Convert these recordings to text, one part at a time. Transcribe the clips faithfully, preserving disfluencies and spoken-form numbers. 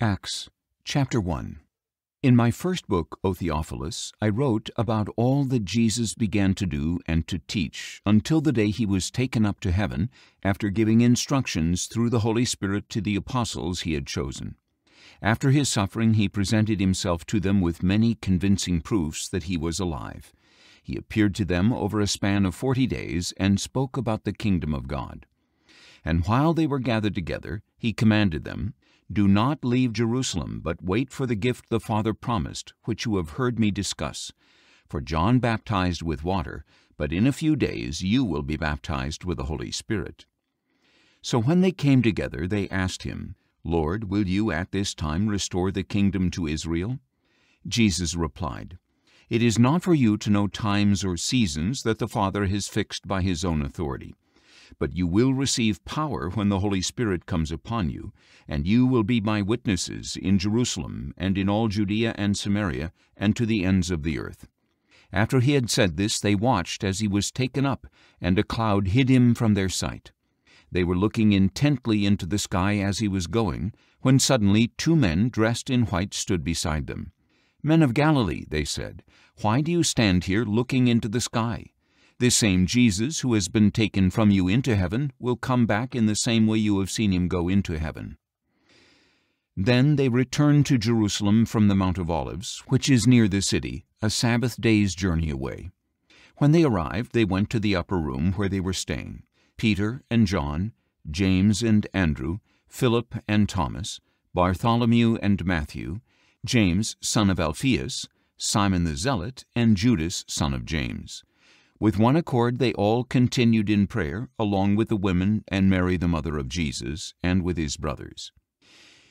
Acts chapter one. In my first book, O Theophilus, I wrote about all that Jesus began to do and to teach until the day he was taken up to heaven, after giving instructions through the Holy Spirit to the apostles he had chosen. After his suffering, he presented himself to them with many convincing proofs that he was alive. He appeared to them over a span of forty days and spoke about the kingdom of God. And while they were gathered together, he commanded them, "Do not leave Jerusalem, but wait for the gift the Father promised, which you have heard me discuss. For John baptized with water, but in a few days you will be baptized with the Holy Spirit." So when they came together, they asked him, "Lord, will you at this time restore the kingdom to Israel?" Jesus replied, "It is not for you to know times or seasons that the Father has fixed by his own authority. But you will receive power when the Holy Spirit comes upon you, and you will be my witnesses in Jerusalem and in all Judea and Samaria and to the ends of the earth." After he had said this, they watched as he was taken up, and a cloud hid him from their sight. They were looking intently into the sky as he was going, when suddenly two men dressed in white stood beside them. "Men of Galilee," they said, "why do you stand here looking into the sky? This same Jesus who has been taken from you into heaven will come back in the same way you have seen him go into heaven." Then they returned to Jerusalem from the Mount of Olives, which is near the city, a Sabbath day's journey away. When they arrived, they went to the upper room where they were staying: Peter and John, James and Andrew, Philip and Thomas, Bartholomew and Matthew, James son of Alphaeus, Simon the Zealot, and Judas son of James. With one accord they all continued in prayer, along with the women and Mary the mother of Jesus, and with his brothers.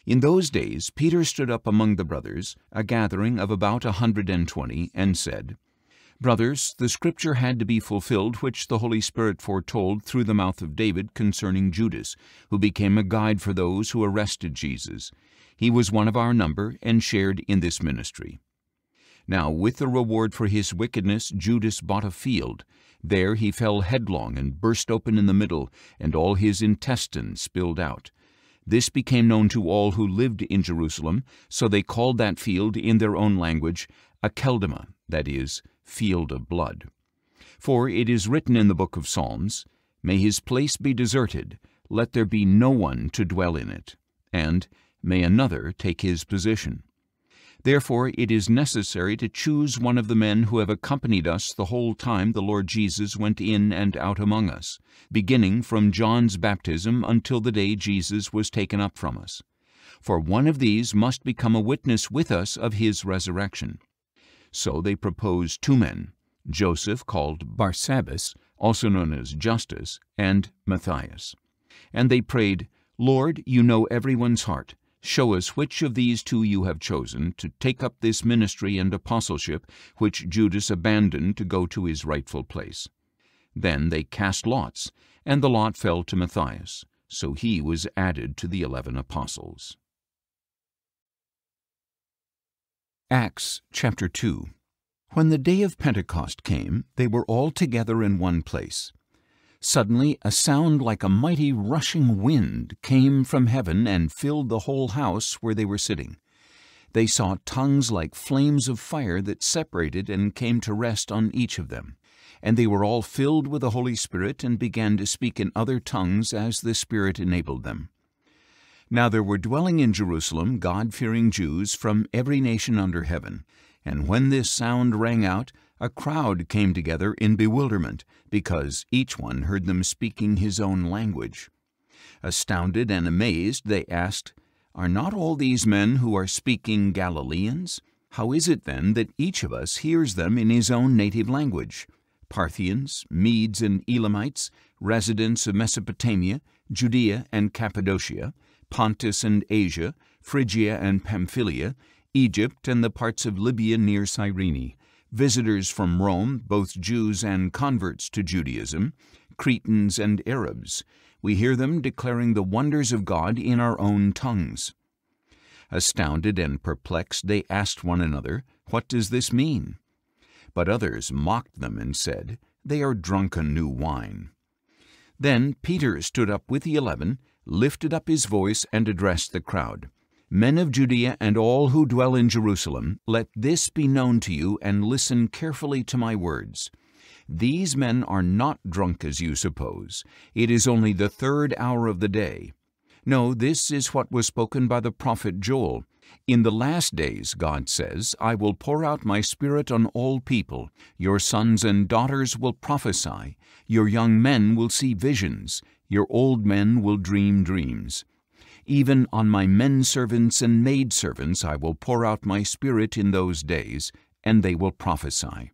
In those days Peter stood up among the brothers, a gathering of about a hundred and twenty, and said, "Brothers, the scripture had to be fulfilled which the Holy Spirit foretold through the mouth of David concerning Judas, who became a guide for those who arrested Jesus. He was one of our number and shared in this ministry. Now with the reward for his wickedness Judas bought a field. There he fell headlong and burst open in the middle, and all his intestines spilled out. This became known to all who lived in Jerusalem, so they called that field in their own language Akeldama, that is, field of blood. For it is written in the book of Psalms, 'May his place be deserted, let there be no one to dwell in it,' and 'May another take his position.' Therefore it is necessary to choose one of the men who have accompanied us the whole time the Lord Jesus went in and out among us, beginning from John's baptism until the day Jesus was taken up from us. For one of these must become a witness with us of his resurrection." So they proposed two men, Joseph called Barsabbas, also known as Justus, and Matthias. And they prayed, "Lord, you know everyone's heart. Show us which of these two you have chosen to take up this ministry and apostleship which Judas abandoned to go to his rightful place." Then they cast lots, and the lot fell to Matthias, so he was added to the eleven apostles. Acts chapter two. When the day of Pentecost came, they were all together in one place. Suddenly a sound like a mighty rushing wind came from heaven and filled the whole house where they were sitting. They saw tongues like flames of fire that separated and came to rest on each of them. And they were all filled with the Holy Spirit and began to speak in other tongues as the Spirit enabled them. Now there were dwelling in Jerusalem God-fearing Jews from every nation under heaven. And when this sound rang out, a crowd came together in bewilderment, because each one heard them speaking his own language. Astounded and amazed, they asked, "Are not all these men who are speaking Galileans? How is it then that each of us hears them in his own native language? Parthians, Medes and Elamites, residents of Mesopotamia, Judea and Cappadocia, Pontus and Asia, Phrygia and Pamphylia, Egypt and the parts of Libya near Cyrene, visitors from Rome, both Jews and converts to Judaism, Cretans and Arabs. We hear them declaring the wonders of God in our own tongues." Astounded and perplexed, they asked one another, "What does this mean?" But others mocked them and said, "They are drunk on new wine." Then Peter stood up with the eleven, lifted up his voice, and addressed the crowd. Men of Judea and all who dwell in Jerusalem, let this be known to you, and listen carefully to my words. These men are not drunk as you suppose. It is only the third hour of the day. No, this is what was spoken by the prophet Joel. In the last days, God says, I will pour out my Spirit on all people. Your sons and daughters will prophesy. Your young men will see visions. Your old men will dream dreams. Even on my men servants and maid servants I will pour out my Spirit in those days, and they will prophesy.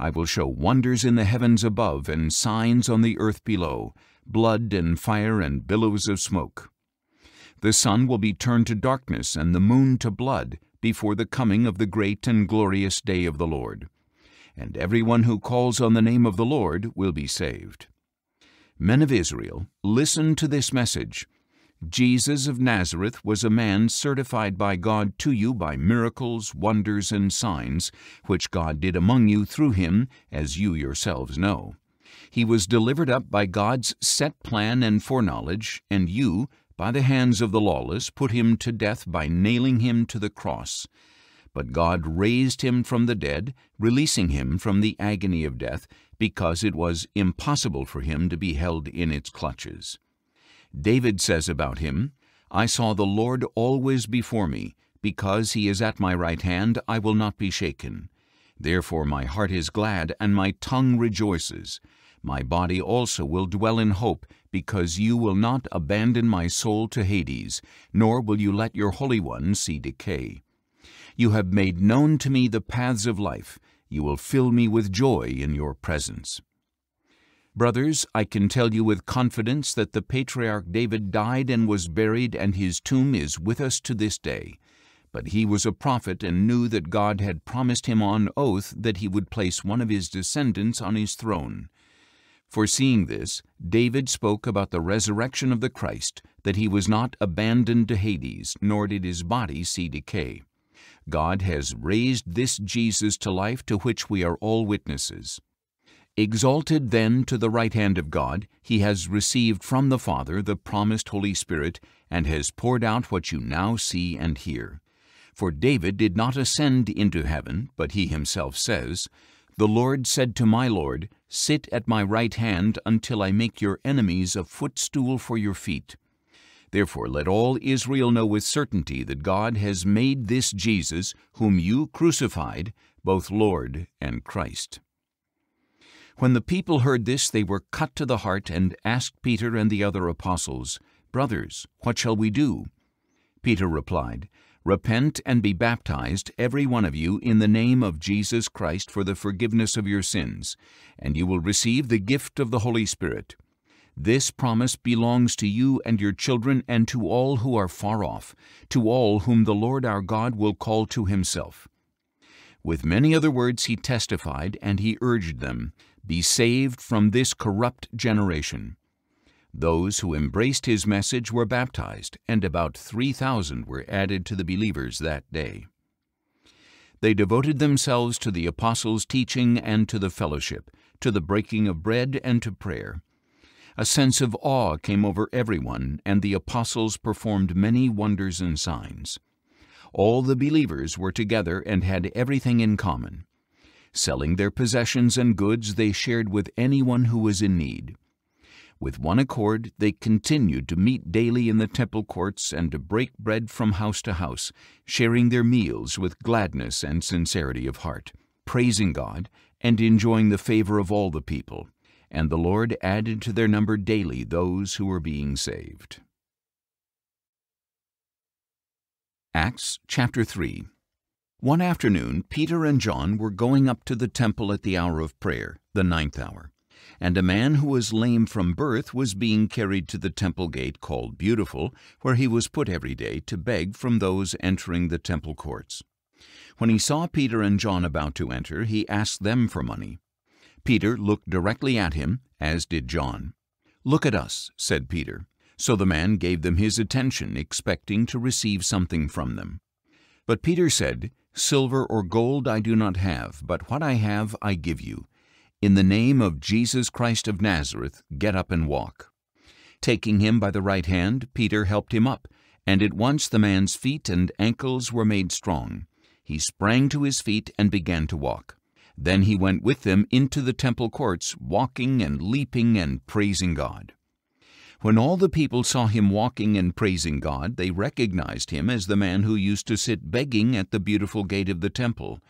I will show wonders in the heavens above and signs on the earth below, blood and fire and billows of smoke. The sun will be turned to darkness and the moon to blood before the coming of the great and glorious day of the Lord. And everyone who calls on the name of the Lord will be saved. Men of Israel, listen to this message. Jesus of Nazareth was a man certified by God to you by miracles, wonders, and signs, which God did among you through him, as you yourselves know. He was delivered up by God's set plan and foreknowledge, and you, by the hands of the lawless, put him to death by nailing him to the cross. But God raised him from the dead, releasing him from the agony of death, because it was impossible for him to be held in its clutches. David says about him, I saw the Lord always before me. Because he is at my right hand, I will not be shaken. Therefore my heart is glad, and my tongue rejoices. My body also will dwell in hope, because you will not abandon my soul to Hades, nor will you let your Holy One see decay. You have made known to me the paths of life. You will fill me with joy in your presence. Brothers, I can tell you with confidence that the patriarch David died and was buried, and his tomb is with us to this day. But he was a prophet and knew that God had promised him on oath that he would place one of his descendants on his throne. Foreseeing this, David spoke about the resurrection of the Christ, that he was not abandoned to Hades, nor did his body see decay. God has raised this Jesus to life, to which we are all witnesses. Exalted then to the right hand of God, he has received from the Father the promised Holy Spirit, and has poured out what you now see and hear. For David did not ascend into heaven, but he himself says, The Lord said to my Lord, Sit at my right hand until I make your enemies a footstool for your feet. Therefore let all Israel know with certainty that God has made this Jesus, whom you crucified, both Lord and Christ. When the people heard this, they were cut to the heart and asked Peter and the other apostles, Brothers, what shall we do? Peter replied, Repent and be baptized, every one of you, in the name of Jesus Christ for the forgiveness of your sins, and you will receive the gift of the Holy Spirit. This promise belongs to you and your children and to all who are far off, to all whom the Lord our God will call to himself. With many other words he testified, and he urged them, Be saved from this corrupt generation. Those who embraced his message were baptized, and about three thousand were added to the believers that day. They devoted themselves to the apostles' teaching and to the fellowship, to the breaking of bread and to prayer. A sense of awe came over everyone, and the apostles performed many wonders and signs. All the believers were together and had everything in common. Selling their possessions and goods, they shared with anyone who was in need. With one accord, they continued to meet daily in the temple courts and to break bread from house to house, sharing their meals with gladness and sincerity of heart, praising God and enjoying the favor of all the people. And the Lord added to their number daily those who were being saved. Acts chapter three. One afternoon, Peter and John were going up to the temple at the hour of prayer, the ninth hour, and a man who was lame from birth was being carried to the temple gate called Beautiful, where he was put every day to beg from those entering the temple courts. When he saw Peter and John about to enter, he asked them for money. Peter looked directly at him, as did John. "Look at us," said Peter. So the man gave them his attention, expecting to receive something from them. But Peter said, Silver or gold I do not have, but what I have I give you. In the name of Jesus Christ of Nazareth, get up and walk. Taking him by the right hand, Peter helped him up, And at once the man's feet and ankles were made strong. He sprang to his feet and began to walk. Then he went with them into the temple courts, walking and leaping and praising God. When all the people saw him walking and praising God, they recognized him as the man who used to sit begging at the beautiful gate of the temple,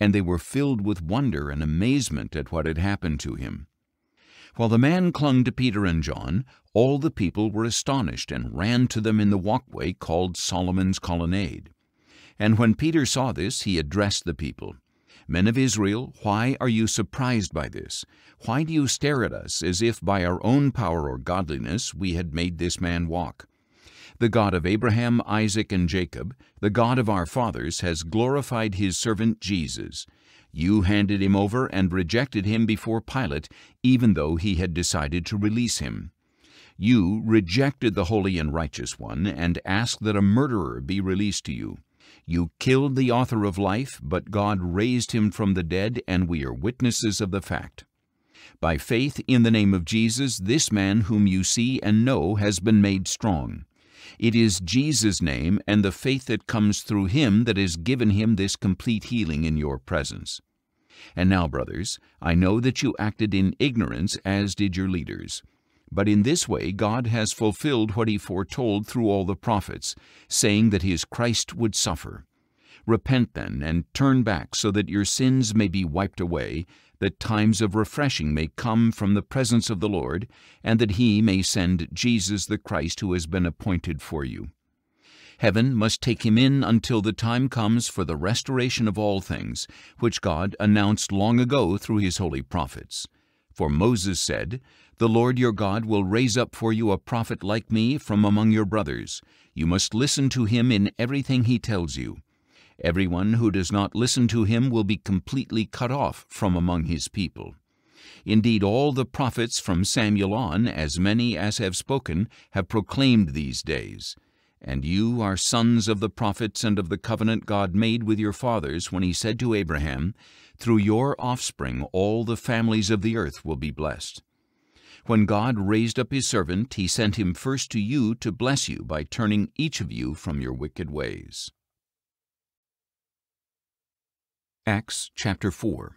and they were filled with wonder and amazement at what had happened to him. While the man clung to Peter and John, all the people were astonished and ran to them in the walkway called Solomon's Colonnade. And when Peter saw this, he addressed the people. Men of Israel, why are you surprised by this? Why do you stare at us as if by our own power or godliness we had made this man walk? The God of Abraham, Isaac, and Jacob, the God of our fathers, has glorified his servant Jesus. You handed him over and rejected him before Pilate, even though he had decided to release him. You rejected the holy and righteous one and asked that a murderer be released to you. You killed the author of life, but God raised him from the dead, and we are witnesses of the fact. By faith in the name of Jesus, this man whom you see and know has been made strong. It is Jesus' name and the faith that comes through him that has given him this complete healing in your presence. And now, brothers, I know that you acted in ignorance, as did your leaders. But in this way God has fulfilled what he foretold through all the prophets, saying that his Christ would suffer. Repent then and turn back so that your sins may be wiped away, that times of refreshing may come from the presence of the Lord, and that he may send Jesus the Christ who has been appointed for you. Heaven must take him in until the time comes for the restoration of all things, which God announced long ago through his holy prophets. For Moses said, "The Lord your God will raise up for you a prophet like me from among your brothers. You must listen to him in everything he tells you. Everyone who does not listen to him will be completely cut off from among his people. Indeed, all the prophets from Samuel on, as many as have spoken, have proclaimed these days. And you are sons of the prophets and of the covenant God made with your fathers when he said to Abraham, 'Through your offspring all the families of the earth will be blessed.' When God raised up his servant, he sent him first to you to bless you by turning each of you from your wicked ways." Acts chapter four.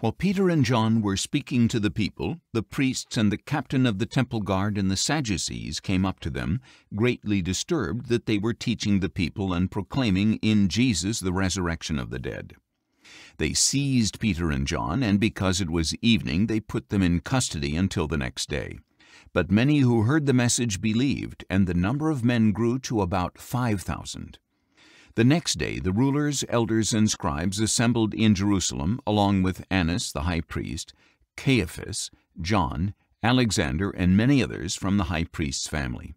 While Peter and John were speaking to the people, the priests and the captain of the temple guard and the Sadducees came up to them, greatly disturbed that they were teaching the people and proclaiming in Jesus the resurrection of the dead. They seized Peter and John, and because it was evening, they put them in custody until the next day. But many who heard the message believed, and the number of men grew to about five thousand. The next day the rulers, elders, and scribes assembled in Jerusalem, along with Annas the high priest, Caiaphas, John, Alexander, and many others from the high priest's family.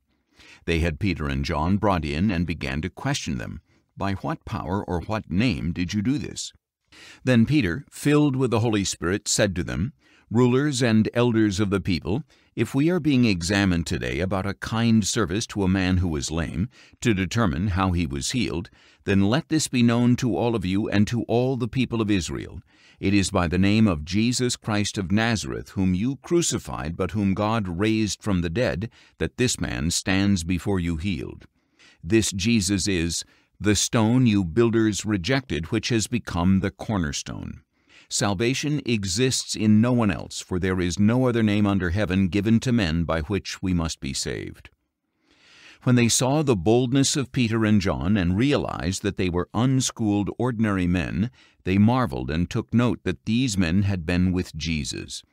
They had Peter and John brought in and began to question them. "By what power or what name did you do this?" Then Peter, filled with the Holy Spirit, said to them, "Rulers and elders of the people, if we are being examined today about a kind service to a man who was lame, to determine how he was healed, then let this be known to all of you and to all the people of Israel. It is by the name of Jesus Christ of Nazareth, whom you crucified but whom God raised from the dead, that this man stands before you healed. This Jesus is the stone you builders rejected, which has become the cornerstone. Salvation exists in no one else, for there is no other name under heaven given to men by which we must be saved." When they saw the boldness of Peter and John and realized that they were unschooled ordinary men, they marveled and took note that these men had been with Jesus.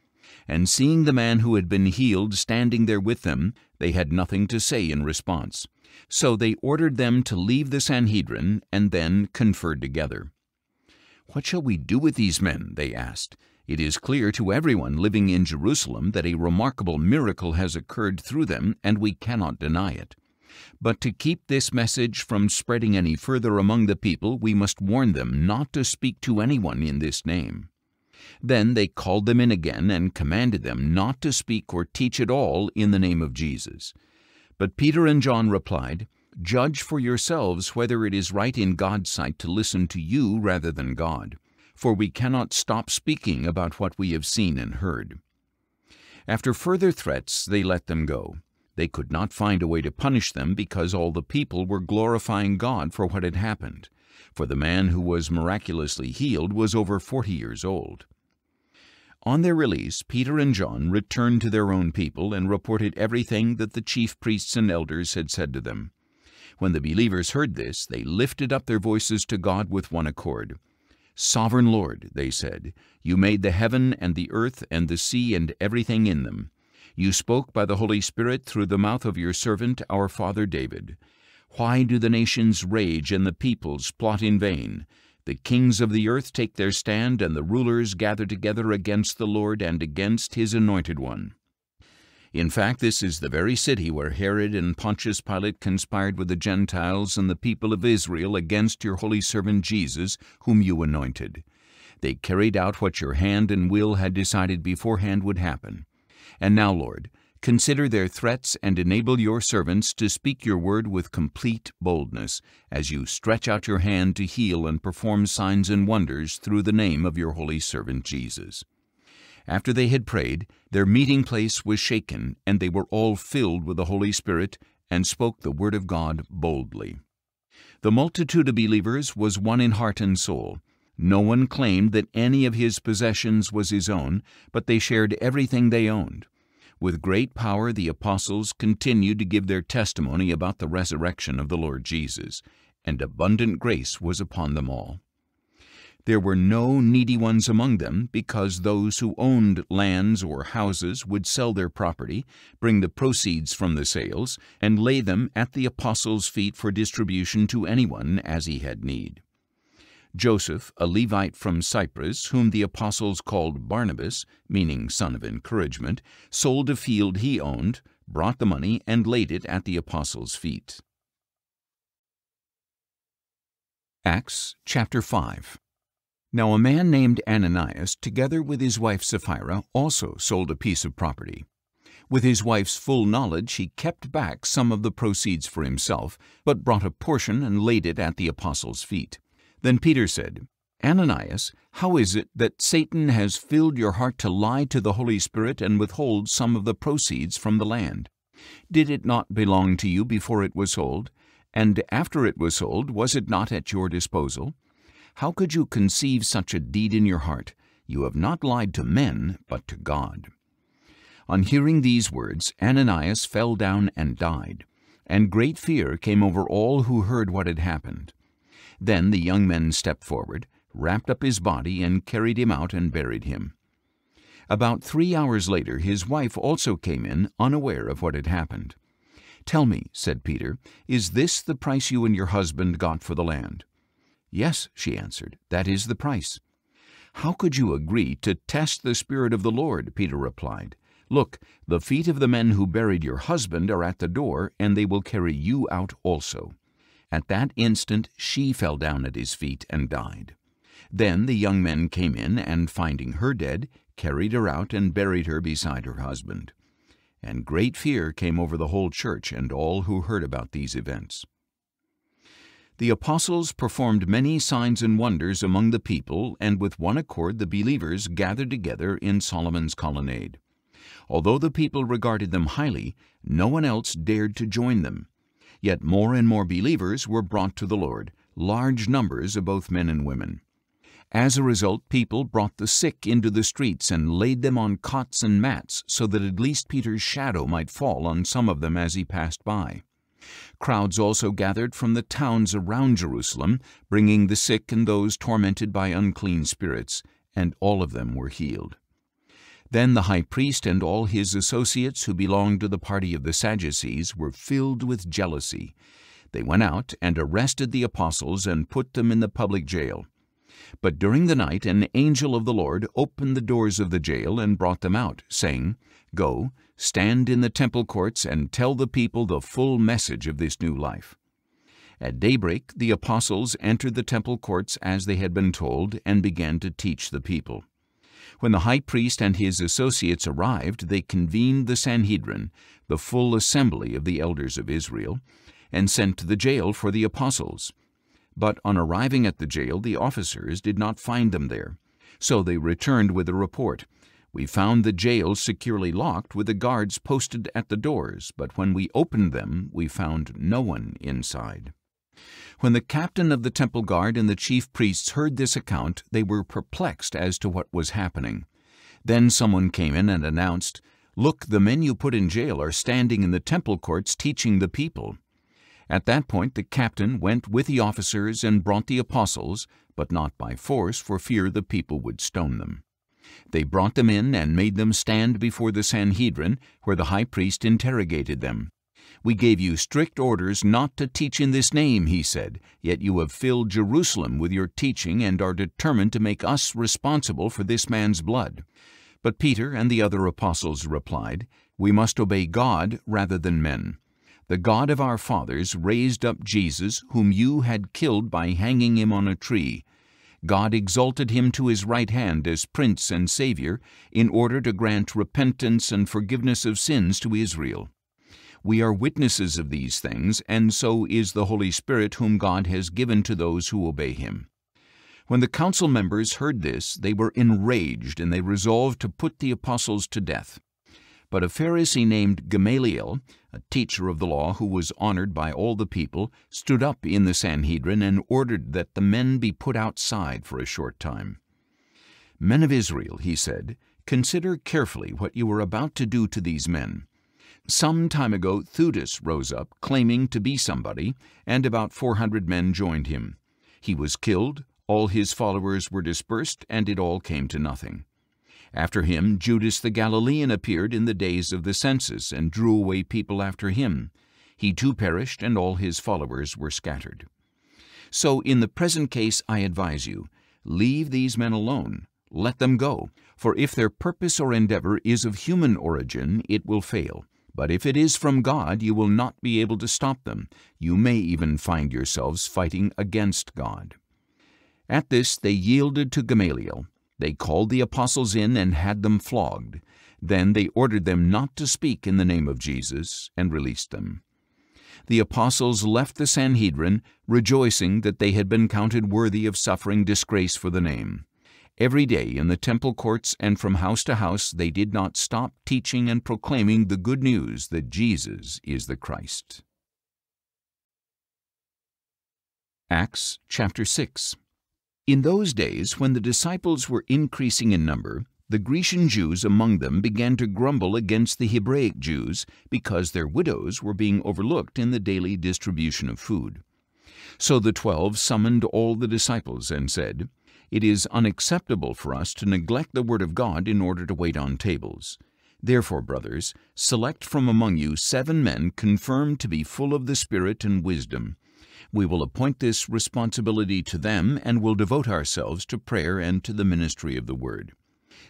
And seeing the man who had been healed standing there with them, they had nothing to say in response. So they ordered them to leave the Sanhedrin and then conferred together. "What shall we do with these men?" they asked. "It is clear to everyone living in Jerusalem that a remarkable miracle has occurred through them, and we cannot deny it. But to keep this message from spreading any further among the people, we must warn them not to speak to anyone in this name." Then they called them in again and commanded them not to speak or teach at all in the name of Jesus. But Peter and John replied, "Judge for yourselves whether it is right in God's sight to listen to you rather than God, for we cannot stop speaking about what we have seen and heard." After further threats, they let them go. They could not find a way to punish them because all the people were glorifying God for what had happened, for the man who was miraculously healed was over forty years old. On their release, Peter and John returned to their own people and reported everything that the chief priests and elders had said to them. When the believers heard this, they lifted up their voices to God with one accord. "Sovereign Lord," they said, "you made the heaven and the earth and the sea and everything in them. You spoke by the Holy Spirit through the mouth of your servant, our father David. Why do the nations rage and the peoples plot in vain? The kings of the earth take their stand, and the rulers gather together against the Lord and against his anointed one." In fact, this is the very city where Herod and Pontius Pilate conspired with the Gentiles and the people of Israel against your holy servant Jesus, whom you anointed. They carried out what your hand and will had decided beforehand would happen. And now, Lord, consider their threats and enable your servants to speak your word with complete boldness, as you stretch out your hand to heal and perform signs and wonders through the name of your holy servant Jesus. After they had prayed, their meeting place was shaken, and they were all filled with the Holy Spirit and spoke the word of God boldly. The multitude of believers was one in heart and soul. No one claimed that any of his possessions was his own, but they shared everything they owned. With great power the apostles continued to give their testimony about the resurrection of the Lord Jesus, and abundant grace was upon them all. There were no needy ones among them, because those who owned lands or houses would sell their property, bring the proceeds from the sales, and lay them at the apostles' feet for distribution to anyone as he had need. Joseph, a Levite from Cyprus, whom the apostles called Barsabbas, meaning son of encouragement, sold a field he owned, brought the money, and laid it at the apostles' feet. Acts chapter five. Now a man named Ananias, together with his wife Sapphira, also sold a piece of property. With his wife's full knowledge, he kept back some of the proceeds for himself, but brought a portion and laid it at the apostles' feet. Then Peter said, "Ananias, how is it that Satan has filled your heart to lie to the Holy Spirit and withhold some of the proceeds from the land? Did it not belong to you before it was sold? And after it was sold, was it not at your disposal? How could you conceive such a deed in your heart? You have not lied to men, but to God." On hearing these words, Ananias fell down and died, and great fear came over all who heard what had happened. Then the young men stepped forward, wrapped up his body, and carried him out and buried him. About three hours later his wife also came in, unaware of what had happened. "Tell me," said Peter, "is this the price you and your husband got for the land?" "Yes," she answered, "that is the price." "How could you agree to test the Spirit of the Lord?" Peter replied. "Look, the feet of the men who buried your husband are at the door, and they will carry you out also." At that instant she fell down at his feet and died. Then the young men came in, and finding her dead, carried her out and buried her beside her husband. And great fear came over the whole church and all who heard about these events. The apostles performed many signs and wonders among the people, and with one accord the believers gathered together in Solomon's colonnade. Although the people regarded them highly, no one else dared to join them. Yet more and more believers were brought to the Lord, large numbers of both men and women. As a result, people brought the sick into the streets and laid them on cots and mats, so that at least Peter's shadow might fall on some of them as he passed by. Crowds also gathered from the towns around Jerusalem, bringing the sick and those tormented by unclean spirits, and all of them were healed. Then the high priest and all his associates who belonged to the party of the Sadducees were filled with jealousy. They went out and arrested the apostles and put them in the public jail. But during the night an angel of the Lord opened the doors of the jail and brought them out, saying, "Go, stand in the temple courts and tell the people the full message of this new life." At daybreak the apostles entered the temple courts as they had been told and began to teach the people. When the high priest and his associates arrived, they convened the Sanhedrin, the full assembly of the elders of Israel, and sent to the jail for the apostles. But on arriving at the jail, the officers did not find them there. So they returned with a report, We found the jail securely locked with the guards posted at the doors, but when we opened them, we found no one inside." When the captain of the temple guard and the chief priests heard this account, they were perplexed as to what was happening. Then someone came in and announced, "Look, the men you put in jail are standing in the temple courts teaching the people." At that point the captain went with the officers and brought the apostles, but not by force, for fear the people would stone them. They brought them in and made them stand before the Sanhedrin, where the high priest interrogated them. "We gave you strict orders not to teach in this name," he said, "yet you have filled Jerusalem with your teaching and are determined to make us responsible for this man's blood." But Peter and the other apostles replied, "We must obey God rather than men. The God of our fathers raised up Jesus, whom you had killed by hanging him on a tree. God exalted him to his right hand as Prince and Savior in order to grant repentance and forgiveness of sins to Israel. We are witnesses of these things, and so is the Holy Spirit whom God has given to those who obey him." When the council members heard this, they were enraged, and they resolved to put the apostles to death. But a Pharisee named Gamaliel, a teacher of the law who was honored by all the people, stood up in the Sanhedrin and ordered that the men be put outside for a short time. "Men of Israel," he said, "consider carefully what you are about to do to these men. Some time ago Theudas rose up, claiming to be somebody, and about four hundred men joined him. He was killed, all his followers were dispersed, and it all came to nothing. After him, Judas the Galilean appeared in the days of the census and drew away people after him. He too perished, and all his followers were scattered. So in the present case I advise you, leave these men alone, let them go, for if their purpose or endeavor is of human origin, it will fail. But if it is from God, you will not be able to stop them. You may even find yourselves fighting against God." At this they yielded to Gamaliel. They called the apostles in and had them flogged. Then they ordered them not to speak in the name of Jesus and released them. The apostles left the Sanhedrin, rejoicing that they had been counted worthy of suffering disgrace for the name. Every day in the temple courts and from house to house they did not stop teaching and proclaiming the good news that Jesus is the Christ. Acts chapter six. In those days, when the disciples were increasing in number, the Grecian Jews among them began to grumble against the Hebraic Jews because their widows were being overlooked in the daily distribution of food. So the twelve summoned all the disciples and said, "It is unacceptable for us to neglect the word of God in order to wait on tables. Therefore, brothers, select from among you seven men confirmed to be full of the Spirit and wisdom. We will appoint this responsibility to them and will devote ourselves to prayer and to the ministry of the word."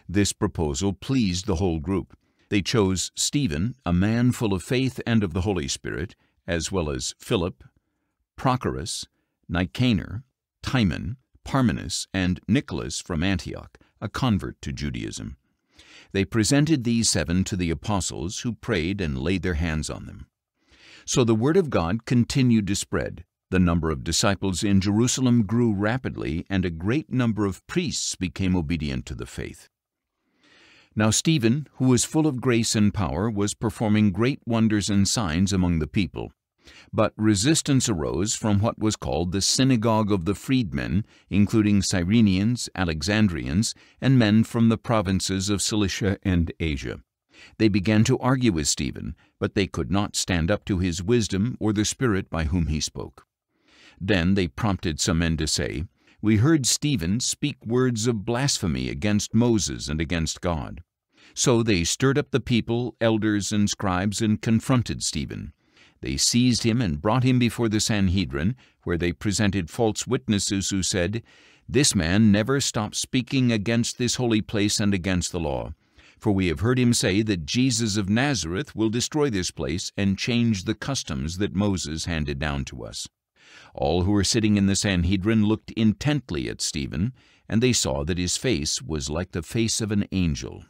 This proposal pleased the whole group. They chose Stephen, a man full of faith and of the Holy Spirit, as well as Philip, Prochorus, Nicanor, Timon, Parmenas, and Nicholas from Antioch, a convert to Judaism. They presented these seven to the apostles, who prayed and laid their hands on them. So the word of God continued to spread. The number of disciples in Jerusalem grew rapidly, and a great number of priests became obedient to the faith. Now Stephen, who was full of grace and power, was performing great wonders and signs among the people. But resistance arose from what was called the synagogue of the freedmen, including Cyrenians, Alexandrians, and men from the provinces of Cilicia and Asia. They began to argue with Stephen, but they could not stand up to his wisdom or the Spirit by whom he spoke. Then they prompted some men to say, "We heard Stephen speak words of blasphemy against Moses and against God." So they stirred up the people, elders, and scribes, and confronted Stephen. They seized him and brought him before the Sanhedrin, where they presented false witnesses who said, "This man never stopped speaking against this holy place and against the law. For we have heard him say that Jesus of Nazareth will destroy this place and change the customs that Moses handed down to us." All who were sitting in the Sanhedrin looked intently at Stephen, and they saw that his face was like the face of an angel.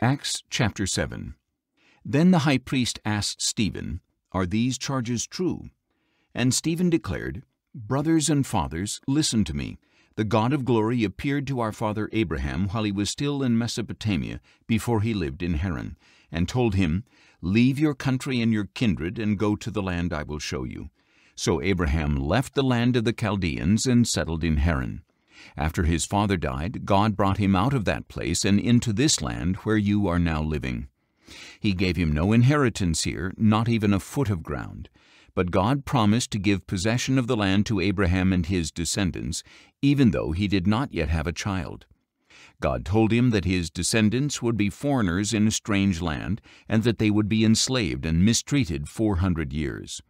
Acts chapter seven. Then the high priest asked Stephen, "Are these charges true?" And Stephen declared, "Brothers and fathers, listen to me. the God of glory appeared to our father Abraham while he was still in Mesopotamia, before he lived in Haran, and told him, Leave your country and your kindred, and go to the land I will show you. So Abraham left the land of the Chaldeans and settled in Haran. After his father died, God brought him out of that place and into this land where you are now living. He gave him no inheritance here, not even a foot of ground. But God promised to give possession of the land to Abraham and his descendants, even though he did not yet have a child. God told him that his descendants would be foreigners in a strange land, and that they would be enslaved and mistreated four hundred years.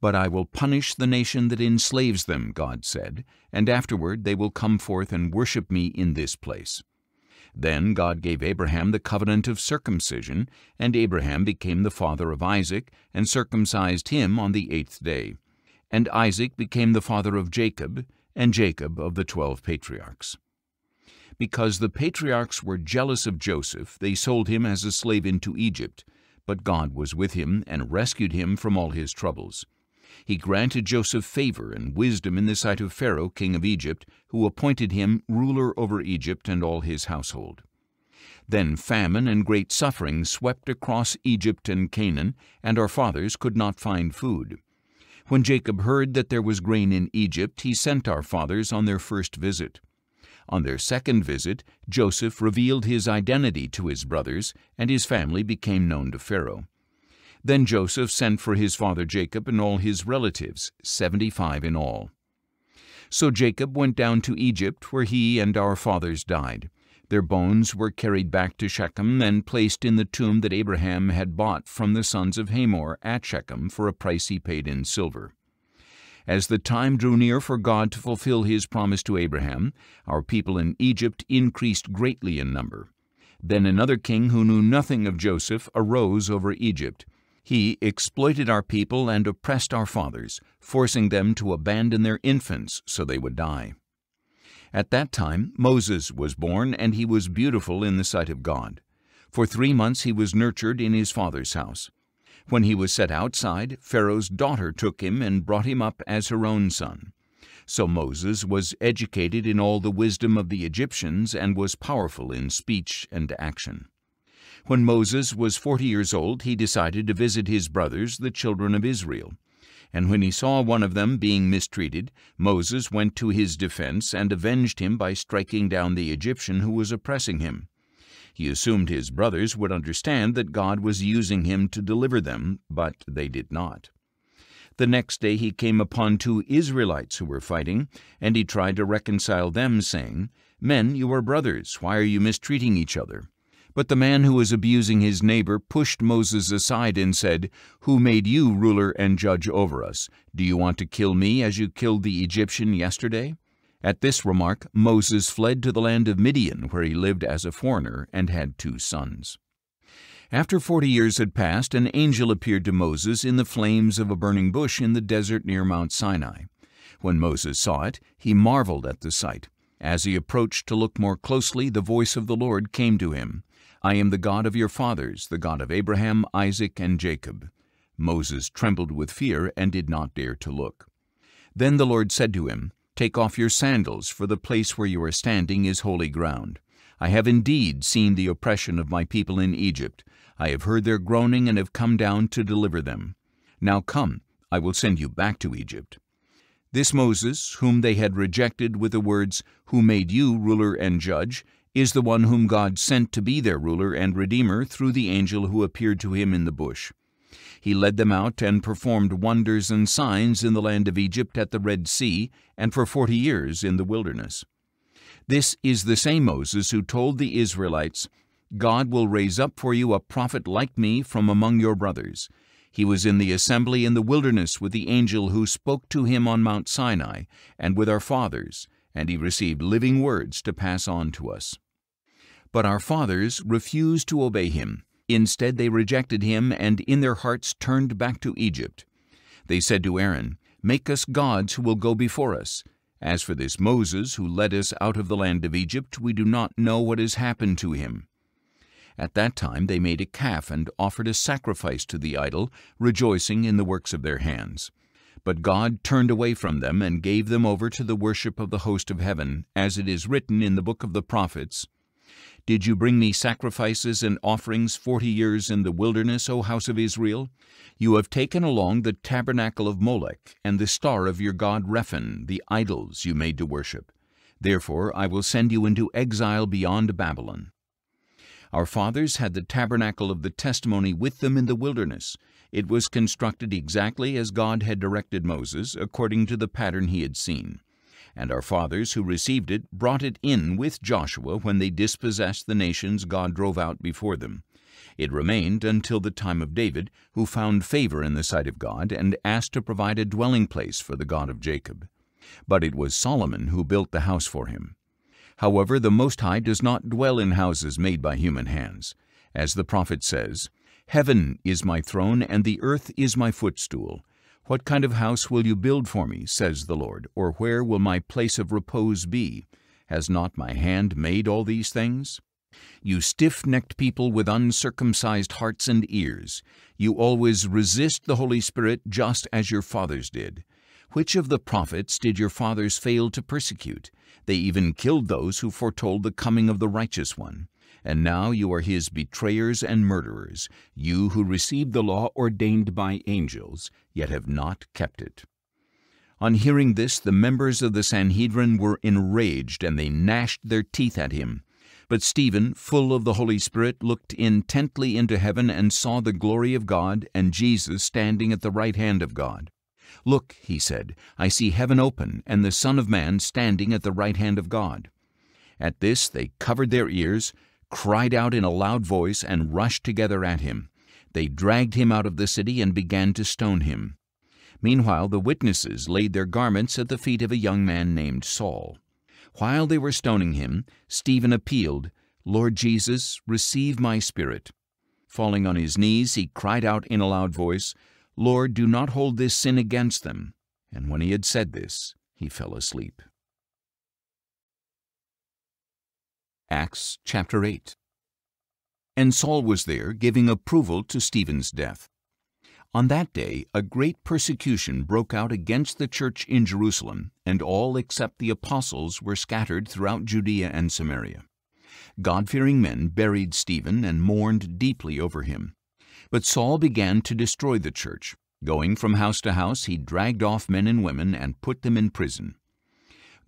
But I will punish the nation that enslaves them, God said, and afterward they will come forth and worship me in this place. Then God gave Abraham the covenant of circumcision, and Abraham became the father of Isaac, and circumcised him on the eighth day. And Isaac became the father of Jacob, and Jacob of the twelve patriarchs. Because the patriarchs were jealous of Joseph, they sold him as a slave into Egypt, but God was with him and rescued him from all his troubles. He granted Joseph favor and wisdom in the sight of Pharaoh, king of Egypt, who appointed him ruler over Egypt and all his household. Then famine and great suffering swept across Egypt and Canaan, and our fathers could not find food. When Jacob heard that there was grain in Egypt, he sent our fathers on their first visit. On their second visit, Joseph revealed his identity to his brothers, and his family became known to Pharaoh. Then Joseph sent for his father Jacob and all his relatives, seventy-five in all. So Jacob went down to Egypt, where he and our fathers died. Their bones were carried back to Shechem and placed in the tomb that Abraham had bought from the sons of Hamor at Shechem for a price he paid in silver. As the time drew near for God to fulfill his promise to Abraham, our people in Egypt increased greatly in number. Then another king who knew nothing of Joseph arose over Egypt. He exploited our people and oppressed our fathers, forcing them to abandon their infants so they would die. At that time Moses was born, and he was beautiful in the sight of God. For three months he was nurtured in his father's house. When he was set outside, Pharaoh's daughter took him and brought him up as her own son. So Moses was educated in all the wisdom of the Egyptians and was powerful in speech and action. When Moses was forty years old, he decided to visit his brothers, the children of Israel. And when he saw one of them being mistreated, Moses went to his defense and avenged him by striking down the Egyptian who was oppressing him. He assumed his brothers would understand that God was using him to deliver them, but they did not. The next day he came upon two Israelites who were fighting, and he tried to reconcile them, saying, Men, you are brothers. Why are you mistreating each other? But the man who was abusing his neighbor pushed Moses aside and said, Who made you ruler and judge over us? Do you want to kill me as you killed the Egyptian yesterday? At this remark, Moses fled to the land of Midian, where he lived as a foreigner and had two sons. After forty years had passed, an angel appeared to Moses in the flames of a burning bush in the desert near Mount Sinai. When Moses saw it, he marveled at the sight. As he approached to look more closely, the voice of the Lord came to him. I am the God of your fathers, the God of Abraham, Isaac, and Jacob. Moses trembled with fear and did not dare to look. Then the Lord said to him, Take off your sandals, for the place where you are standing is holy ground. I have indeed seen the oppression of my people in Egypt. I have heard their groaning and have come down to deliver them. Now come, I will send you back to Egypt. This Moses, whom they had rejected with the words, Who made you ruler and judge, is the one whom God sent to be their ruler and redeemer through the angel who appeared to him in the bush. He led them out and performed wonders and signs in the land of Egypt at the Red Sea and for forty years in the wilderness. This is the same Moses who told the Israelites, God will raise up for you a prophet like me from among your brothers. He was in the assembly in the wilderness with the angel who spoke to him on Mount Sinai and with our fathers, and he received living words to pass on to us. But our fathers refused to obey him. Instead, they rejected him and in their hearts turned back to Egypt. They said to Aaron, Make us gods who will go before us. As for this Moses who led us out of the land of Egypt, we do not know what has happened to him. At that time they made a calf and offered a sacrifice to the idol, rejoicing in the works of their hands. But God turned away from them and gave them over to the worship of the host of heaven, as it is written in the book of the prophets, Did you bring me sacrifices and offerings forty years in the wilderness, O house of Israel? You have taken along the tabernacle of Molech, and the star of your god Rephan, the idols you made to worship. Therefore I will send you into exile beyond Babylon. Our fathers had the tabernacle of the testimony with them in the wilderness. It was constructed exactly as God had directed Moses, according to the pattern he had seen. And our fathers who received it brought it in with Joshua when they dispossessed the nations God drove out before them. It remained until the time of David, who found favor in the sight of God and asked to provide a dwelling place for the God of Jacob. But it was Solomon who built the house for him. However, the Most High does not dwell in houses made by human hands. As the prophet says, Heaven is my throne, and the earth is my footstool. What kind of house will you build for me, says the Lord, or where will my place of repose be? Has not my hand made all these things? You stiff-necked people with uncircumcised hearts and ears, you always resist the Holy Spirit just as your fathers did. Which of the prophets did your fathers fail to persecute? They even killed those who foretold the coming of the righteous one. And now you are his betrayers and murderers, you who received the law ordained by angels, yet have not kept it. On hearing this, the members of the Sanhedrin were enraged, and they gnashed their teeth at him. But Stephen, full of the Holy Spirit, looked intently into heaven and saw the glory of God and Jesus standing at the right hand of God. Look, he said, I see heaven open, and the Son of Man standing at the right hand of God. At this they covered their ears, cried out in a loud voice, and rushed together at him. They dragged him out of the city and began to stone him. Meanwhile the witnesses laid their garments at the feet of a young man named Saul. While they were stoning him, Stephen appealed, Lord Jesus, receive my spirit. Falling on his knees, he cried out in a loud voice, Lord, do not hold this sin against them. And when he had said this, he fell asleep. Acts chapter eight. And Saul was there, giving approval to Stephen's death. On that day a great persecution broke out against the church in Jerusalem, and all except the apostles were scattered throughout Judea and Samaria. God-fearing men buried Stephen and mourned deeply over him. But Saul began to destroy the church. Going from house to house, he dragged off men and women and put them in prison.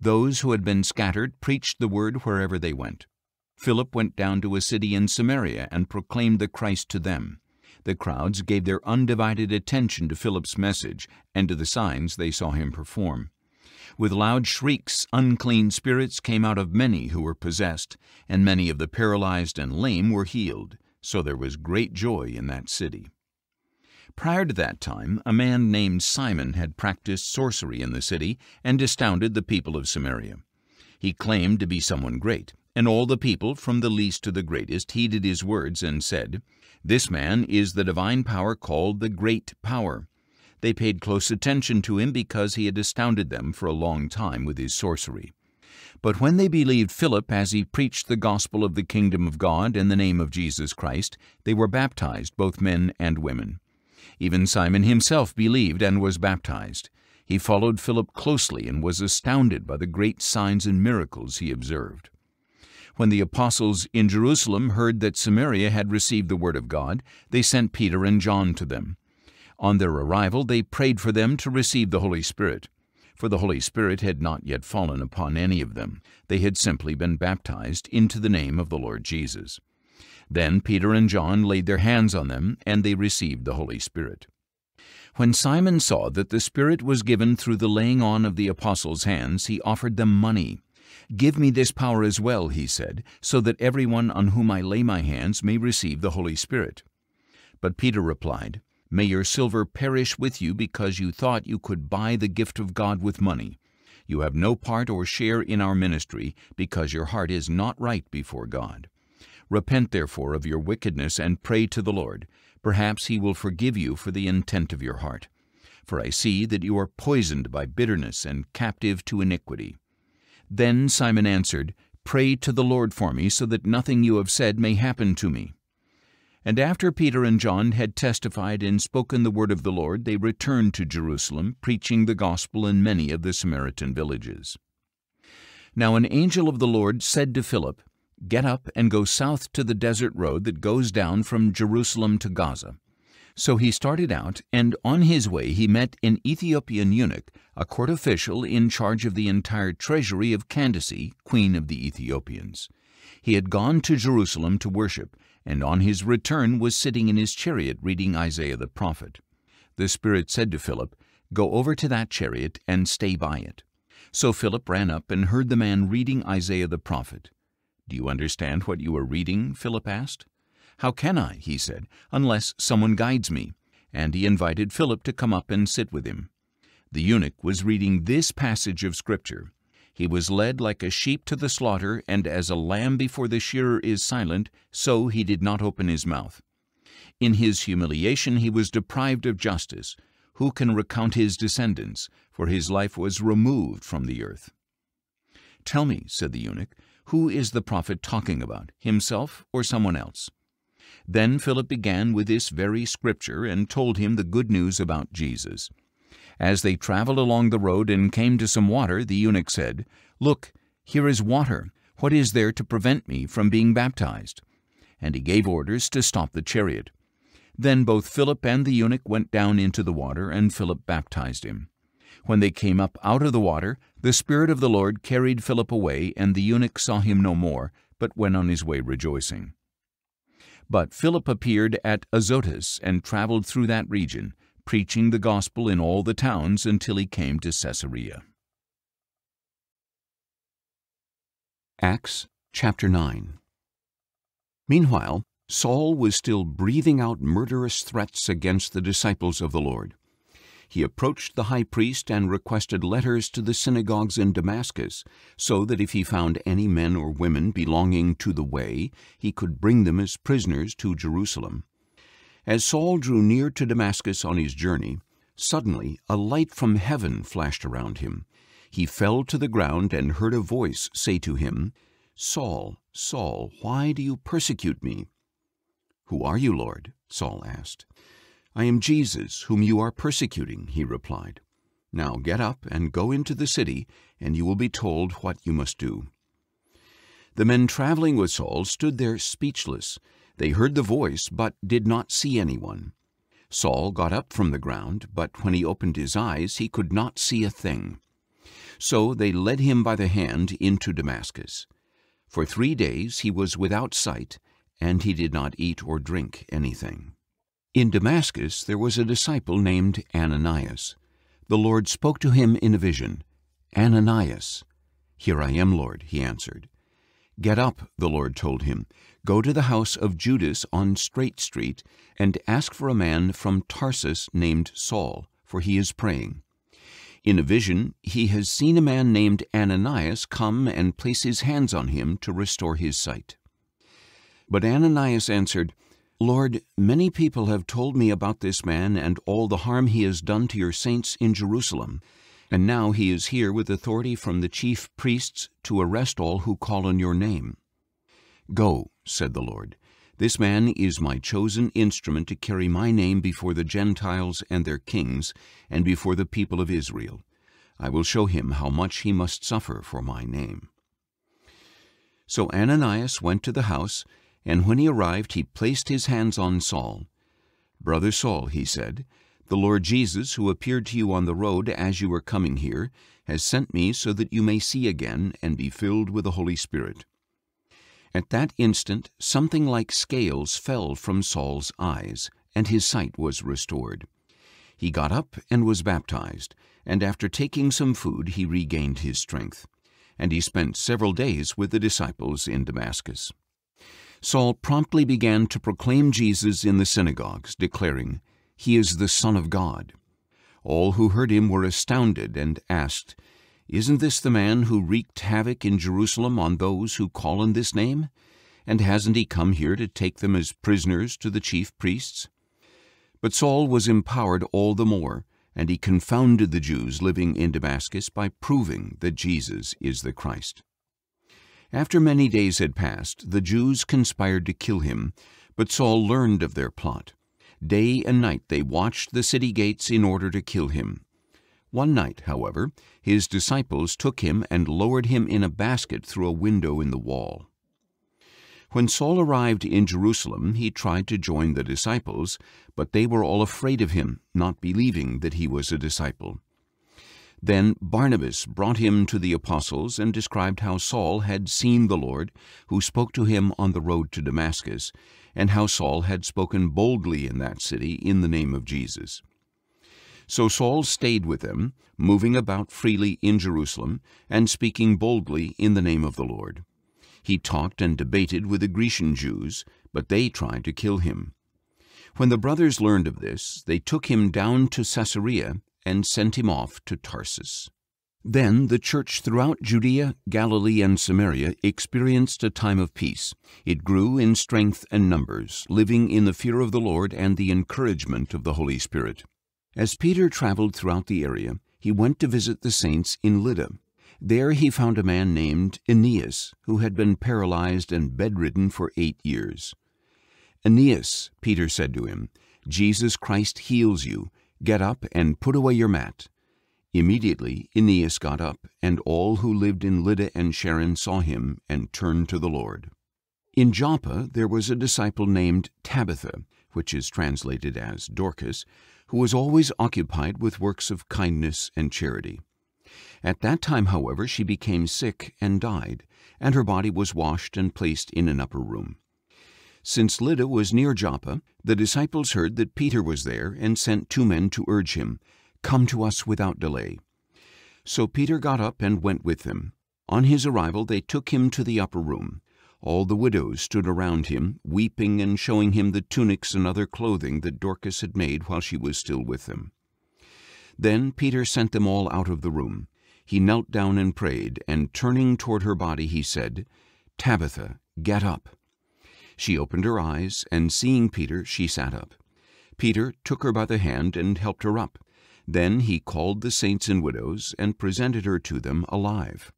Those who had been scattered preached the word wherever they went. Philip went down to a city in Samaria and proclaimed the Christ to them. The crowds gave their undivided attention to Philip's message and to the signs they saw him perform. With loud shrieks, unclean spirits came out of many who were possessed, and many of the paralyzed and lame were healed. So there was great joy in that city. Prior to that time, a man named Simon had practiced sorcery in the city and astounded the people of Samaria. He claimed to be someone great, and all the people, from the least to the greatest, heeded his words and said, This man is the divine power called the Great Power. They paid close attention to him because he had astounded them for a long time with his sorcery. But when they believed Philip as he preached the gospel of the kingdom of God in the name of Jesus Christ, they were baptized, both men and women. Even Simon himself believed and was baptized. He followed Philip closely and was astounded by the great signs and miracles he observed. When the apostles in Jerusalem heard that Samaria had received the word of God, they sent Peter and John to them. On their arrival, they prayed for them to receive the Holy Spirit. For the Holy Spirit had not yet fallen upon any of them. They had simply been baptized into the name of the Lord Jesus. Then Peter and John laid their hands on them, and they received the Holy Spirit. When Simon saw that the Spirit was given through the laying on of the apostles' hands, he offered them money. Give me this power as well, he said, so that everyone on whom I lay my hands may receive the Holy Spirit. But Peter replied, May your silver perish with you, because you thought you could buy the gift of God with money. You have no part or share in our ministry, because your heart is not right before God. Repent therefore of your wickedness and pray to the Lord. Perhaps he will forgive you for the intent of your heart. For I see that you are poisoned by bitterness and captive to iniquity. Then Simon answered, Pray to the Lord for me, so that nothing you have said may happen to me. And after Peter and John had testified and spoken the word of the Lord, they returned to Jerusalem, preaching the gospel in many of the Samaritan villages. Now an angel of the Lord said to Philip, "Get up and go south to the desert road that goes down from Jerusalem to Gaza." So he started out, and on his way he met an Ethiopian eunuch, a court official in charge of the entire treasury of Candace, queen of the Ethiopians. He had gone to Jerusalem to worship, and on his return was sitting in his chariot reading Isaiah the prophet. The Spirit said to Philip, "Go over to that chariot and stay by it." So Philip ran up and heard the man reading Isaiah the prophet. "Do you understand what you are reading?" Philip asked. "How can I," he said, "unless someone guides me?" And he invited Philip to come up and sit with him. The eunuch was reading this passage of Scripture. "He was led like a sheep to the slaughter, and as a lamb before the shearer is silent, so he did not open his mouth. In his humiliation he was deprived of justice. Who can recount his descendants? For his life was removed from the earth." "Tell me," said the eunuch, "who is the prophet talking about, himself or someone else?" Then Philip began with this very Scripture and told him the good news about Jesus. As they traveled along the road and came to some water, the eunuch said, "Look, here is water. What is there to prevent me from being baptized?" And he gave orders to stop the chariot. Then both Philip and the eunuch went down into the water, and Philip baptized him. When they came up out of the water, the Spirit of the Lord carried Philip away, and the eunuch saw him no more, but went on his way rejoicing. But Philip appeared at Azotus and traveled through that region, preaching the gospel in all the towns until he came to Caesarea. Acts chapter nine. Meanwhile, Saul was still breathing out murderous threats against the disciples of the Lord. He approached the high priest and requested letters to the synagogues in Damascus, so that if he found any men or women belonging to the Way, he could bring them as prisoners to Jerusalem. As Saul drew near to Damascus on his journey, suddenly a light from heaven flashed around him. He fell to the ground and heard a voice say to him, "Saul, Saul, why do you persecute me?" "Who are you, Lord?" Saul asked. "I am Jesus, whom you are persecuting," he replied. "Now get up and go into the city, and you will be told what you must do." The men traveling with Saul stood there speechless. They heard the voice, but did not see anyone. Saul got up from the ground, but when he opened his eyes, he could not see a thing. So they led him by the hand into Damascus. For three days he was without sight, and he did not eat or drink anything. In Damascus there was a disciple named Ananias. The Lord spoke to him in a vision. "Ananias." "Here I am, Lord," he answered. "Get up," the Lord told him. "Go to the house of Judas on Straight Street and ask for a man from Tarsus named Saul, for he is praying. In a vision he has seen a man named Ananias come and place his hands on him to restore his sight." But Ananias answered, "Lord, many people have told me about this man and all the harm he has done to your saints in Jerusalem, and now he is here with authority from the chief priests to arrest all who call on your name." "Go," said the Lord. "This man is my chosen instrument to carry my name before the Gentiles and their kings and before the people of Israel. I will show him how much he must suffer for my name." So Ananias went to the house, and when he arrived, he placed his hands on Saul. "Brother Saul," he said, "the Lord Jesus, who appeared to you on the road as you were coming here, has sent me so that you may see again and be filled with the Holy Spirit." At that instant, something like scales fell from Saul's eyes, and his sight was restored. He got up and was baptized, and after taking some food, he regained his strength. And he spent several days with the disciples in Damascus. Saul promptly began to proclaim Jesus in the synagogues, declaring, "He is the Son of God." All who heard him were astounded and asked, "Isn't this the man who wreaked havoc in Jerusalem on those who call on this name? And hasn't he come here to take them as prisoners to the chief priests?" But Saul was empowered all the more, and he confounded the Jews living in Damascus by proving that Jesus is the Christ. After many days had passed, the Jews conspired to kill him, But Saul learned of their plot. Day and night they watched the city gates in order to kill him. One night, however, his disciples took him and lowered him in a basket through a window in the wall. When Saul arrived in Jerusalem, he tried to join the disciples, but they were all afraid of him, not believing that he was a disciple. Then Barnabas brought him to the apostles and described how Saul had seen the Lord, who spoke to him on the road to Damascus, and how Saul had spoken boldly in that city in the name of Jesus. So Saul stayed with them, moving about freely in Jerusalem and speaking boldly in the name of the Lord. He talked and debated with the Grecian Jews, but they tried to kill him. When the brothers learned of this, they took him down to Caesarea and sent him off to Tarsus. Then the church throughout Judea, Galilee, and Samaria experienced a time of peace. It grew in strength and numbers, living in the fear of the Lord and the encouragement of the Holy Spirit. As Peter traveled throughout the area, he went to visit the saints in Lydda. There he found a man named Aeneas, who had been paralyzed and bedridden for eight years. "Aeneas," Peter said to him, "Jesus Christ heals you. Get up and put away your mat." Immediately Aeneas got up, and all who lived in Lydda and Sharon saw him and turned to the Lord. In Joppa there was a disciple named Tabitha, which is translated as Dorcas, who was always occupied with works of kindness and charity. At that time, however, she became sick and died, and her body was washed and placed in an upper room. Since Lydda was near Joppa, the disciples heard that Peter was there and sent two men to urge him, "Come to us without delay." So Peter got up and went with them. On his arrival they took him to the upper room. All the widows stood around him, weeping and showing him the tunics and other clothing that Dorcas had made while she was still with them. Then Peter sent them all out of the room. He knelt down and prayed, and turning toward her body he said, "Tabitha, get up." She opened her eyes, and seeing Peter, she sat up. Peter took her by the hand and helped her up. Then he called the saints and widows and presented her to them alive.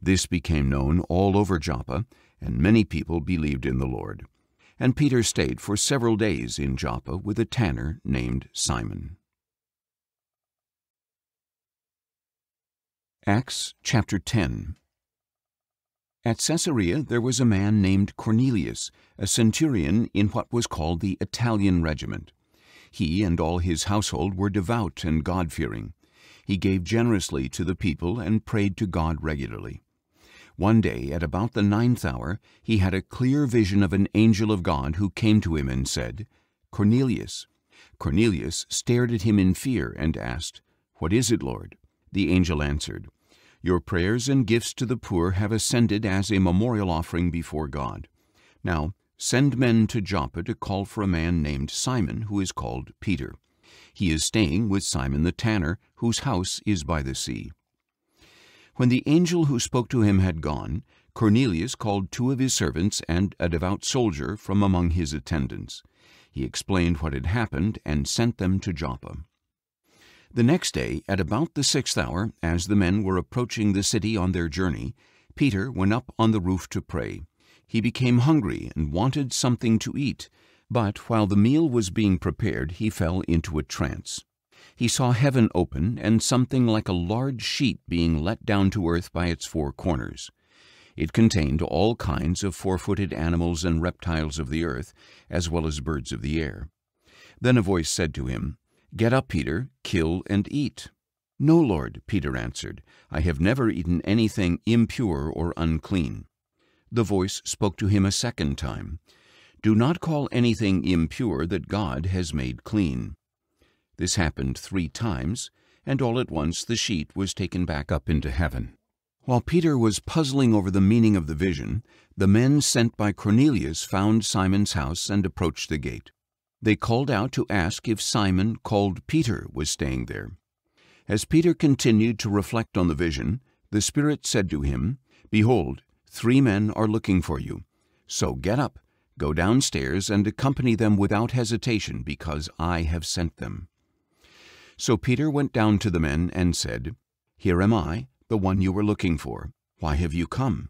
This became known all over Joppa, and many people believed in the Lord. And Peter stayed for several days in Joppa with a tanner named Simon. Acts chapter ten. At Caesarea there was a man named Cornelius, a centurion in what was called the Italian regiment. He and all his household were devout and God-fearing. He gave generously to the people and prayed to God regularly. One day, at about the ninth hour, he had a clear vision of an angel of God who came to him and said, "Cornelius." Cornelius stared at him in fear and asked, "What is it, Lord?" The angel answered, "Your prayers and gifts to the poor have ascended as a memorial offering before God. Now send men to Joppa to call for a man named Simon, who is called Peter. He is staying with Simon the tanner, whose house is by the sea." When the angel who spoke to him had gone, Cornelius called two of his servants and a devout soldier from among his attendants. He explained what had happened and sent them to Joppa. The next day, at about the sixth hour, as the men were approaching the city on their journey, Peter went up on the roof to pray. He became hungry and wanted something to eat, but while the meal was being prepared, he fell into a trance. He saw heaven open and something like a large sheet being let down to earth by its four corners. It contained all kinds of four-footed animals and reptiles of the earth, as well as birds of the air. Then a voice said to him, "Get up, Peter, kill and eat." "No, Lord," Peter answered, "I have never eaten anything impure or unclean." The voice spoke to him a second time, "Do not call anything impure that God has made clean." This happened three times, and all at once the sheet was taken back up into heaven. While Peter was puzzling over the meaning of the vision, the men sent by Cornelius found Simon's house and approached the gate. They called out to ask if Simon, called Peter, was staying there. As Peter continued to reflect on the vision, the Spirit said to him, "Behold, three men are looking for you. So get up, go downstairs, and accompany them without hesitation, because I have sent them." So Peter went down to the men and said, "Here am I, the one you were looking for. Why have you come?"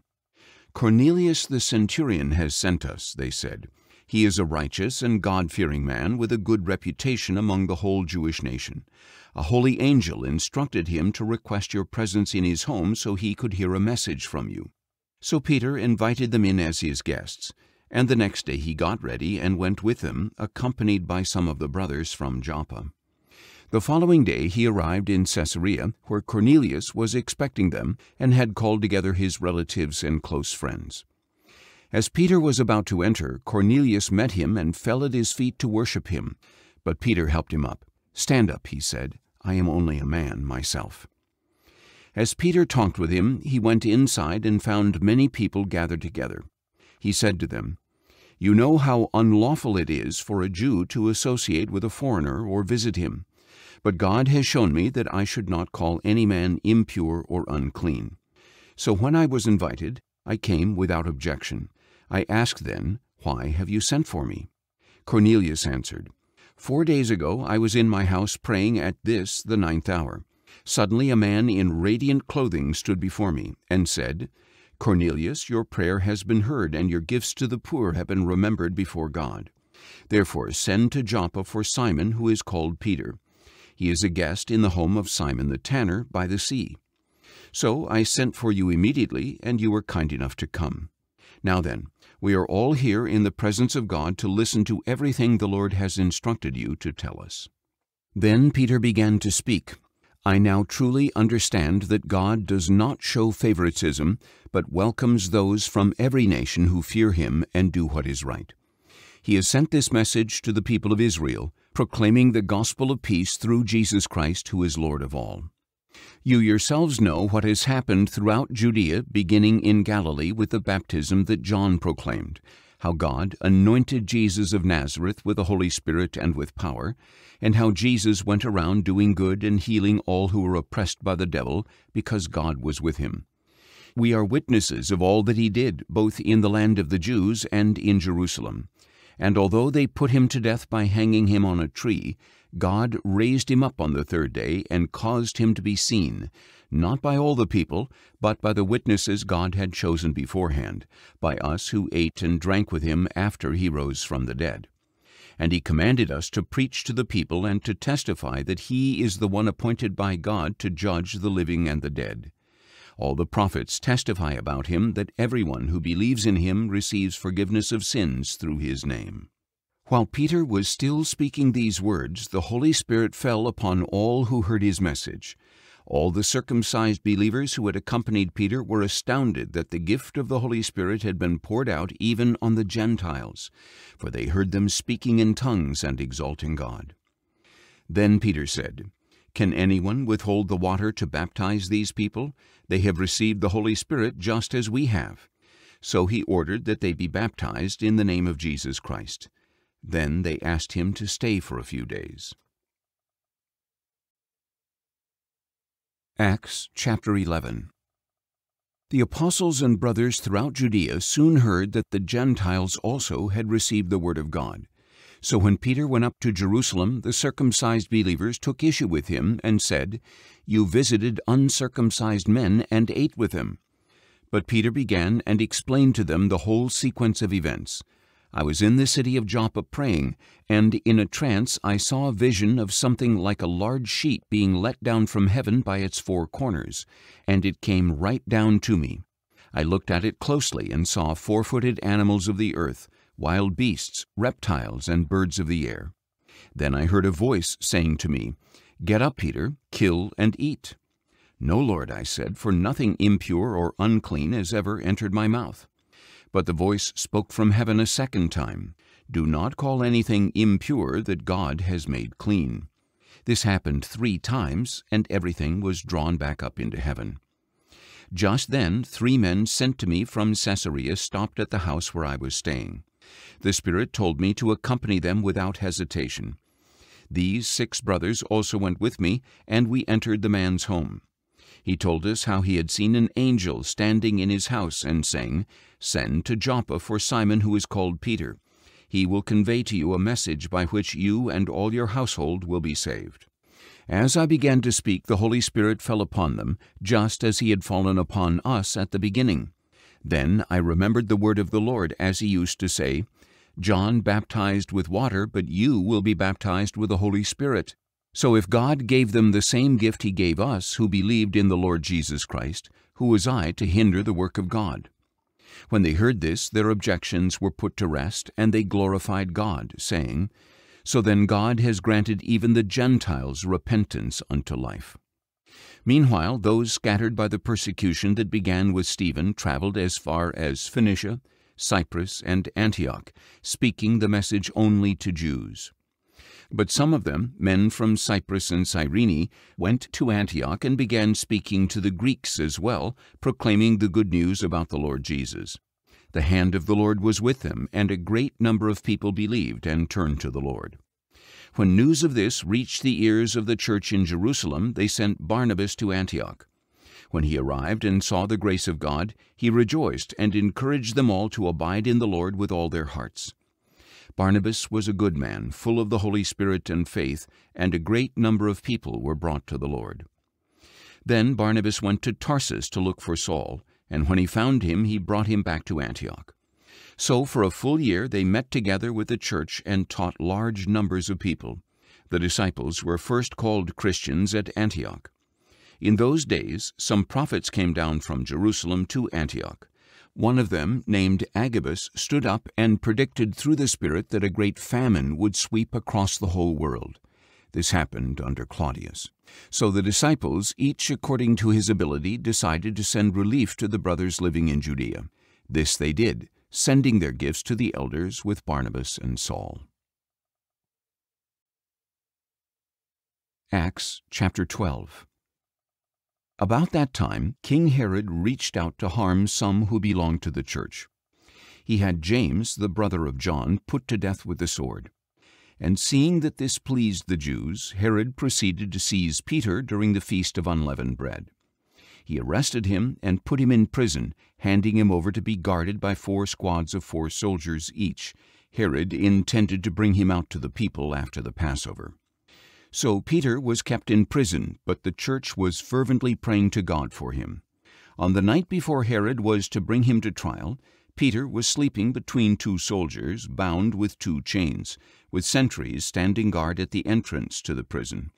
"Cornelius the centurion has sent us," they said. He is a righteous and God-fearing man with a good reputation among the whole Jewish nation. A holy angel instructed him to request your presence in his home so he could hear a message from you. So Peter invited them in as his guests, and the next day he got ready and went with them, accompanied by some of the brothers from Joppa. The following day he arrived in Caesarea, where Cornelius was expecting them and had called together his relatives and close friends. As Peter was about to enter, Cornelius met him and fell at his feet to worship him. But Peter helped him up. "Stand up," he said. "I am only a man myself." As Peter talked with him, he went inside and found many people gathered together. He said to them, "You know how unlawful it is for a Jew to associate with a foreigner or visit him. But God has shown me that I should not call any man impure or unclean. So when I was invited, I came without objection. I asked then, 'Why have you sent for me?' Cornelius answered, 'Four days ago I was in my house praying at this, the ninth hour. Suddenly a man in radiant clothing stood before me and said, "Cornelius, your prayer has been heard, and your gifts to the poor have been remembered before God. Therefore send to Joppa for Simon, who is called Peter. He is a guest in the home of Simon the tanner by the sea." So I sent for you immediately, and you were kind enough to come. Now then, we are all here in the presence of God to listen to everything the Lord has instructed you to tell us." Then Peter began to speak. "I now truly understand that God does not show favoritism, but welcomes those from every nation who fear him and do what is right. He has sent this message to the people of Israel, proclaiming the gospel of peace through Jesus Christ, who is Lord of all. You yourselves know what has happened throughout Judea, beginning in Galilee with the baptism that John proclaimed, how God anointed Jesus of Nazareth with the Holy Spirit and with power, and how Jesus went around doing good and healing all who were oppressed by the devil, because God was with him. We are witnesses of all that he did, both in the land of the Jews and in Jerusalem. And although they put him to death by hanging him on a tree, God raised him up on the third day and caused him to be seen, not by all the people, but by the witnesses God had chosen beforehand, by us who ate and drank with him after he rose from the dead. And he commanded us to preach to the people and to testify that he is the one appointed by God to judge the living and the dead. All the prophets testify about him, that everyone who believes in him receives forgiveness of sins through his name." While Peter was still speaking these words, the Holy Spirit fell upon all who heard his message. All the circumcised believers who had accompanied Peter were astounded that the gift of the Holy Spirit had been poured out even on the Gentiles, for they heard them speaking in tongues and exalting God. Then Peter said, "Can anyone withhold the water to baptize these people? They have received the Holy Spirit just as we have." So he ordered that they be baptized in the name of Jesus Christ. Then they asked him to stay for a few days. Acts chapter eleven. The apostles and brothers throughout Judea soon heard that the Gentiles also had received the word of God. So when Peter went up to Jerusalem, the circumcised believers took issue with him and said, "You visited uncircumcised men and ate with them." But Peter began and explained to them the whole sequence of events. "I was in the city of Joppa praying, and in a trance I saw a vision of something like a large sheet being let down from heaven by its four corners, and it came right down to me. I looked at it closely and saw four-footed animals of the earth, wild beasts, reptiles, and birds of the air. Then I heard a voice saying to me, 'Get up, Peter, kill and eat.' 'No, Lord,' I said, 'for nothing impure or unclean has ever entered my mouth.' But the voice spoke from heaven a second time, 'Do not call anything impure that God has made clean.' This happened three times, and everything was drawn back up into heaven. Just then three men sent to me from Caesarea stopped at the house where I was staying. The Spirit told me to accompany them without hesitation. These six brothers also went with me, and we entered the man's home. He told us how he had seen an angel standing in his house and saying, 'Send to Joppa for Simon, who is called Peter. He will convey to you a message by which you and all your household will be saved.' As I began to speak, the Holy Spirit fell upon them, just as he had fallen upon us at the beginning. Then I remembered the word of the Lord, as he used to say, John baptized with water, but you will be baptized with the Holy Spirit. So if God gave them the same gift He gave us who believed in the Lord Jesus Christ, who was I to hinder the work of God? When they heard this, their objections were put to rest, and they glorified God, saying, So then God has granted even the Gentiles repentance unto life. Meanwhile, those scattered by the persecution that began with Stephen traveled as far as Phoenicia, Cyprus, and Antioch, speaking the message only to Jews. But some of them, men from Cyprus and Cyrene, went to Antioch and began speaking to the Greeks as well, proclaiming the good news about the Lord Jesus. The hand of the Lord was with them, and a great number of people believed and turned to the Lord. When news of this reached the ears of the church in Jerusalem, they sent Barnabas to Antioch. When he arrived and saw the grace of God, he rejoiced and encouraged them all to abide in the Lord with all their hearts. Barnabas was a good man, full of the Holy Spirit and faith, and a great number of people were brought to the Lord. Then Barnabas went to Tarsus to look for Saul, and when he found him, he brought him back to Antioch. So for a full year they met together with the church and taught large numbers of people. The disciples were first called Christians at Antioch. In those days some prophets came down from Jerusalem to Antioch. One of them, named Agabus, stood up and predicted through the Spirit that a great famine would sweep across the whole world. This happened under Claudius. So the disciples, each according to his ability, decided to send relief to the brothers living in Judea. This they did, sending their gifts to the elders with Barnabas and Saul. Acts chapter twelve. About that time, King Herod reached out to harm some who belonged to the church. He had James, the brother of John, put to death with the sword. And seeing that this pleased the Jews, Herod proceeded to seize Peter during the Feast of Unleavened Bread. He arrested him and put him in prison, handing him over to be guarded by four squads of four soldiers each. Herod intended to bring him out to the people after the Passover. So Peter was kept in prison, but the church was fervently praying to God for him. On the night before Herod was to bring him to trial, Peter was sleeping between two soldiers, bound with two chains, with sentries standing guard at the entrance to the prison.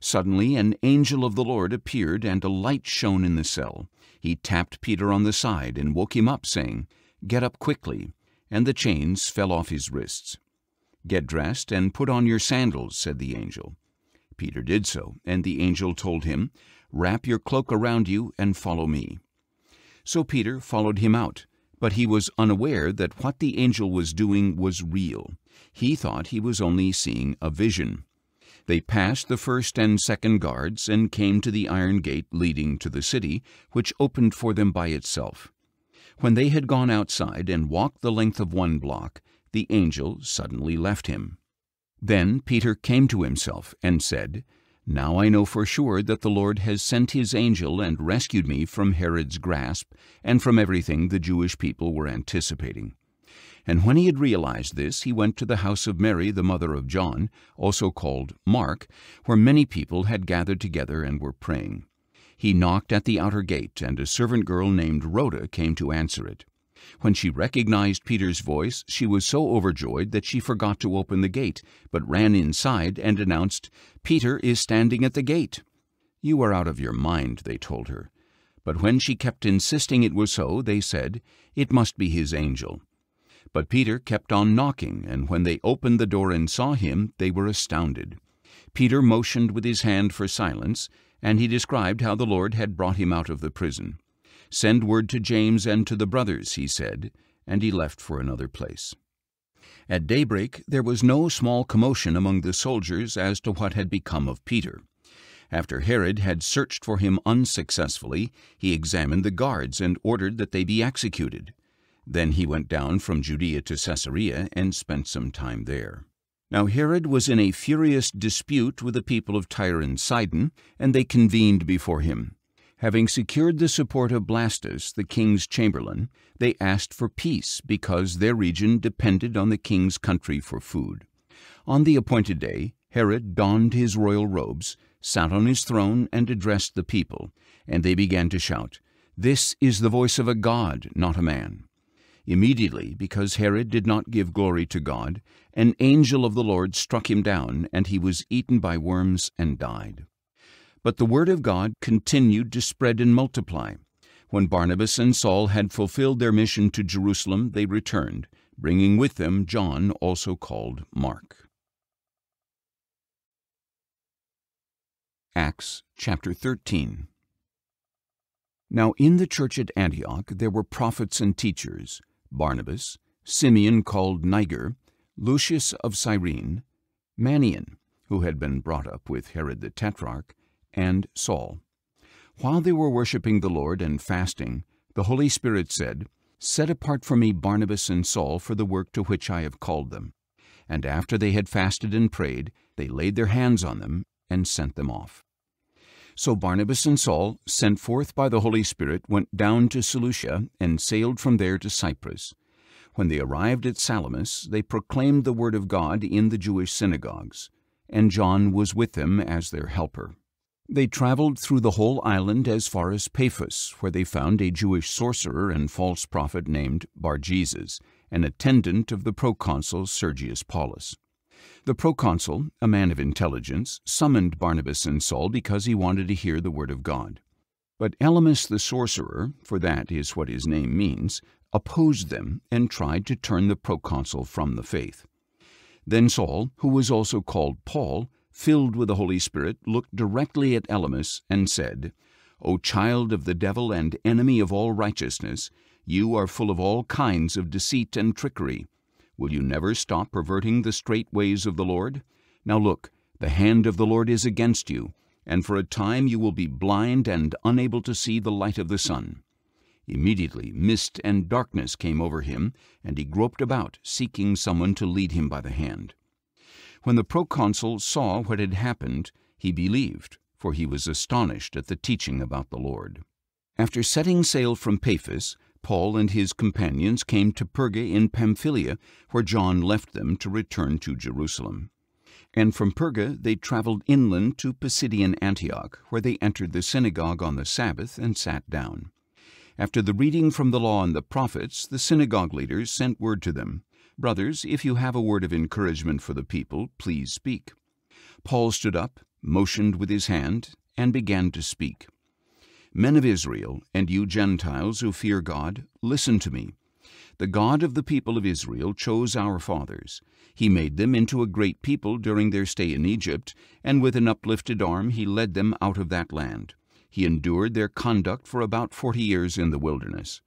Suddenly an angel of the Lord appeared, and a light shone in the cell. He tapped Peter on the side and woke him up, saying, "Get up quickly," and the chains fell off his wrists. "Get dressed and put on your sandals," said the angel. Peter did so, and the angel told him, "Wrap your cloak around you and follow me." So Peter followed him out, but he was unaware that what the angel was doing was real. He thought he was only seeing a vision. They passed the first and second guards and came to the iron gate leading to the city, which opened for them by itself. When they had gone outside and walked the length of one block, the angel suddenly left him. Then Peter came to himself and said, "Now I know for sure that the Lord has sent His angel and rescued me from Herod's grasp and from everything the Jewish people were anticipating." And when he had realized this, he went to the house of Mary, the mother of John, also called Mark, where many people had gathered together and were praying. He knocked at the outer gate, and a servant girl named Rhoda came to answer it. When she recognized Peter's voice, she was so overjoyed that she forgot to open the gate, but ran inside and announced, "Peter is standing at the gate." "You are out of your mind," they told her. But when she kept insisting it was so, they said, "It must be his angel." But Peter kept on knocking, and when they opened the door and saw him, they were astounded. Peter motioned with his hand for silence, and he described how the Lord had brought him out of the prison. "Send word to James and to the brothers," he said, and he left for another place. At daybreak there was no small commotion among the soldiers as to what had become of Peter. After Herod had searched for him unsuccessfully, he examined the guards and ordered that they be executed. Then he went down from Judea to Caesarea and spent some time there. Now Herod was in a furious dispute with the people of Tyre and Sidon, and they convened before him. Having secured the support of Blastus, the king's chamberlain, they asked for peace because their region depended on the king's country for food. On the appointed day, Herod donned his royal robes, sat on his throne, and addressed the people, and they began to shout, "This is the voice of a god, not a man." Immediately, because Herod did not give glory to God, an angel of the Lord struck him down, and he was eaten by worms and died. But the word of God continued to spread and multiply. When Barnabas and Saul had fulfilled their mission to Jerusalem, they returned, bringing with them John, also called Mark. Acts chapter thirteen. Now in the church at Antioch there were prophets and teachers: Barnabas, Simeon called Niger, Lucius of Cyrene, Manaen, who had been brought up with Herod the Tetrarch, and Saul. While they were worshiping the Lord and fasting, the Holy Spirit said, "Set apart for me Barnabas and Saul for the work to which I have called them." And after they had fasted and prayed, they laid their hands on them and sent them off. So Barnabas and Saul, sent forth by the Holy Spirit, went down to Cilicia and sailed from there to Cyprus. When they arrived at Salamis, they proclaimed the word of God in the Jewish synagogues, and John was with them as their helper. They traveled through the whole island as far as Paphos, where they found a Jewish sorcerer and false prophet named Bar-Jesus, an attendant of the proconsul Sergius Paulus. The proconsul, a man of intelligence, summoned Barnabas and Saul because he wanted to hear the word of God. But Elymas the sorcerer, for that is what his name means, opposed them and tried to turn the proconsul from the faith. Then Saul, who was also called Paul, filled with the Holy Spirit, looked directly at Elymas and said, "O child of the devil and enemy of all righteousness, you are full of all kinds of deceit and trickery. Will you never stop perverting the straight ways of the Lord? Now look, the hand of the Lord is against you, and for a time you will be blind and unable to see the light of the sun." Immediately mist and darkness came over him, and he groped about, seeking someone to lead him by the hand. When the proconsul saw what had happened, he believed, for he was astonished at the teaching about the Lord. After setting sail from Paphos, Paul and his companions came to Perga in Pamphylia, where John left them to return to Jerusalem. And from Perga they traveled inland to Pisidian Antioch, where they entered the synagogue on the Sabbath and sat down. After the reading from the law and the prophets, the synagogue leaders sent word to them, "Brothers, if you have a word of encouragement for the people, please speak." Paul stood up, motioned with his hand, and began to speak. "Men of Israel, and you Gentiles who fear God, listen to me. The God of the people of Israel chose our fathers. He made them into a great people during their stay in Egypt, and with an uplifted arm he led them out of that land. He endured their conduct for about forty years in the wilderness.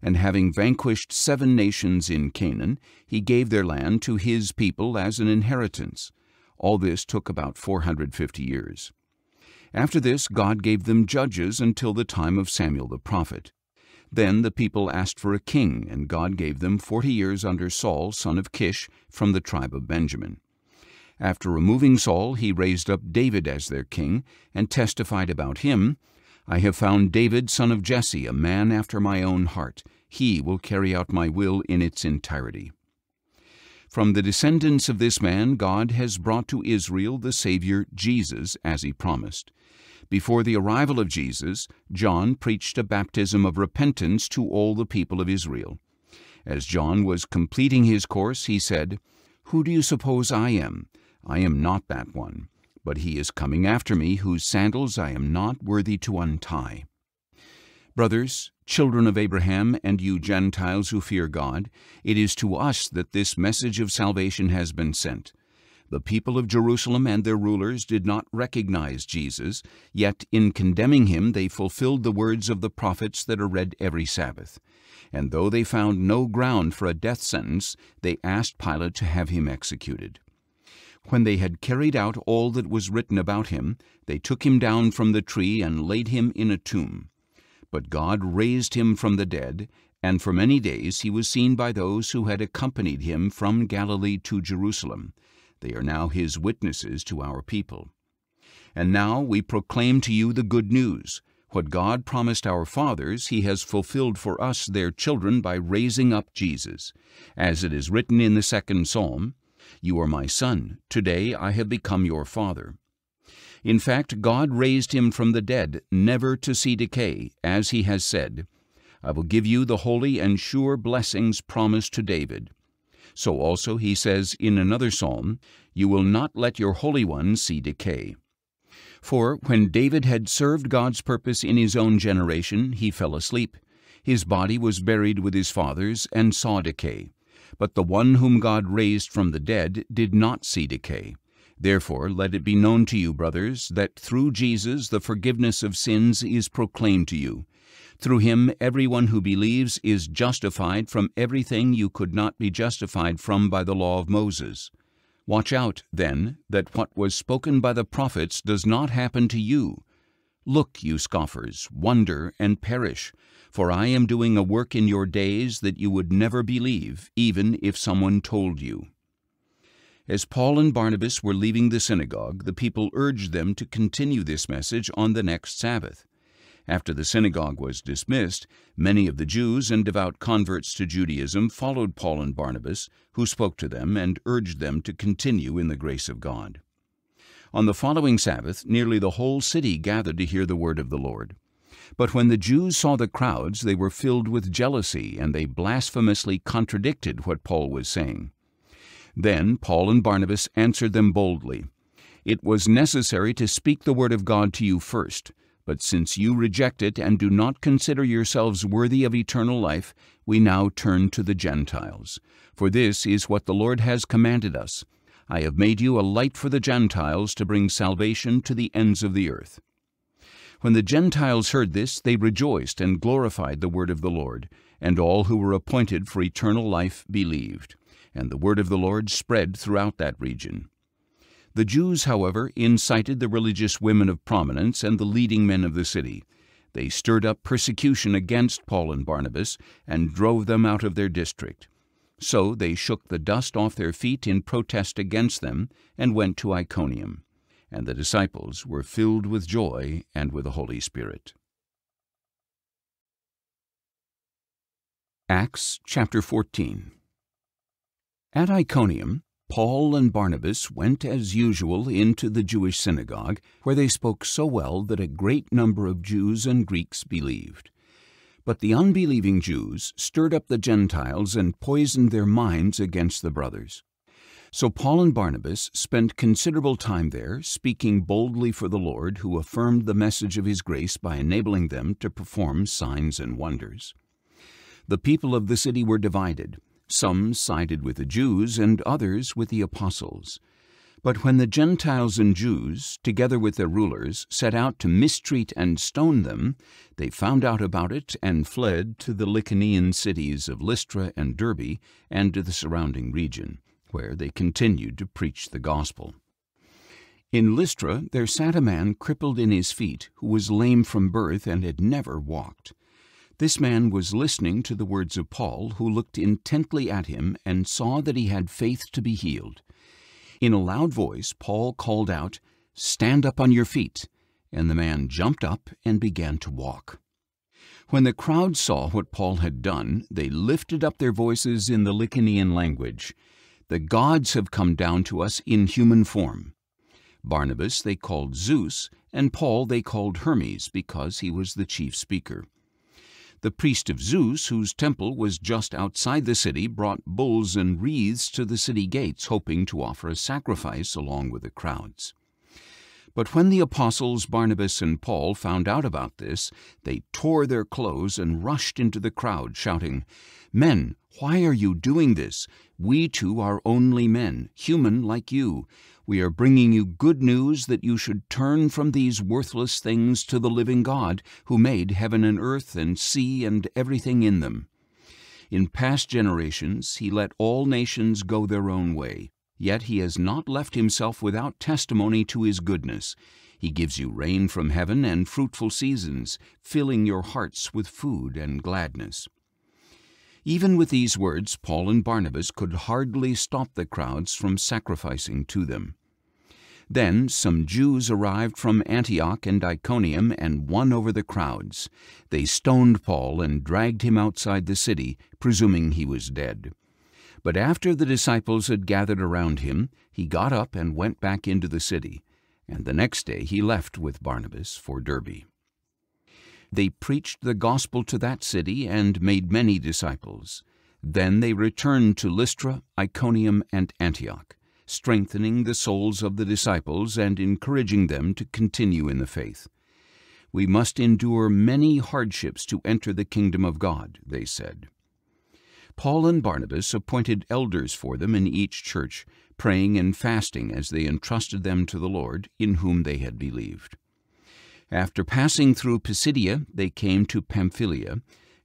And having vanquished seven nations in Canaan, he gave their land to his people as an inheritance. All this took about four hundred fifty years. After this, God gave them judges until the time of Samuel the prophet. Then the people asked for a king, and God gave them forty years under Saul, son of Kish, from the tribe of Benjamin. After removing Saul, he raised up David as their king, and testified about him, 'I have found David, son of Jesse, a man after my own heart. He will carry out my will in its entirety.' From the descendants of this man, God has brought to Israel the Savior, Jesus, as he promised. Before the arrival of Jesus, John preached a baptism of repentance to all the people of Israel. As John was completing his course, he said, 'Who do you suppose I am? I am not that one. But he is coming after me, whose sandals I am not worthy to untie.' Brothers, children of Abraham, and you Gentiles who fear God, it is to us that this message of salvation has been sent. The people of Jerusalem and their rulers did not recognize Jesus, yet in condemning him they fulfilled the words of the prophets that are read every Sabbath. And though they found no ground for a death sentence, they asked Pilate to have him executed. When they had carried out all that was written about him, they took him down from the tree and laid him in a tomb. But God raised him from the dead, and for many days he was seen by those who had accompanied him from Galilee to Jerusalem. They are now his witnesses to our people. And now we proclaim to you the good news. What God promised our fathers, he has fulfilled for us, their children, by raising up Jesus. As it is written in the second psalm, 'You are my son, today I have become your father.' In fact, God raised him from the dead, never to see decay, as he has said, I will give you the holy and sure blessings promised to David. So also he says in another psalm, you will not let your Holy One see decay. For when David had served God's purpose in his own generation, he fell asleep. His body was buried with his fathers and saw decay. But the one whom God raised from the dead did not see decay. Therefore let it be known to you, brothers, that through Jesus the forgiveness of sins is proclaimed to you. Through him everyone who believes is justified from everything you could not be justified from by the law of Moses. Watch out, then, that what was spoken by the prophets does not happen to you. Look, you scoffers, wonder and perish, for I am doing a work in your days that you would never believe, even if someone told you. As Paul and Barnabas were leaving the synagogue, the people urged them to continue this message on the next Sabbath. After the synagogue was dismissed, many of the Jews and devout converts to Judaism followed Paul and Barnabas, who spoke to them and urged them to continue in the grace of God. On the following Sabbath, nearly the whole city gathered to hear the word of the Lord. But when the Jews saw the crowds, they were filled with jealousy, and they blasphemously contradicted what Paul was saying. Then Paul and Barnabas answered them boldly, "It was necessary to speak the word of God to you first, but since you reject it and do not consider yourselves worthy of eternal life, we now turn to the Gentiles. For this is what the Lord has commanded us. I have made you a light for the Gentiles to bring salvation to the ends of the earth." When the Gentiles heard this, they rejoiced and glorified the word of the Lord, and all who were appointed for eternal life believed. And the word of the Lord spread throughout that region. The Jews, however, incited the religious women of prominence and the leading men of the city. They stirred up persecution against Paul and Barnabas and drove them out of their district. So they shook the dust off their feet in protest against them and went to Iconium. And the disciples were filled with joy and with the Holy Spirit. Acts chapter fourteen. At Iconium, Paul and Barnabas went as usual into the Jewish synagogue, where they spoke so well that a great number of Jews and Greeks believed. But the unbelieving Jews stirred up the Gentiles and poisoned their minds against the brothers. So Paul and Barnabas spent considerable time there, speaking boldly for the Lord, who affirmed the message of his grace by enabling them to perform signs and wonders. The people of the city were divided. Some sided with the Jews and others with the apostles. But when the Gentiles and Jews, together with their rulers, set out to mistreat and stone them, they found out about it and fled to the Lycaonian cities of Lystra and Derbe and to the surrounding region, where they continued to preach the gospel. In Lystra there sat a man crippled in his feet, who was lame from birth and had never walked. This man was listening to the words of Paul, who looked intently at him and saw that he had faith to be healed. In a loud voice, Paul called out, "Stand up on your feet!" And the man jumped up and began to walk. When the crowd saw what Paul had done, they lifted up their voices in the Lycaonian language. "The gods have come down to us in human form." Barnabas they called Zeus, and Paul they called Hermes, because he was the chief speaker. The priest of Zeus, whose temple was just outside the city, brought bulls and wreaths to the city gates, hoping to offer a sacrifice along with the crowds. But when the apostles Barnabas and Paul found out about this, they tore their clothes and rushed into the crowd, shouting, "Men, why are you doing this? We too are only men, human like you. We are bringing you good news that you should turn from these worthless things to the living God, who made heaven and earth and sea and everything in them. In past generations he let all nations go their own way, yet he has not left himself without testimony to his goodness. He gives you rain from heaven and fruitful seasons, filling your hearts with food and gladness." Even with these words, Paul and Barnabas could hardly stop the crowds from sacrificing to them. Then some Jews arrived from Antioch and Iconium and won over the crowds. They stoned Paul and dragged him outside the city, presuming he was dead. But after the disciples had gathered around him, he got up and went back into the city, and the next day he left with Barnabas for Derbe. They preached the gospel to that city and made many disciples. Then they returned to Lystra, Iconium, and Antioch, strengthening the souls of the disciples and encouraging them to continue in the faith. We must endure many hardships to enter the kingdom of God, they said. Paul and Barnabas appointed elders for them in each church, praying and fasting as they entrusted them to the Lord, in whom they had believed. After passing through Pisidia, they came to Pamphylia,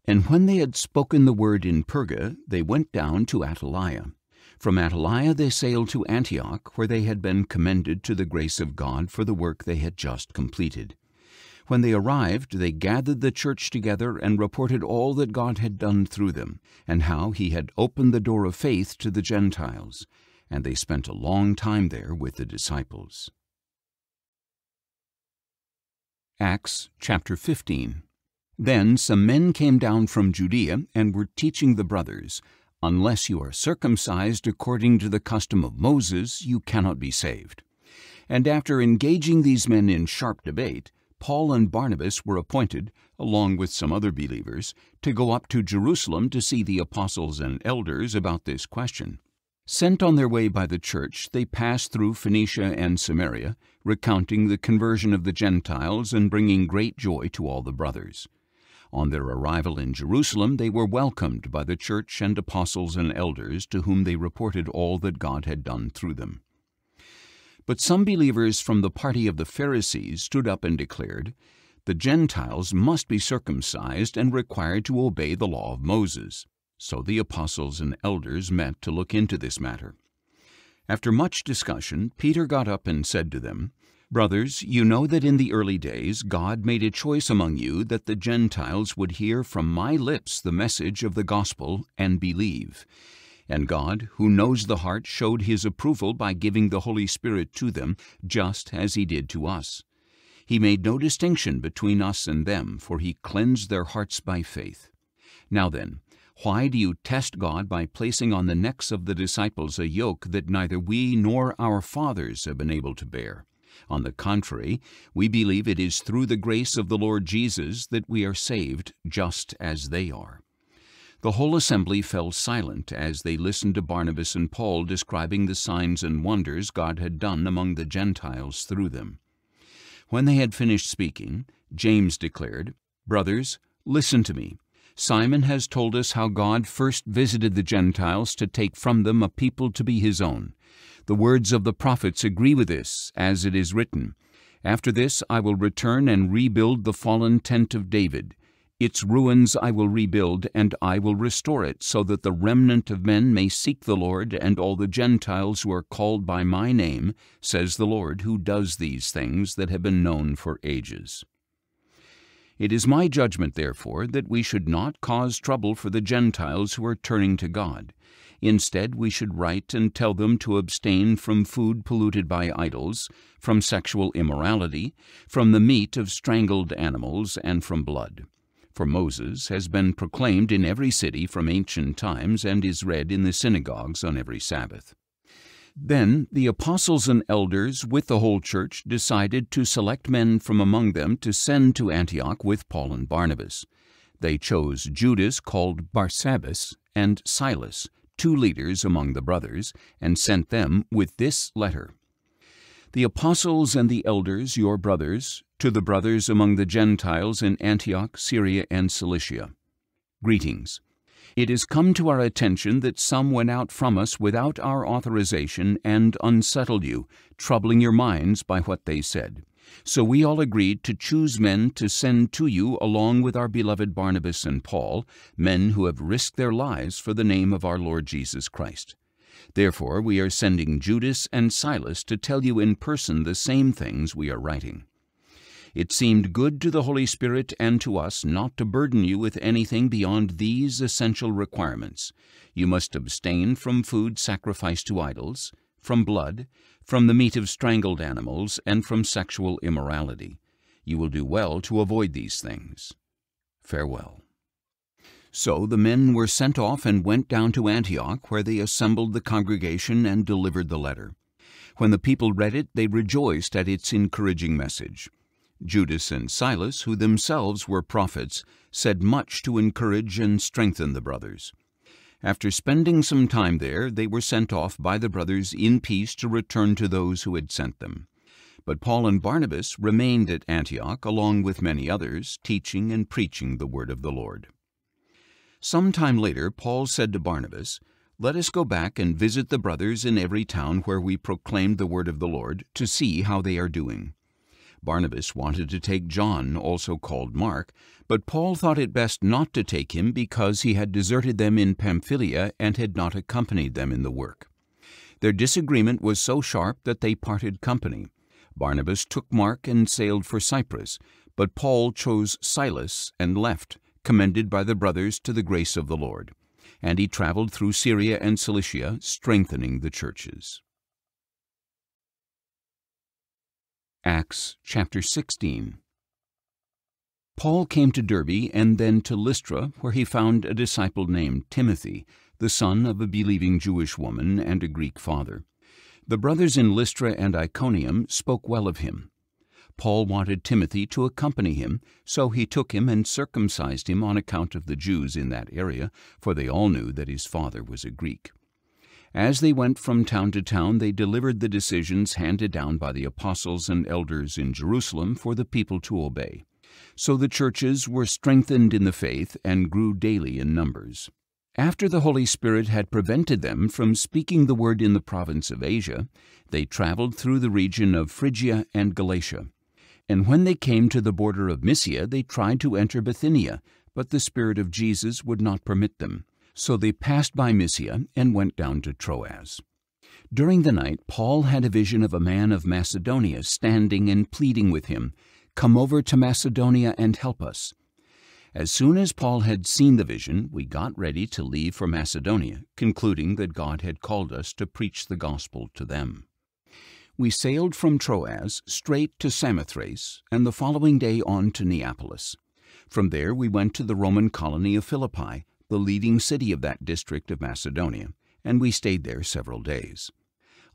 and when they had spoken the word in Perga, they went down to Attalia. From Attalia they sailed to Antioch, where they had been commended to the grace of God for the work they had just completed. When they arrived, they gathered the church together and reported all that God had done through them, and how he had opened the door of faith to the Gentiles, and they spent a long time there with the disciples. Acts chapter fifteen. Then some men came down from Judea and were teaching the brothers, "Unless you are circumcised according to the custom of Moses, you cannot be saved." And after engaging these men in sharp debate, Paul and Barnabas were appointed, along with some other believers, to go up to Jerusalem to see the apostles and elders about this question. Sent on their way by the church, they passed through Phoenicia and Samaria, recounting the conversion of the Gentiles and bringing great joy to all the brothers. On their arrival in Jerusalem, they were welcomed by the church and apostles and elders, to whom they reported all that God had done through them. But some believers from the party of the Pharisees stood up and declared, "The Gentiles must be circumcised and required to obey the law of Moses." So the apostles and elders met to look into this matter. After much discussion, Peter got up and said to them, "Brothers, you know that in the early days God made a choice among you that the Gentiles would hear from my lips the message of the gospel and believe. And God, who knows the heart, showed his approval by giving the Holy Spirit to them, just as he did to us. He made no distinction between us and them, for he cleansed their hearts by faith. Now then, why do you test God by placing on the necks of the disciples a yoke that neither we nor our fathers have been able to bear? On the contrary, we believe it is through the grace of the Lord Jesus that we are saved, just as they are." The whole assembly fell silent as they listened to Barnabas and Paul describing the signs and wonders God had done among the Gentiles through them. When they had finished speaking, James declared, "Brothers, listen to me. Simon has told us how God first visited the Gentiles to take from them a people to be his own. The words of the prophets agree with this, as it is written, 'After this I will return and rebuild the fallen tent of David. Its ruins I will rebuild, and I will restore it, so that the remnant of men may seek the Lord, and all the Gentiles who are called by my name, says the Lord, who does these things that have been known for ages.' It is my judgment, therefore, that we should not cause trouble for the Gentiles who are turning to God. Instead, we should write and tell them to abstain from food polluted by idols, from sexual immorality, from the meat of strangled animals, and from blood. For Moses has been proclaimed in every city from ancient times and is read in the synagogues on every Sabbath." Then the apostles and elders with the whole church decided to select men from among them to send to Antioch with Paul and Barnabas. They chose Judas, called Barsabbas, and Silas, two leaders among the brothers, and sent them with this letter: "The apostles and the elders, your brothers, to the brothers among the Gentiles in Antioch, Syria, and Cilicia. Greetings. It has come to our attention that some went out from us without our authorization and unsettled you, troubling your minds by what they said. So we all agreed to choose men to send to you along with our beloved Barnabas and Paul, men who have risked their lives for the name of our Lord Jesus Christ. Therefore we are sending Judas and Silas to tell you in person the same things we are writing. It seemed good to the Holy Spirit and to us not to burden you with anything beyond these essential requirements. You must abstain from food sacrificed to idols, from blood, from the meat of strangled animals, and from sexual immorality. You will do well to avoid these things. Farewell." So the men were sent off and went down to Antioch, where they assembled the congregation and delivered the letter. When the people read it, they rejoiced at its encouraging message. Judas and Silas, who themselves were prophets, said much to encourage and strengthen the brothers. After spending some time there, they were sent off by the brothers in peace to return to those who had sent them. But Paul and Barnabas remained at Antioch, along with many others, teaching and preaching the word of the Lord. Some time later, Paul said to Barnabas, "Let us go back and visit the brothers in every town where we proclaimed the word of the Lord, to see how they are doing." Barnabas wanted to take John, also called Mark, but Paul thought it best not to take him because he had deserted them in Pamphylia and had not accompanied them in the work. Their disagreement was so sharp that they parted company. Barnabas took Mark and sailed for Cyprus, but Paul chose Silas and left, commended by the brothers to the grace of the Lord. And he traveled through Syria and Cilicia, strengthening the churches. Acts chapter sixteen. Paul came to Derbe and then to Lystra, where he found a disciple named Timothy, the son of a believing Jewish woman and a Greek father. The brothers in Lystra and Iconium spoke well of him. Paul wanted Timothy to accompany him, so he took him and circumcised him on account of the Jews in that area, for they all knew that his father was a Greek. As they went from town to town, they delivered the decisions handed down by the apostles and elders in Jerusalem for the people to obey. So the churches were strengthened in the faith and grew daily in numbers. After the Holy Spirit had prevented them from speaking the word in the province of Asia, they traveled through the region of Phrygia and Galatia. And when they came to the border of Mysia, they tried to enter Bithynia, but the Spirit of Jesus would not permit them. So they passed by Mysia and went down to Troas. During the night, Paul had a vision of a man of Macedonia standing and pleading with him, "Come over to Macedonia and help us." As soon as Paul had seen the vision, we got ready to leave for Macedonia, concluding that God had called us to preach the gospel to them. We sailed from Troas straight to Samothrace, and the following day on to Neapolis. From there we went to the Roman colony of Philippi, the leading city of that district of Macedonia, and we stayed there several days.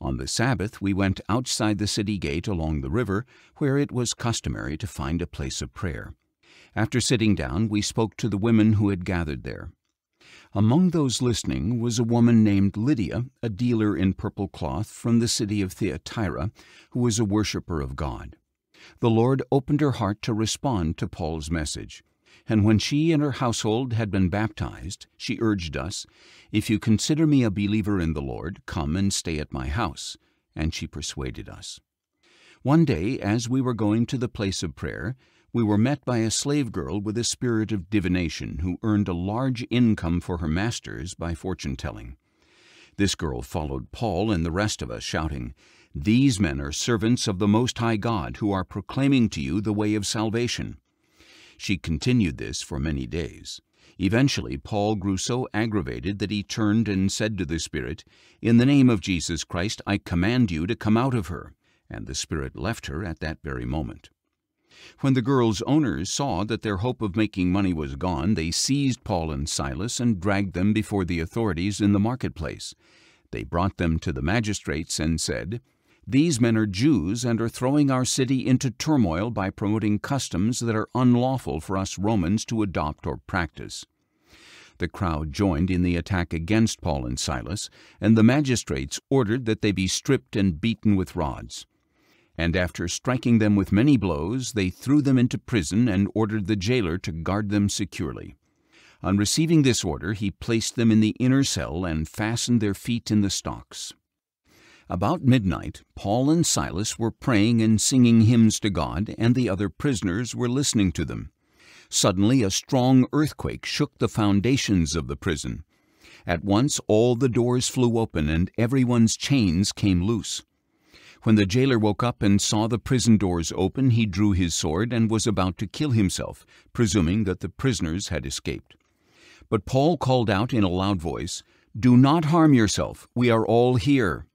On the Sabbath we went outside the city gate along the river, where it was customary to find a place of prayer. After sitting down, we spoke to the women who had gathered there. Among those listening was a woman named Lydia, a dealer in purple cloth from the city of Thyatira, who was a worshipper of God. The Lord opened her heart to respond to Paul's message. And when she and her household had been baptized, she urged us, "If you consider me a believer in the Lord, come and stay at my house." And she persuaded us. One day, as we were going to the place of prayer, we were met by a slave girl with a spirit of divination who earned a large income for her masters by fortune-telling. This girl followed Paul and the rest of us, shouting, "These men are servants of the Most High God who are proclaiming to you the way of salvation." She continued this for many days. Eventually, Paul grew so aggravated that he turned and said to the spirit, "In the name of Jesus Christ, I command you to come out of her." And the spirit left her at that very moment. When the girl's owners saw that their hope of making money was gone, they seized Paul and Silas and dragged them before the authorities in the marketplace. They brought them to the magistrates and said, "These men are Jews and are throwing our city into turmoil by promoting customs that are unlawful for us Romans to adopt or practice." The crowd joined in the attack against Paul and Silas, and the magistrates ordered that they be stripped and beaten with rods. And after striking them with many blows, they threw them into prison and ordered the jailer to guard them securely. On receiving this order, he placed them in the inner cell and fastened their feet in the stocks. About midnight, Paul and Silas were praying and singing hymns to God, and the other prisoners were listening to them. Suddenly, a strong earthquake shook the foundations of the prison. At once, all the doors flew open, and everyone's chains came loose. When the jailer woke up and saw the prison doors open, he drew his sword and was about to kill himself, presuming that the prisoners had escaped. But Paul called out in a loud voice, "Do not harm yourself. We are all here."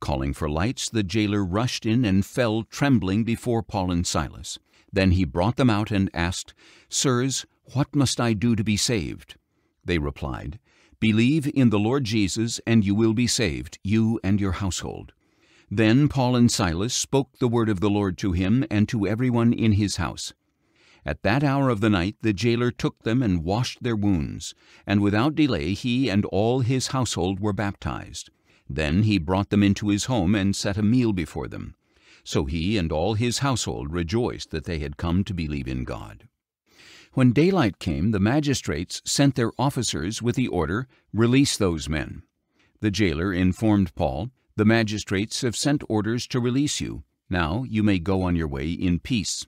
Calling for lights, the jailer rushed in and fell trembling before Paul and Silas. Then he brought them out and asked, "Sirs, what must I do to be saved?" They replied, "Believe in the Lord Jesus, and you will be saved, you and your household." Then Paul and Silas spoke the word of the Lord to him and to everyone in his house. At that hour of the night the jailer took them and washed their wounds, and without delay he and all his household were baptized. Then he brought them into his home and set a meal before them. So he and all his household rejoiced that they had come to believe in God. When daylight came, the magistrates sent their officers with the order, "Release those men." The jailer informed Paul, "The magistrates have sent orders to release you. Now you may go on your way in peace."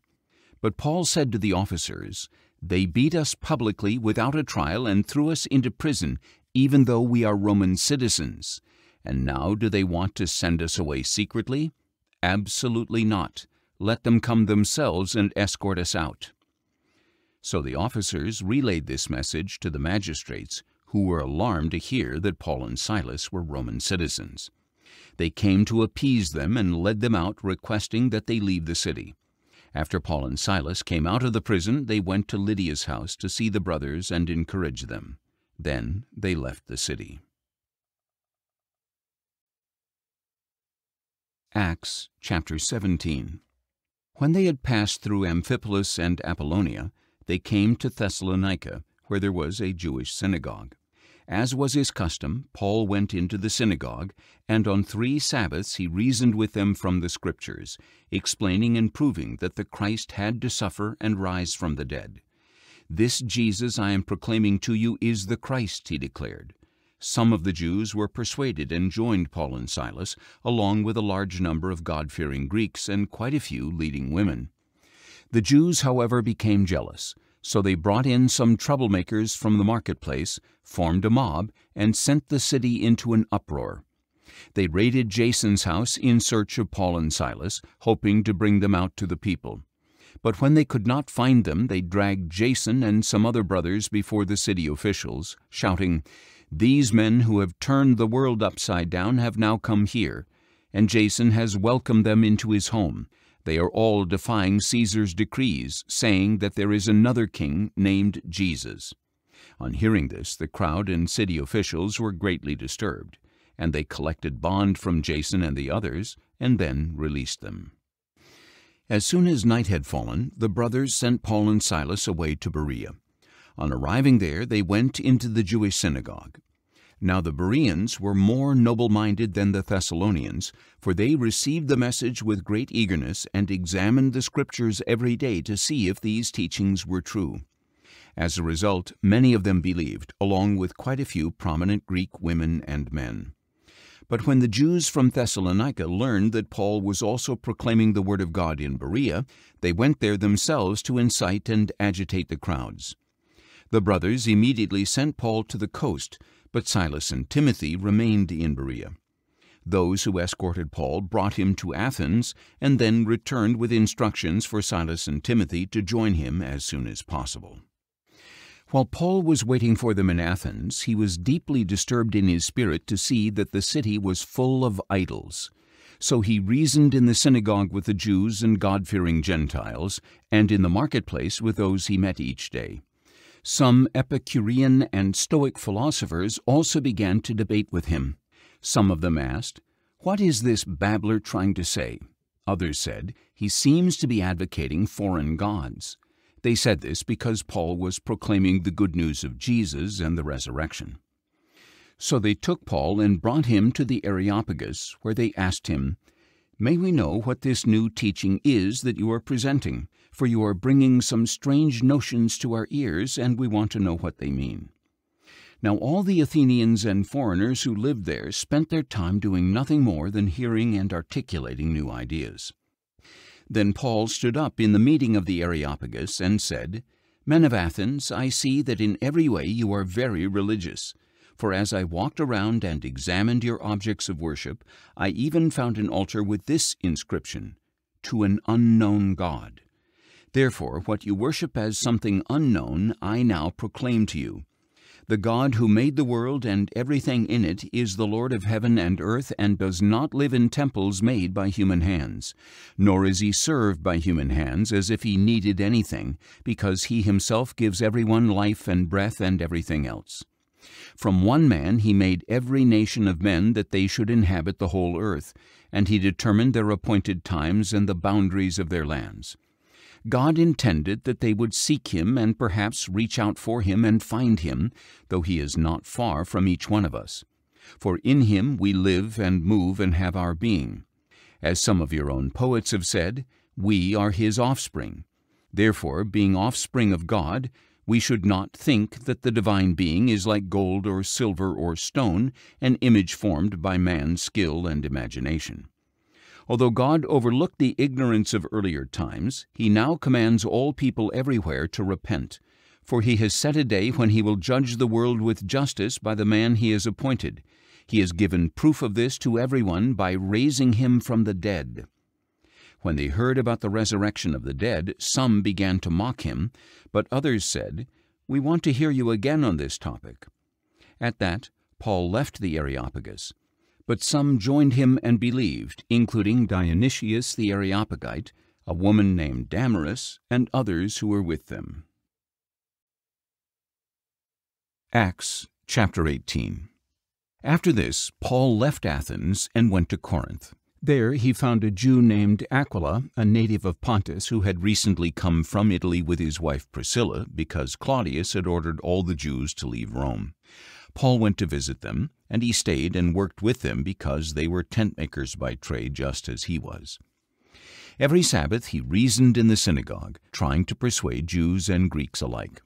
But Paul said to the officers, "They beat us publicly without a trial and threw us into prison, even though we are Roman citizens. And now do they want to send us away secretly? Absolutely not. Let them come themselves and escort us out." So the officers relayed this message to the magistrates, who were alarmed to hear that Paul and Silas were Roman citizens. They came to appease them and led them out, requesting that they leave the city. After Paul and Silas came out of the prison, they went to Lydia's house to see the brothers and encourage them. Then they left the city. Acts chapter seventeen. When they had passed through Amphipolis and Apollonia, they came to Thessalonica, where there was a Jewish synagogue. As was his custom, Paul went into the synagogue, and on three Sabbaths he reasoned with them from the Scriptures, explaining and proving that the Christ had to suffer and rise from the dead. "This Jesus I am proclaiming to you is the Christ," he declared. Some of the Jews were persuaded and joined Paul and Silas, along with a large number of God-fearing Greeks and quite a few leading women. The Jews, however, became jealous. So they brought in some troublemakers from the marketplace, formed a mob, and sent the city into an uproar. They raided Jason's house in search of Paul and Silas, hoping to bring them out to the people. But when they could not find them, they dragged Jason and some other brothers before the city officials, shouting, "These men who have turned the world upside down have now come here, and Jason has welcomed them into his home. They are all defying Caesar's decrees, saying that there is another king named Jesus." On hearing this, the crowd and city officials were greatly disturbed, and they collected bond from Jason and the others, and then released them. As soon as night had fallen, the brothers sent Paul and Silas away to Berea. On arriving there, they went into the Jewish synagogue. Now the Bereans were more noble-minded than the Thessalonians, for they received the message with great eagerness and examined the Scriptures every day to see if these teachings were true. As a result, many of them believed, along with quite a few prominent Greek women and men. But when the Jews from Thessalonica learned that Paul was also proclaiming the Word of God in Berea, they went there themselves to incite and agitate the crowds. The brothers immediately sent Paul to the coast, but Silas and Timothy remained in Berea. Those who escorted Paul brought him to Athens and then returned with instructions for Silas and Timothy to join him as soon as possible. While Paul was waiting for them in Athens, he was deeply disturbed in his spirit to see that the city was full of idols. So he reasoned in the synagogue with the Jews and God-fearing Gentiles, and in the marketplace with those he met each day. Some Epicurean and Stoic philosophers also began to debate with him. Some of them asked, "What is this babbler trying to say?" Others said, "He seems to be advocating foreign gods." They said this because Paul was proclaiming the good news of Jesus and the resurrection. So they took Paul and brought him to the Areopagus, where they asked him, "May we know what this new teaching is that you are presenting? For you are bringing some strange notions to our ears, and we want to know what they mean." Now all the Athenians and foreigners who lived there spent their time doing nothing more than hearing and articulating new ideas. Then Paul stood up in the meeting of the Areopagus and said, "Men of Athens, I see that in every way you are very religious. For as I walked around and examined your objects of worship, I even found an altar with this inscription, 'To an unknown God.' Therefore, what you worship as something unknown, I now proclaim to you. The God who made the world and everything in it is the Lord of heaven and earth, and does not live in temples made by human hands, nor is he served by human hands as if he needed anything, because he himself gives everyone life and breath and everything else. From one man he made every nation of men that they should inhabit the whole earth, and he determined their appointed times and the boundaries of their lands. God intended that they would seek him and perhaps reach out for him and find him, though he is not far from each one of us. For in him we live and move and have our being. As some of your own poets have said, we are his offspring. Therefore, being offspring of God, we should not think that the divine being is like gold or silver or stone, an image formed by man's skill and imagination. Although God overlooked the ignorance of earlier times, he now commands all people everywhere to repent, for he has set a day when he will judge the world with justice by the man he has appointed. He has given proof of this to everyone by raising him from the dead. When they heard about the resurrection of the dead, some began to mock him, but others said, "We want to hear you again on this topic." At that, Paul left the Areopagus. But some joined him and believed, including Dionysius the Areopagite, a woman named Damaris, and others who were with them. Acts chapter eighteen. After this, Paul left Athens and went to Corinth. There he found a Jew named Aquila, a native of Pontus, who had recently come from Italy with his wife Priscilla, because Claudius had ordered all the Jews to leave Rome. Paul went to visit them, and he stayed and worked with them because they were tent-makers by trade just as he was. Every Sabbath he reasoned in the synagogue, trying to persuade Jews and Greeks alike.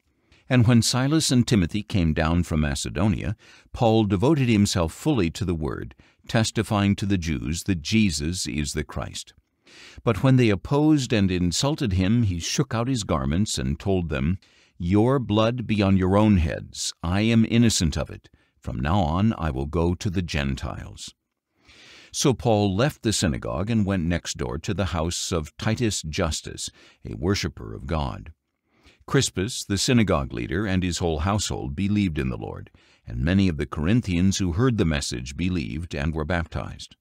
And when Silas and Timothy came down from Macedonia, Paul devoted himself fully to the word, testifying to the Jews that Jesus is the Christ. But when they opposed and insulted him, he shook out his garments and told them, "Your blood be on your own heads. I am innocent of it. From now on I will go to the Gentiles." So Paul left the synagogue and went next door to the house of Titus Justus, a worshipper of God. Crispus, the synagogue leader, and his whole household believed in the Lord, and many of the Corinthians who heard the message believed and were baptized.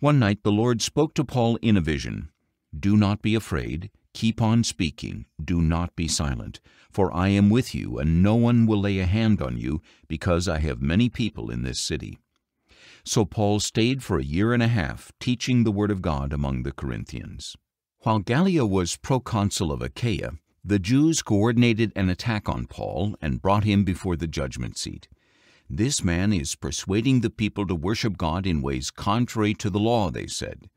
One night the Lord spoke to Paul in a vision. "Do not be afraid. Keep on speaking. Do not be silent. For I am with you, and no one will lay a hand on you, because I have many people in this city." So Paul stayed for a year and a half, teaching the word of God among the Corinthians. While Gallio was proconsul of Achaia, the Jews coordinated an attack on Paul and brought him before the judgment seat. "This man is persuading the people to worship God in ways contrary to the law," they said.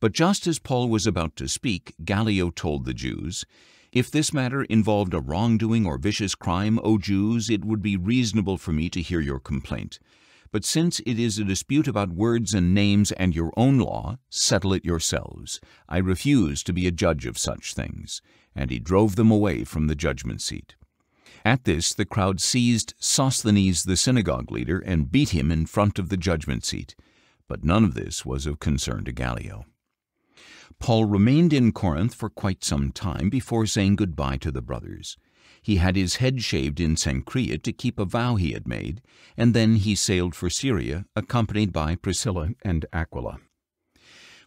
But just as Paul was about to speak, Gallio told the Jews, "If this matter involved a wrongdoing or vicious crime, O Jews, it would be reasonable for me to hear your complaint. But since it is a dispute about words and names and your own law, settle it yourselves. I refuse to be a judge of such things." And he drove them away from the judgment seat. At this, the crowd seized Sosthenes the synagogue leader and beat him in front of the judgment seat. But none of this was of concern to Gallio. Paul remained in Corinth for quite some time before saying goodbye to the brothers. He had his head shaved in Cenchrea to keep a vow he had made, and then he sailed for Syria, accompanied by Priscilla and Aquila.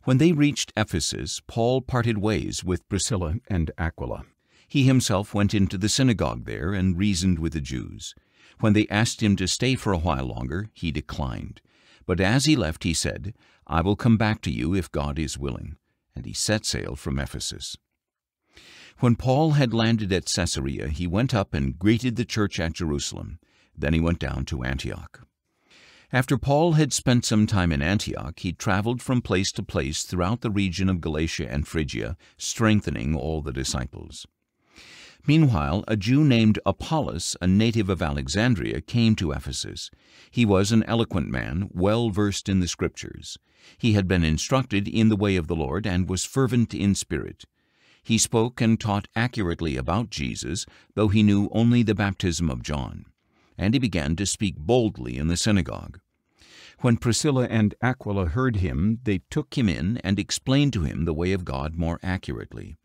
When they reached Ephesus, Paul parted ways with Priscilla and Aquila. He himself went into the synagogue there and reasoned with the Jews. When they asked him to stay for a while longer, he declined. But as he left, he said, "I will come back to you if God is willing." And he set sail from Ephesus. When Paul had landed at Caesarea, he went up and greeted the church at Jerusalem. Then he went down to Antioch. After Paul had spent some time in Antioch, he traveled from place to place throughout the region of Galatia and Phrygia, strengthening all the disciples. Meanwhile, a Jew named Apollos, a native of Alexandria, came to Ephesus. He was an eloquent man, well versed in the Scriptures. He had been instructed in the way of the Lord and was fervent in spirit. He spoke and taught accurately about Jesus, though he knew only the baptism of John. And he began to speak boldly in the synagogue. When Priscilla and Aquila heard him, they took him in and explained to him the way of God more accurately.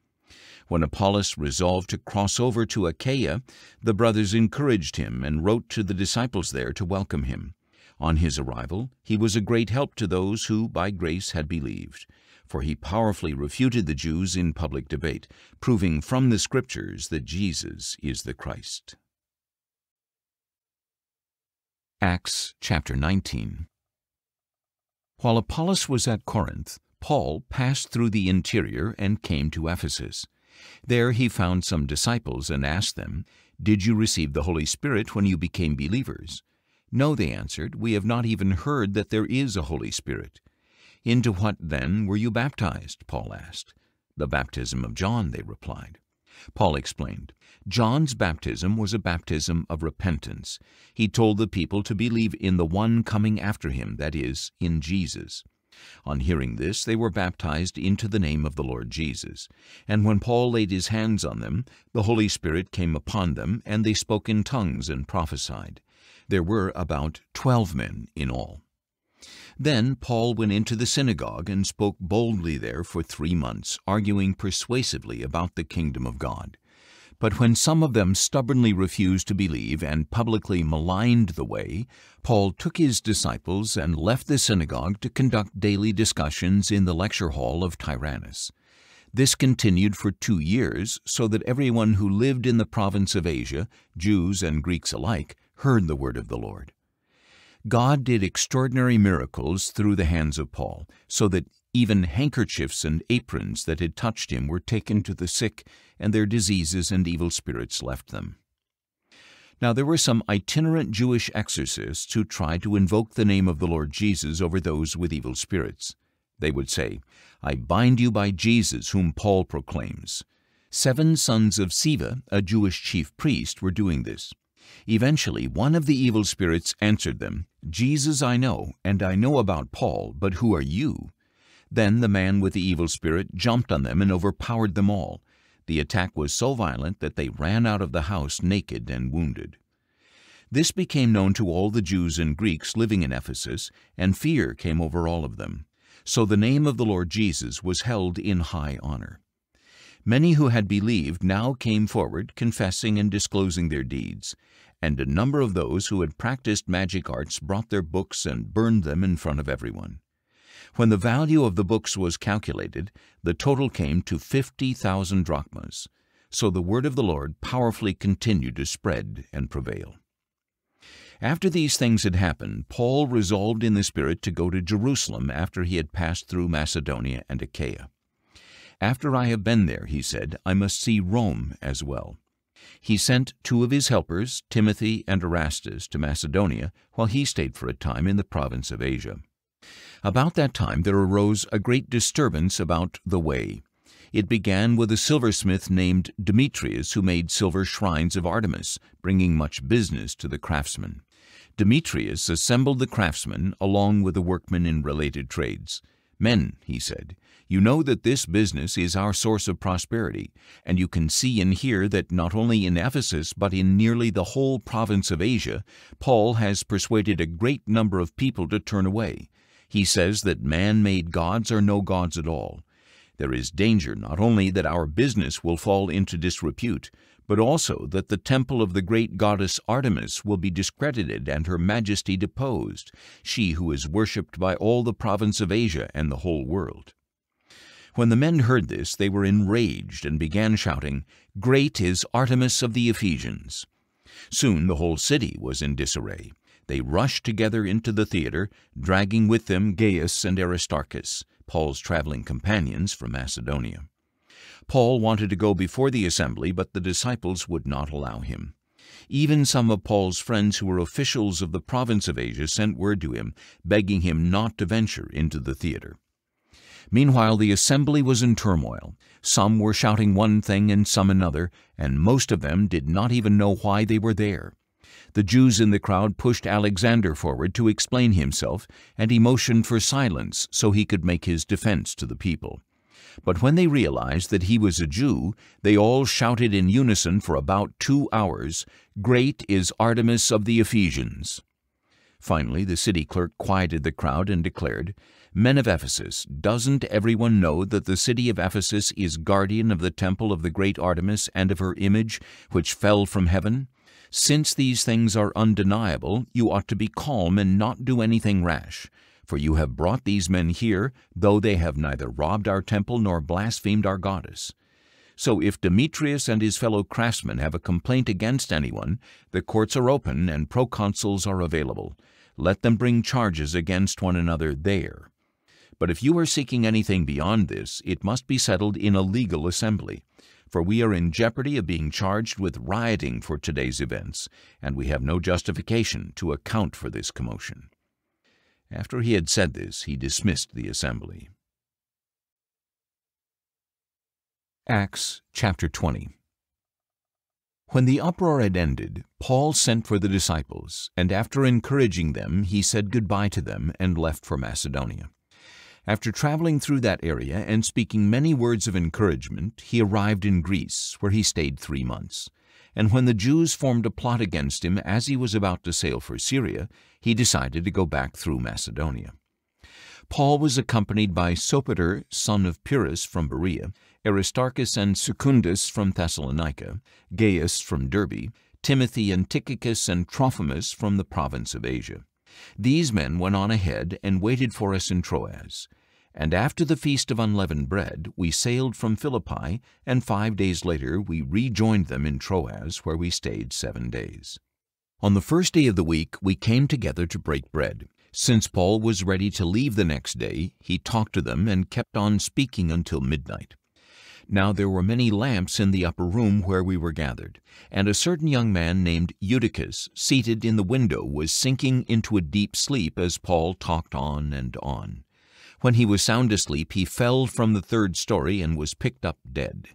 When Apollos resolved to cross over to Achaia, the brothers encouraged him and wrote to the disciples there to welcome him. On his arrival, he was a great help to those who by grace had believed, for he powerfully refuted the Jews in public debate, proving from the Scriptures that Jesus is the Christ. Acts chapter nineteen. While Apollos was at Corinth, Paul passed through the interior and came to Ephesus. There he found some disciples and asked them, "Did you receive the Holy Spirit when you became believers?" "No," they answered, "we have not even heard that there is a Holy Spirit." "Into what then were you baptized?" Paul asked. "The baptism of John," they replied. Paul explained, "John's baptism was a baptism of repentance. He told the people to believe in the one coming after him, that is, in Jesus. On hearing this, they were baptized into the name of the Lord Jesus. And when Paul laid his hands on them, the Holy Spirit came upon them, and they spoke in tongues and prophesied. There were about twelve men in all. Then Paul went into the synagogue and spoke boldly there for three months, arguing persuasively about the kingdom of God. But when some of them stubbornly refused to believe and publicly maligned the way, Paul took his disciples and left the synagogue to conduct daily discussions in the lecture hall of Tyrannus. This continued for two years, so that everyone who lived in the province of Asia, Jews and Greeks alike, heard the word of the Lord. God did extraordinary miracles through the hands of Paul, so that even handkerchiefs and aprons that had touched him were taken to the sick, and their diseases and evil spirits left them. Now there were some itinerant Jewish exorcists who tried to invoke the name of the Lord Jesus over those with evil spirits. They would say, "I bind you by Jesus whom Paul proclaims." Seven sons of Sceva, a Jewish chief priest, were doing this. Eventually one of the evil spirits answered them, "Jesus I know, and I know about Paul, but who are you?" Then the man with the evil spirit jumped on them and overpowered them all. The attack was so violent that they ran out of the house naked and wounded. This became known to all the Jews and Greeks living in Ephesus, and fear came over all of them. So the name of the Lord Jesus was held in high honor. Many who had believed now came forward, confessing and disclosing their deeds, and a number of those who had practiced magic arts brought their books and burned them in front of everyone. When the value of the books was calculated, the total came to fifty thousand drachmas. So the word of the Lord powerfully continued to spread and prevail. After these things had happened, Paul resolved in the Spirit to go to Jerusalem after he had passed through Macedonia and Achaia. "After I have been there," he said, "I must see Rome as well." He sent two of his helpers, Timothy and Erastus, to Macedonia, while he stayed for a time in the province of Asia. About that time there arose a great disturbance about the way. It began with a silversmith named Demetrius, who made silver shrines of Artemis, bringing much business to the craftsmen. Demetrius assembled the craftsmen along with the workmen in related trades. "Men," he said, "you know that this business is our source of prosperity, and you can see and hear that not only in Ephesus but in nearly the whole province of Asia, Paul has persuaded a great number of people to turn away. He says that man-made gods are no gods at all. There is danger not only that our business will fall into disrepute, but also that the temple of the great goddess Artemis will be discredited and her majesty deposed, she who is worshipped by all the province of Asia and the whole world." When the men heard this, they were enraged and began shouting, "Great is Artemis of the Ephesians!" Soon the whole city was in disarray. They rushed together into the theater, dragging with them Gaius and Aristarchus, Paul's traveling companions from Macedonia. Paul wanted to go before the assembly, but the disciples would not allow him. Even some of Paul's friends who were officials of the province of Asia sent word to him, begging him not to venture into the theater. Meanwhile, the assembly was in turmoil. Some were shouting one thing and some another, and most of them did not even know why they were there. The Jews in the crowd pushed Alexander forward to explain himself, and he motioned for silence so he could make his defense to the people. But when they realized that he was a Jew, they all shouted in unison for about two hours, "Great is Artemis of the Ephesians!" Finally, the city clerk quieted the crowd and declared, "Men of Ephesus, doesn't everyone know that the city of Ephesus is guardian of the temple of the great Artemis and of her image, which fell from heaven? Since these things are undeniable, you ought to be calm and not do anything rash. For you have brought these men here, though they have neither robbed our temple nor blasphemed our goddess." So if Demetrius and his fellow craftsmen have a complaint against anyone, the courts are open and proconsuls are available. Let them bring charges against one another there. But if you are seeking anything beyond this, it must be settled in a legal assembly. For we are in jeopardy of being charged with rioting for today's events, and we have no justification to account for this commotion." After he had said this, he dismissed the assembly. Acts chapter twenty. When the uproar had ended, Paul sent for the disciples, and after encouraging them, he said goodbye to them and left for Macedonia. After traveling through that area and speaking many words of encouragement, he arrived in Greece, where he stayed three months. And when the Jews formed a plot against him as he was about to sail for Syria, he decided to go back through Macedonia. Paul was accompanied by Sopater, son of Pyrrhus from Berea, Aristarchus and Secundus from Thessalonica, Gaius from Derbe, Timothy and Tychicus and Trophimus from the province of Asia. These men went on ahead and waited for us in Troas. And after the feast of unleavened bread, we sailed from Philippi, and five days later we rejoined them in Troas, where we stayed seven days. On the first day of the week, we came together to break bread. Since Paul was ready to leave the next day, he talked to them and kept on speaking until midnight. Now there were many lamps in the upper room where we were gathered, and a certain young man named Eutychus, seated in the window, was sinking into a deep sleep as Paul talked on and on. When he was sound asleep, he fell from the third story and was picked up dead.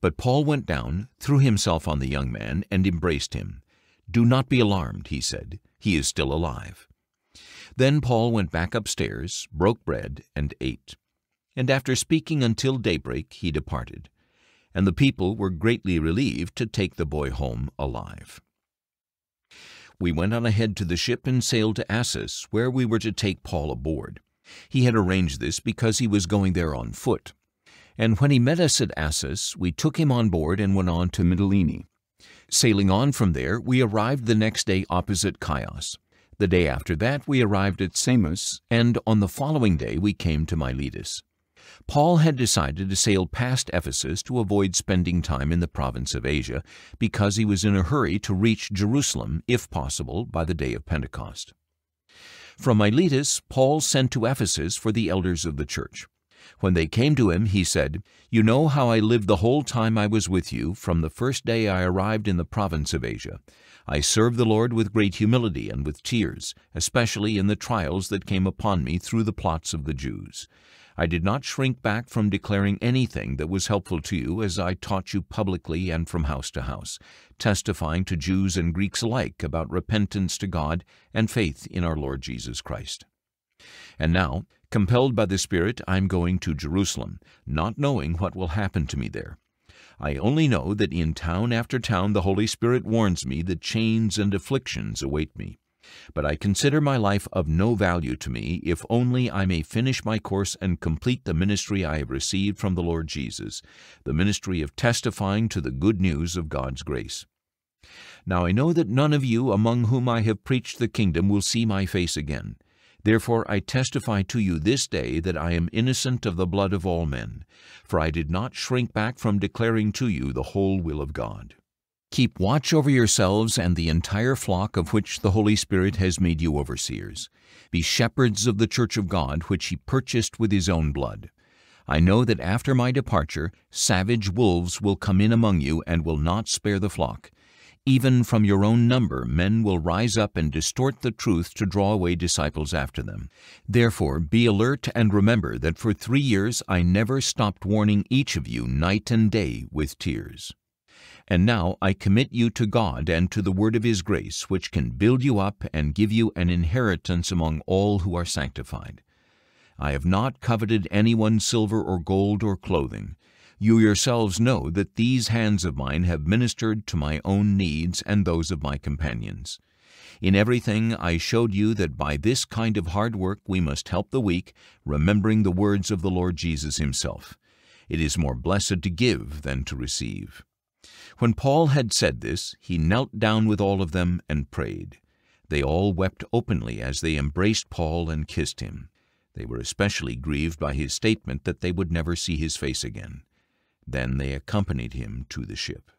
But Paul went down, threw himself on the young man, and embraced him. "Do not be alarmed," he said. "He is still alive." Then Paul went back upstairs, broke bread, and ate. And after speaking until daybreak, he departed. And the people were greatly relieved to take the boy home alive. We went on ahead to the ship and sailed to Assos, where we were to take Paul aboard. He had arranged this because he was going there on foot. And when he met us at Assos, we took him on board and went on to Mytilene. Sailing on from there, we arrived the next day opposite Chios. The day after that, we arrived at Samos, and on the following day we came to Miletus. Paul had decided to sail past Ephesus to avoid spending time in the province of Asia, because he was in a hurry to reach Jerusalem, if possible, by the day of Pentecost. From Miletus, Paul sent to Ephesus for the elders of the church. When they came to him, he said, "You know how I lived the whole time I was with you, from the first day I arrived in the province of Asia. I served the Lord with great humility and with tears, especially in the trials that came upon me through the plots of the Jews. I did not shrink back from declaring anything that was helpful to you, as I taught you publicly and from house to house, testifying to Jews and Greeks alike about repentance to God and faith in our Lord Jesus Christ. And now, compelled by the Spirit, I am going to Jerusalem, not knowing what will happen to me there. I only know that in town after town the Holy Spirit warns me that chains and afflictions await me. But I consider my life of no value to me, if only I may finish my course and complete the ministry I have received from the Lord Jesus, the ministry of testifying to the good news of God's grace. Now I know that none of you among whom I have preached the kingdom will see my face again. Therefore I testify to you this day that I am innocent of the blood of all men, for I did not shrink back from declaring to you the whole will of God. Keep watch over yourselves and the entire flock of which the Holy Spirit has made you overseers. Be shepherds of the church of God, which he purchased with his own blood. I know that after my departure, savage wolves will come in among you and will not spare the flock. Even from your own number men will rise up and distort the truth to draw away disciples after them. Therefore be alert and remember that for three years I never stopped warning each of you night and day with tears. And now I commit you to God and to the word of his grace, which can build you up and give you an inheritance among all who are sanctified. I have not coveted anyone's silver or gold or clothing. You yourselves know that these hands of mine have ministered to my own needs and those of my companions. In everything I showed you that by this kind of hard work we must help the weak, remembering the words of the Lord Jesus himself. It is more blessed to give than to receive." When Paul had said this, he knelt down with all of them and prayed. They all wept openly as they embraced Paul and kissed him. They were especially grieved by his statement that they would never see his face again. Then they accompanied him to the ship.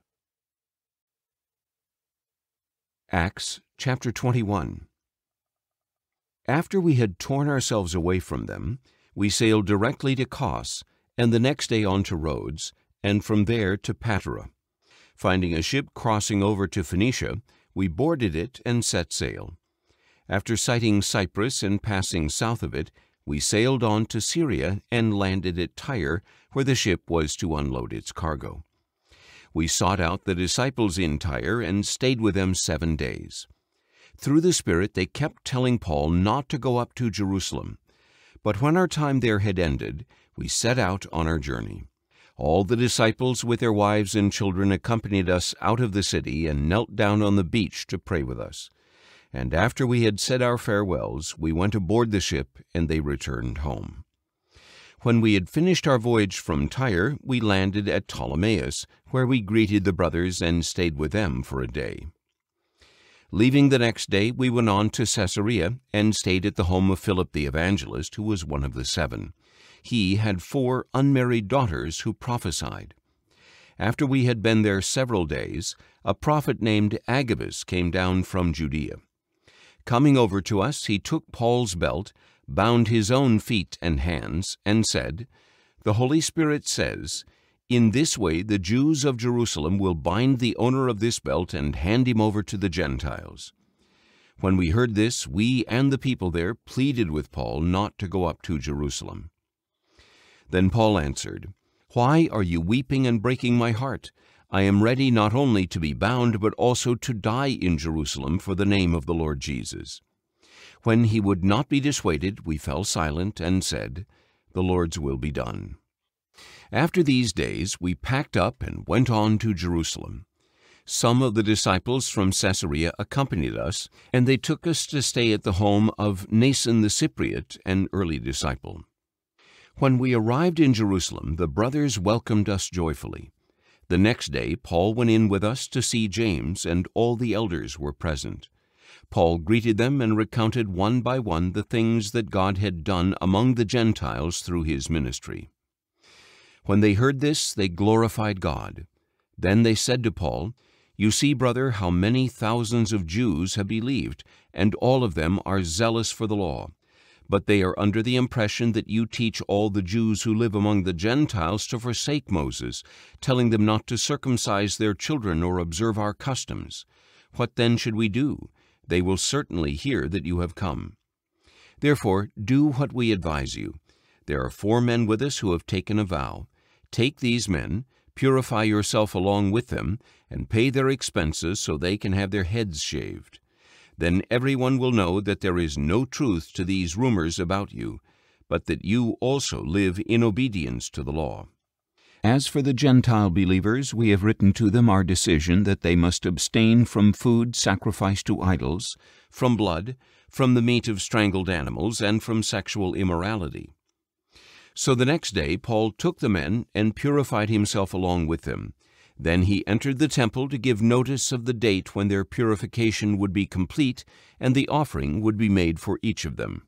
Acts chapter twenty-one. After we had torn ourselves away from them, we sailed directly to Cos, and the next day on to Rhodes, and from there to Patara. Finding a ship crossing over to Phoenicia, we boarded it and set sail. After sighting Cyprus and passing south of it, we sailed on to Syria and landed at Tyre, where the ship was to unload its cargo. We sought out the disciples in Tyre and stayed with them seven days. Through the Spirit they kept telling Paul not to go up to Jerusalem. But when our time there had ended, we set out on our journey. All the disciples with their wives and children accompanied us out of the city and knelt down on the beach to pray with us. And after we had said our farewells, we went aboard the ship, and they returned home. When we had finished our voyage from Tyre, we landed at Ptolemais, where we greeted the brothers and stayed with them for a day. Leaving the next day, we went on to Caesarea and stayed at the home of Philip the evangelist, who was one of the seven. He had four unmarried daughters who prophesied. After we had been there several days, a prophet named Agabus came down from Judea. Coming over to us, he took Paul's belt, bound his own feet and hands, and said, "The Holy Spirit says, 'In this way the Jews of Jerusalem will bind the owner of this belt and hand him over to the Gentiles.'" When we heard this, we and the people there pleaded with Paul not to go up to Jerusalem. Then Paul answered, "Why are you weeping and breaking my heart? I am ready not only to be bound, but also to die in Jerusalem for the name of the Lord Jesus." When he would not be dissuaded, we fell silent and said, "The Lord's will be done." After these days, we packed up and went on to Jerusalem. Some of the disciples from Caesarea accompanied us, and they took us to stay at the home of Nason the Cypriot, an early disciple. When we arrived in Jerusalem, the brothers welcomed us joyfully. The next day, Paul went in with us to see James, and all the elders were present. Paul greeted them and recounted one by one the things that God had done among the Gentiles through his ministry. When they heard this, they glorified God. Then they said to Paul, "You see, brother, how many thousands of Jews have believed, and all of them are zealous for the law. But they are under the impression that you teach all the Jews who live among the Gentiles to forsake Moses, telling them not to circumcise their children or observe our customs. What then should we do? They will certainly hear that you have come. Therefore, do what we advise you. There are four men with us who have taken a vow. Take these men, purify yourself along with them, and pay their expenses so they can have their heads shaved. Then everyone will know that there is no truth to these rumors about you, but that you also live in obedience to the law. As for the Gentile believers, we have written to them our decision that they must abstain from food sacrificed to idols, from blood, from the meat of strangled animals, and from sexual immorality." So the next day Paul took the men and purified himself along with them. Then he entered the temple to give notice of the date when their purification would be complete and the offering would be made for each of them.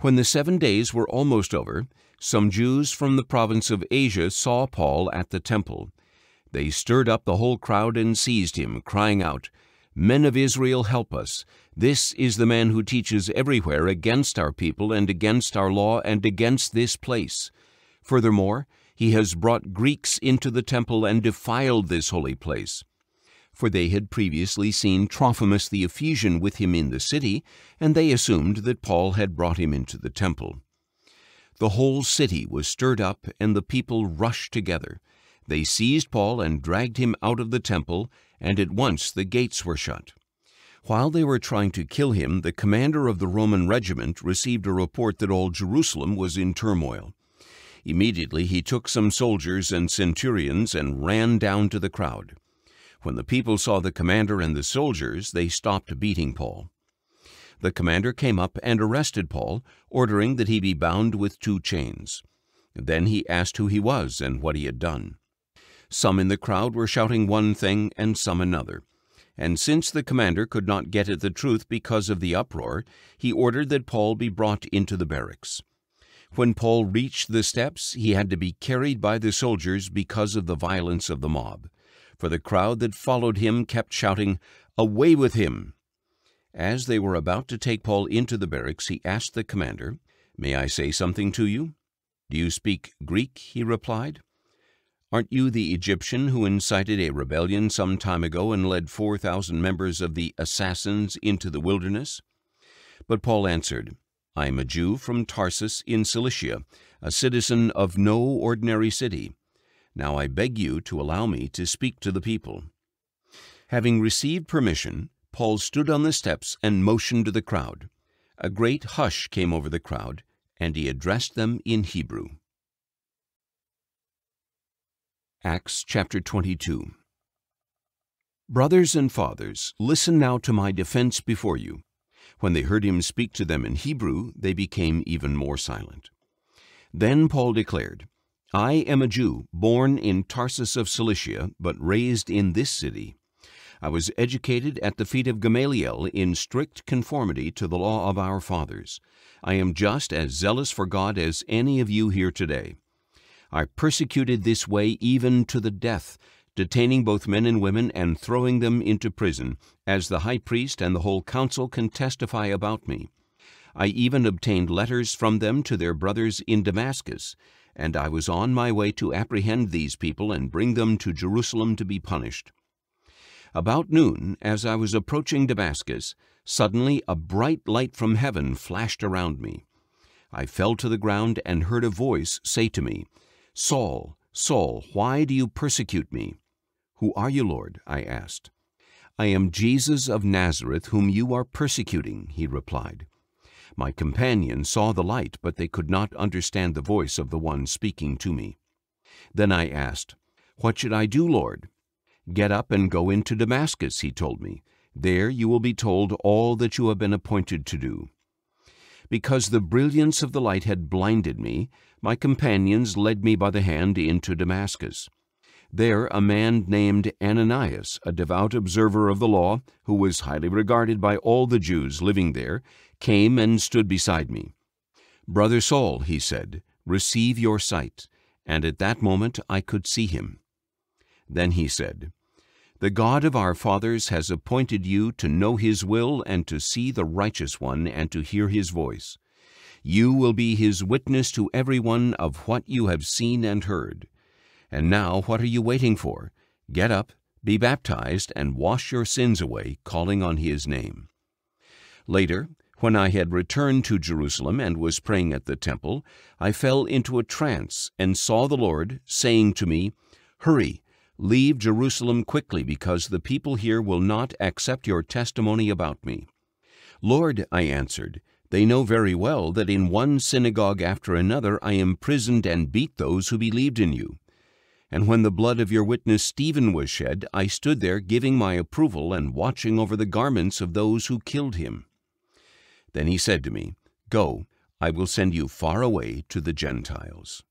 When the seven days were almost over, some Jews from the province of Asia saw Paul at the temple. They stirred up the whole crowd and seized him, crying out, "Men of Israel, help us! This is the man who teaches everywhere against our people and against our law and against this place. Furthermore, he has brought Greeks into the temple and defiled this holy place." For they had previously seen Trophimus the Ephesian with him in the city, and they assumed that Paul had brought him into the temple. The whole city was stirred up, and the people rushed together. They seized Paul and dragged him out of the temple, and at once the gates were shut. While they were trying to kill him, the commander of the Roman regiment received a report that all Jerusalem was in turmoil. Immediately he took some soldiers and centurions and ran down to the crowd. When the people saw the commander and the soldiers, they stopped beating Paul. The commander came up and arrested Paul, ordering that he be bound with two chains. Then he asked who he was and what he had done. Some in the crowd were shouting one thing and some another. And since the commander could not get at the truth because of the uproar, he ordered that Paul be brought into the barracks. When Paul reached the steps, he had to be carried by the soldiers because of the violence of the mob. For the crowd that followed him kept shouting, "Away with him!" As they were about to take Paul into the barracks, he asked the commander, "May I say something to you?" "Do you speak Greek?" he replied. "Aren't you the Egyptian who incited a rebellion some time ago and led four thousand members of the assassins into the wilderness?" But Paul answered, "I am a Jew from Tarsus in Cilicia, a citizen of no ordinary city. Now I beg you to allow me to speak to the people." Having received permission, Paul stood on the steps and motioned to the crowd. A great hush came over the crowd, and he addressed them in Hebrew. Acts chapter twenty-two. "Brothers and fathers, listen now to my defense before you." When they heard him speak to them in Hebrew, they became even more silent. Then Paul declared, "I am a Jew, born in Tarsus of Cilicia, but raised in this city. I was educated at the feet of Gamaliel in strict conformity to the law of our fathers. I am just as zealous for God as any of you here today. I persecuted this way even to the death, detaining both men and women and throwing them into prison, as the high priest and the whole council can testify about me. I even obtained letters from them to their brothers in Damascus, and I was on my way to apprehend these people and bring them to Jerusalem to be punished. About noon, as I was approaching Damascus, suddenly a bright light from heaven flashed around me. I fell to the ground and heard a voice say to me, 'Saul, Saul, why do you persecute me?' 'Who are you, Lord?' I asked. 'I am Jesus of Nazareth, whom you are persecuting,' he replied. My companions saw the light, but they could not understand the voice of the one speaking to me. Then I asked, 'What should I do, Lord?' 'Get up and go into Damascus,' he told me. 'There you will be told all that you have been appointed to do.' Because the brilliance of the light had blinded me, my companions led me by the hand into Damascus. There a man named Ananias, a devout observer of the law, who was highly regarded by all the Jews living there, came and stood beside me. 'Brother Saul,' he said, 'receive your sight.' And at that moment I could see him. Then he said, 'The God of our fathers has appointed you to know his will and to see the righteous one and to hear his voice. You will be his witness to everyone of what you have seen and heard. And now what are you waiting for? Get up, be baptized, and wash your sins away, calling on his name.' Later, when I had returned to Jerusalem and was praying at the temple, I fell into a trance and saw the Lord saying to me, 'Hurry, leave Jerusalem quickly, because the people here will not accept your testimony about me.' 'Lord,' I answered, 'they know very well that in one synagogue after another I imprisoned and beat those who believed in you. And when the blood of your witness Stephen was shed, I stood there giving my approval and watching over the garments of those who killed him.' Then he said to me, 'Go, I will send you far away to the Gentiles.'"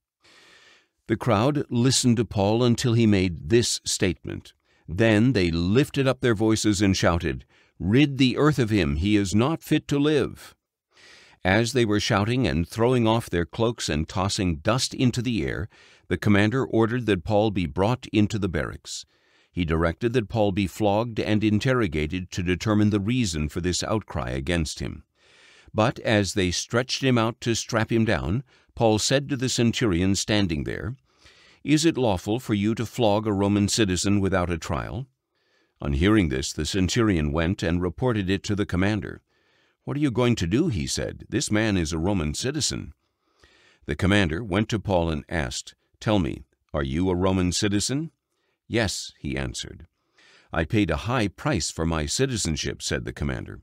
The crowd listened to Paul until he made this statement. Then they lifted up their voices and shouted, "Rid the earth of him, he is not fit to live." As they were shouting and throwing off their cloaks and tossing dust into the air, the commander ordered that Paul be brought into the barracks. He directed that Paul be flogged and interrogated to determine the reason for this outcry against him. But as they stretched him out to strap him down, Paul said to the centurion standing there, "Is it lawful for you to flog a Roman citizen without a trial?" On hearing this, the centurion went and reported it to the commander. "What are you going to do?" he said. "This man is a Roman citizen." The commander went to Paul and asked, "Tell me, are you a Roman citizen?" "Yes," he answered. "I paid a high price for my citizenship," said the commander.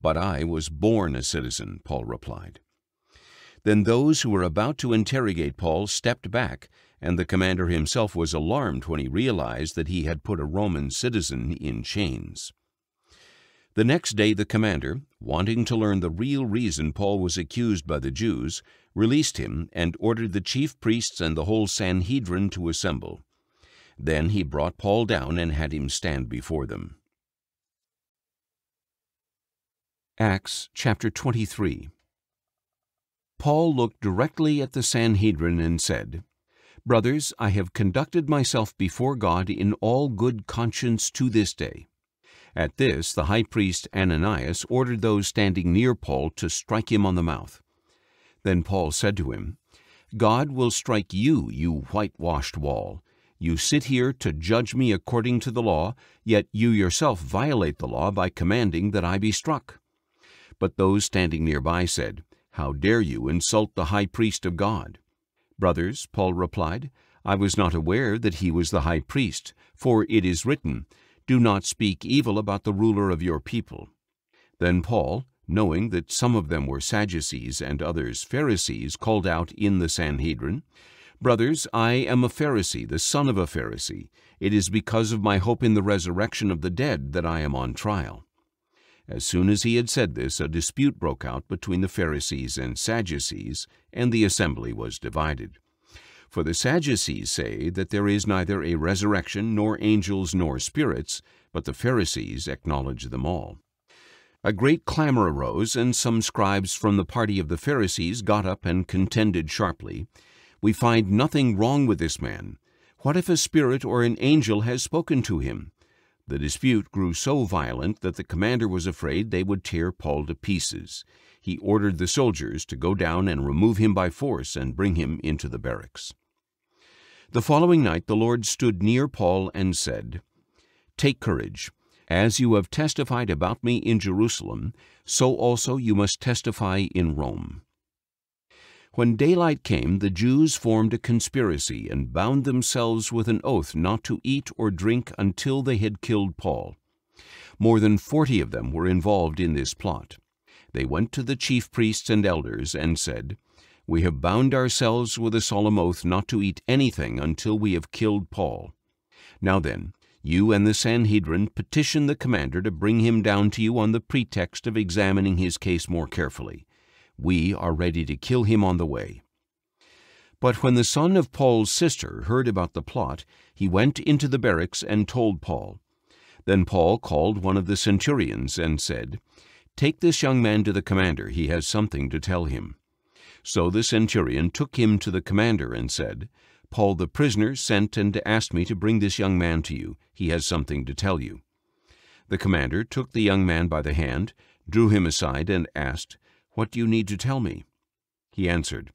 "But I was born a citizen," Paul replied. Then those who were about to interrogate Paul stepped back, and the commander himself was alarmed when he realized that he had put a Roman citizen in chains. The next day the commander, wanting to learn the real reason Paul was accused by the Jews, released him and ordered the chief priests and the whole Sanhedrin to assemble. Then he brought Paul down and had him stand before them. Acts chapter twenty-three. Paul looked directly at the Sanhedrin and said, "Brothers, I have conducted myself before God in all good conscience to this day." At this, the high priest Ananias ordered those standing near Paul to strike him on the mouth. Then Paul said to him, "God will strike you, you whitewashed wall. You sit here to judge me according to the law, yet you yourself violate the law by commanding that I be struck." But those standing nearby said, "How dare you insult the high priest of God?" "Brothers," Paul replied, "I was not aware that he was the high priest, for it is written, 'Do not speak evil about the ruler of your people.'" Then Paul, knowing that some of them were Sadducees and others Pharisees, called out in the Sanhedrin, "Brothers, I am a Pharisee, the son of a Pharisee. It is because of my hope in the resurrection of the dead that I am on trial." As soon as he had said this, a dispute broke out between the Pharisees and Sadducees, and the assembly was divided. For the Sadducees say that there is neither a resurrection, nor angels, nor spirits, but the Pharisees acknowledge them all. A great clamor arose, and some scribes from the party of the Pharisees got up and contended sharply, "We find nothing wrong with this man. What if a spirit or an angel has spoken to him?" The dispute grew so violent that the commander was afraid they would tear Paul to pieces. He ordered the soldiers to go down and remove him by force and bring him into the barracks. The following night the Lord stood near Paul and said, "Take courage. As you have testified about me in Jerusalem, so also you must testify in Rome." When daylight came, the Jews formed a conspiracy and bound themselves with an oath not to eat or drink until they had killed Paul. More than forty of them were involved in this plot. They went to the chief priests and elders and said, "We have bound ourselves with a solemn oath not to eat anything until we have killed Paul. Now then, you and the Sanhedrin petition the commander to bring him down to you on the pretext of examining his case more carefully. We are ready to kill him on the way." But when the son of Paul's sister heard about the plot, he went into the barracks and told Paul. Then Paul called one of the centurions and said, "Take this young man to the commander. He has something to tell him." So the centurion took him to the commander and said, "Paul the prisoner sent and asked me to bring this young man to you. He has something to tell you." The commander took the young man by the hand, drew him aside, and asked, "What do you need to tell me?" He answered,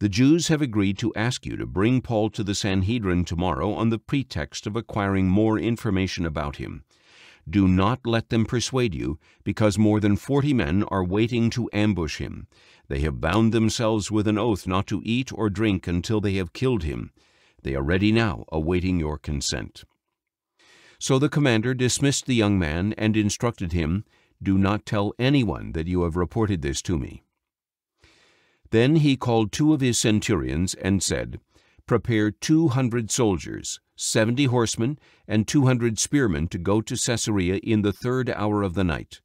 "The Jews have agreed to ask you to bring Paul to the Sanhedrin tomorrow on the pretext of acquiring more information about him. Do not let them persuade you, because more than forty men are waiting to ambush him. They have bound themselves with an oath not to eat or drink until they have killed him. They are ready now, awaiting your consent." So the commander dismissed the young man and instructed him, "Do not tell anyone that you have reported this to me." Then he called two of his centurions and said, "Prepare two hundred soldiers, seventy horsemen, and two hundred spearmen to go to Caesarea in the third hour of the night.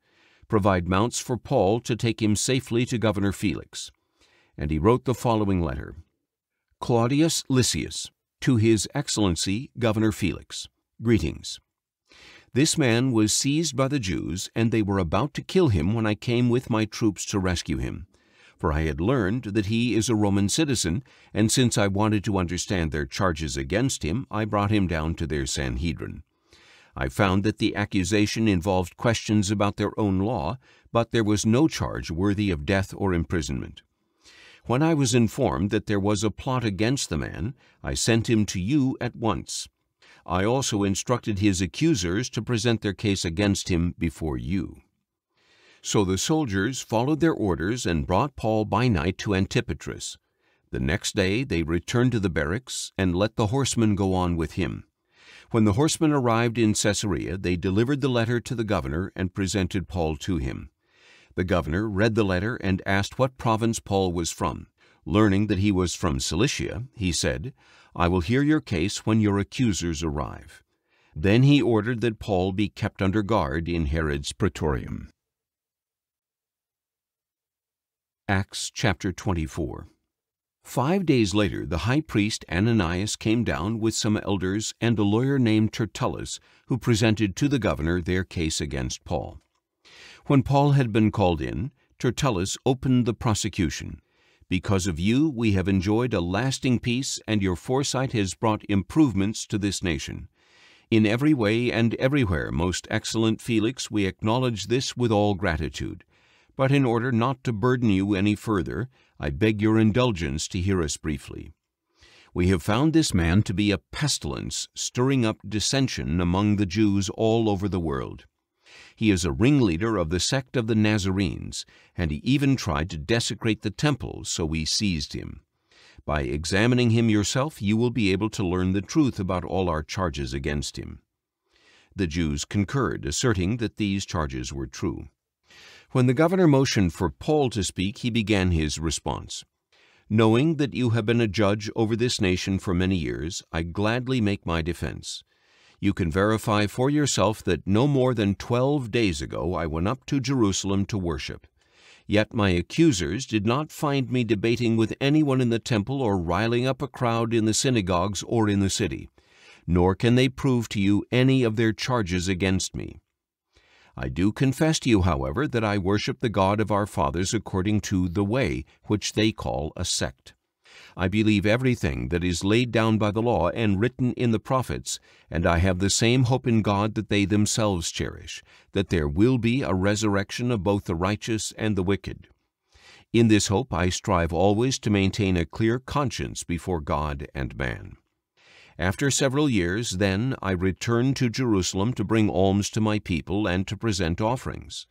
Provide mounts for Paul to take him safely to Governor Felix." And he wrote the following letter: "Claudius Lysias, to His Excellency Governor Felix, greetings. This man was seized by the Jews, and they were about to kill him when I came with my troops to rescue him. For I had learned that he is a Roman citizen, and since I wanted to understand their charges against him, I brought him down to their Sanhedrin. I found that the accusation involved questions about their own law, but there was no charge worthy of death or imprisonment. When I was informed that there was a plot against the man, I sent him to you at once. I also instructed his accusers to present their case against him before you." So the soldiers followed their orders and brought Paul by night to Antipatris. The next day they returned to the barracks and let the horsemen go on with him. When the horsemen arrived in Caesarea, they delivered the letter to the governor and presented Paul to him. The governor read the letter and asked what province Paul was from. Learning that he was from Cilicia, he said, "I will hear your case when your accusers arrive." Then he ordered that Paul be kept under guard in Herod's praetorium. Acts chapter twenty-four. Five days later the high priest Ananias came down with some elders and a lawyer named Tertullus, who presented to the governor their case against Paul. When Paul had been called in, Tertullus opened the prosecution. Because of you we have enjoyed a lasting peace, and your foresight has brought improvements to this nation. In every way and everywhere, most excellent Felix, we acknowledge this with all gratitude. But in order not to burden you any further, I beg your indulgence to hear us briefly. We have found this man to be a pestilence, stirring up dissension among the Jews all over the world. He is a ringleader of the sect of the Nazarenes, and he even tried to desecrate the temple, so we seized him. By examining him yourself, you will be able to learn the truth about all our charges against him. The Jews concurred, asserting that these charges were true. When the governor motioned for Paul to speak, he began his response. Knowing that you have been a judge over this nation for many years, I gladly make my defense. You can verify for yourself that no more than twelve days ago I went up to Jerusalem to worship. Yet my accusers did not find me debating with anyone in the temple or riling up a crowd in the synagogues or in the city, nor can they prove to you any of their charges against me. I do confess to you, however, that I worship the God of our fathers according to the way, which they call a sect. I believe everything that is laid down by the law and written in the prophets, and I have the same hope in God that they themselves cherish, that there will be a resurrection of both the righteous and the wicked. In this hope I strive always to maintain a clear conscience before God and man. After several years, then, I returned to Jerusalem to bring alms to my people and to present offerings.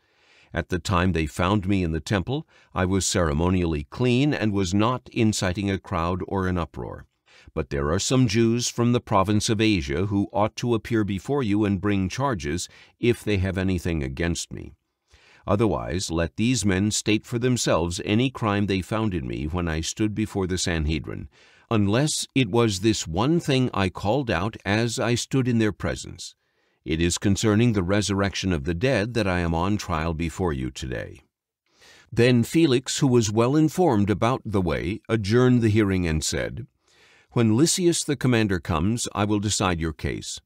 At the time they found me in the temple, I was ceremonially clean and was not inciting a crowd or an uproar. But there are some Jews from the province of Asia who ought to appear before you and bring charges if they have anything against me. Otherwise, let these men state for themselves any crime they found in me when I stood before the Sanhedrin, unless it was this one thing I called out as I stood in their presence. It is concerning the resurrection of the dead that I am on trial before you today. Then Felix, who was well informed about the way, adjourned the hearing and said, When Lysias the commander comes, I will decide your case.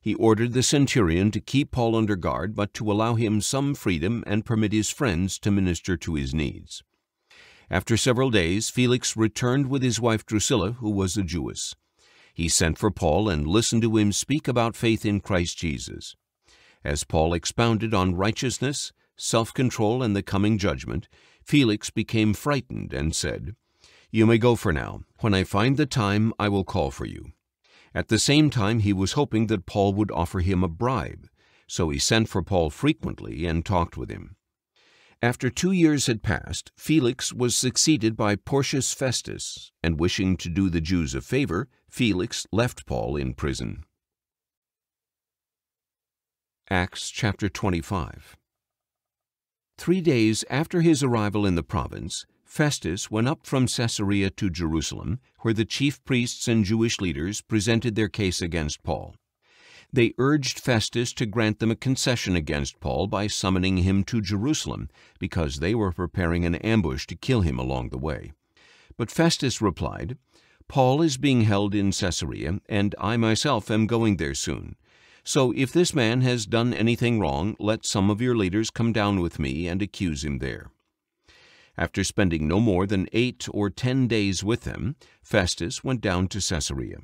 He ordered the centurion to keep Paul under guard, but to allow him some freedom and permit his friends to minister to his needs. After several days, Felix returned with his wife Drusilla, who was a Jewess. He sent for Paul and listened to him speak about faith in Christ Jesus. As Paul expounded on righteousness, self-control, and the coming judgment, Felix became frightened and said, You may go for now. When I find the time, I will call for you. At the same time, he was hoping that Paul would offer him a bribe, so he sent for Paul frequently and talked with him. After two years had passed, Felix was succeeded by Porcius Festus, and wishing to do the Jews a favor, Felix left Paul in prison. Acts chapter twenty-five. Three days after his arrival in the province, Festus went up from Caesarea to Jerusalem, where the chief priests and Jewish leaders presented their case against Paul. They urged Festus to grant them a concession against Paul by summoning him to Jerusalem, because they were preparing an ambush to kill him along the way. But Festus replied, Paul is being held in Caesarea, and I myself am going there soon. So if this man has done anything wrong, let some of your leaders come down with me and accuse him there. After spending no more than eight or ten days with them, Festus went down to Caesarea.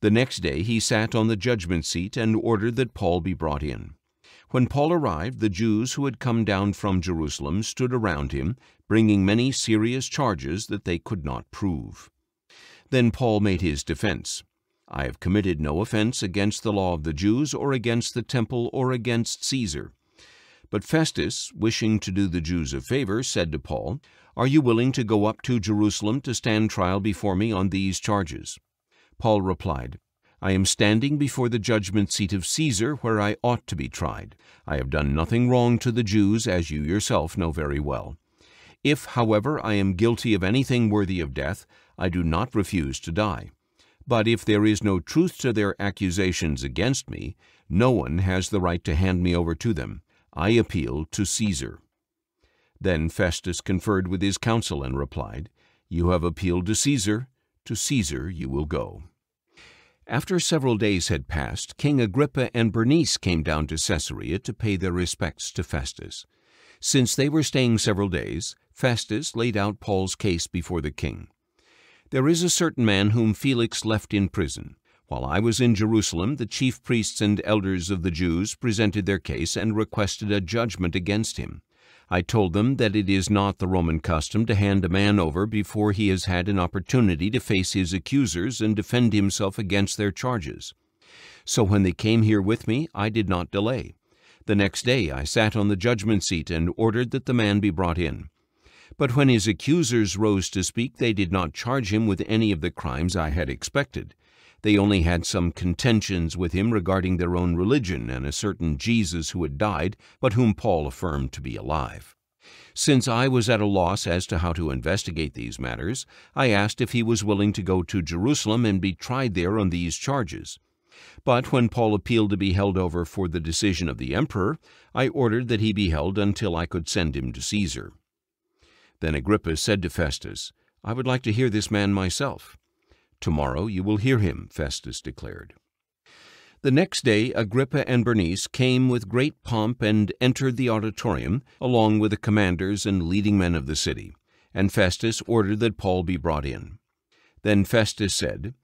The next day he sat on the judgment seat and ordered that Paul be brought in. When Paul arrived, the Jews who had come down from Jerusalem stood around him, bringing many serious charges that they could not prove. Then Paul made his defense. I have committed no offense against the law of the Jews or against the temple or against Caesar. But Festus, wishing to do the Jews a favor, said to Paul, Are you willing to go up to Jerusalem to stand trial before me on these charges? Paul replied, I am standing before the judgment seat of Caesar, where I ought to be tried. I have done nothing wrong to the Jews, as you yourself know very well. If, however, I am guilty of anything worthy of death, I do not refuse to die. But if there is no truth to their accusations against me, no one has the right to hand me over to them. I appeal to Caesar. Then Festus conferred with his council and replied, You have appealed to Caesar. To Caesar you will go. After several days had passed, King Agrippa and Bernice came down to Caesarea to pay their respects to Festus. Since they were staying several days, Festus laid out Paul's case before the king. There is a certain man whom Felix left in prison. While I was in Jerusalem, the chief priests and elders of the Jews presented their case and requested a judgment against him. I told them that it is not the Roman custom to hand a man over before he has had an opportunity to face his accusers and defend himself against their charges. So when they came here with me, I did not delay. The next day I sat on the judgment seat and ordered that the man be brought in. But when his accusers rose to speak, they did not charge him with any of the crimes I had expected. They only had some contentions with him regarding their own religion and a certain Jesus who had died, but whom Paul affirmed to be alive. Since I was at a loss as to how to investigate these matters, I asked if he was willing to go to Jerusalem and be tried there on these charges. But when Paul appealed to be held over for the decision of the emperor, I ordered that he be held until I could send him to Caesar. Then Agrippa said to Festus, "I would like to hear this man myself." "Tomorrow you will hear him," Festus declared. The next day Agrippa and Bernice came with great pomp and entered the auditorium, along with the commanders and leading men of the city, and Festus ordered that Paul be brought in. Then Festus said,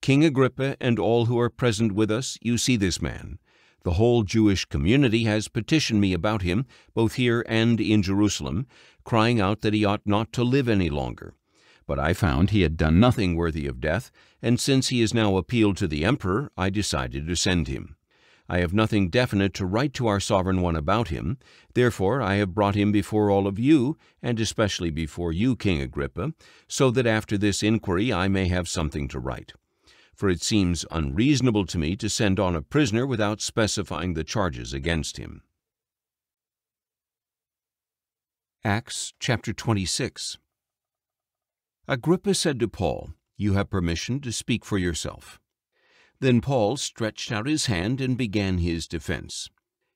"King Agrippa and all who are present with us, you see this man. The whole Jewish community has petitioned me about him, both here and in Jerusalem, crying out that he ought not to live any longer. But I found he had done nothing worthy of death, and since he has now appealed to the emperor, I decided to send him. I have nothing definite to write to our sovereign one about him, therefore I have brought him before all of you, and especially before you, King Agrippa, so that after this inquiry I may have something to write. For it seems unreasonable to me to send on a prisoner without specifying the charges against him." Acts chapter twenty-six. Agrippa said to Paul, "You have permission to speak for yourself." Then Paul stretched out his hand and began his defense.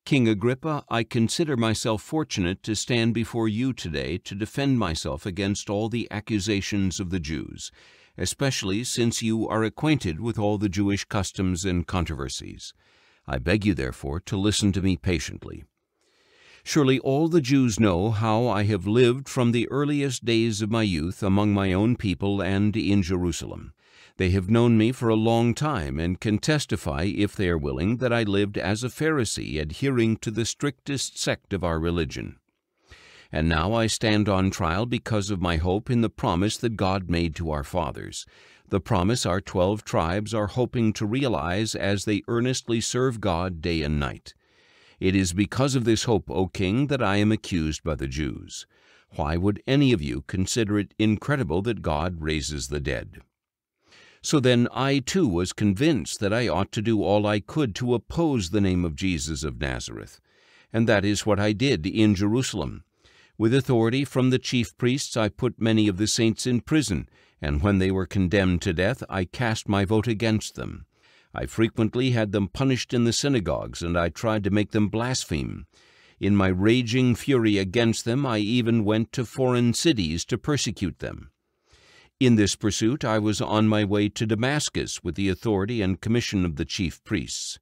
"King Agrippa, I consider myself fortunate to stand before you today to defend myself against all the accusations of the Jews, especially since you are acquainted with all the Jewish customs and controversies. I beg you, therefore, to listen to me patiently. Surely all the Jews know how I have lived from the earliest days of my youth among my own people and in Jerusalem. They have known me for a long time and can testify, if they are willing, that I lived as a Pharisee, adhering to the strictest sect of our religion. And now I stand on trial because of my hope in the promise that God made to our fathers, the promise our twelve tribes are hoping to realize as they earnestly serve God day and night. It is because of this hope, O King, that I am accused by the Jews. Why would any of you consider it incredible that God raises the dead? So then I too was convinced that I ought to do all I could to oppose the name of Jesus of Nazareth, and that is what I did in Jerusalem. With authority from the chief priests I put many of the saints in prison, and when they were condemned to death I cast my vote against them. I frequently had them punished in the synagogues, and I tried to make them blaspheme. In my raging fury against them I even went to foreign cities to persecute them. In this pursuit I was on my way to Damascus with the authority and commission of the chief priests.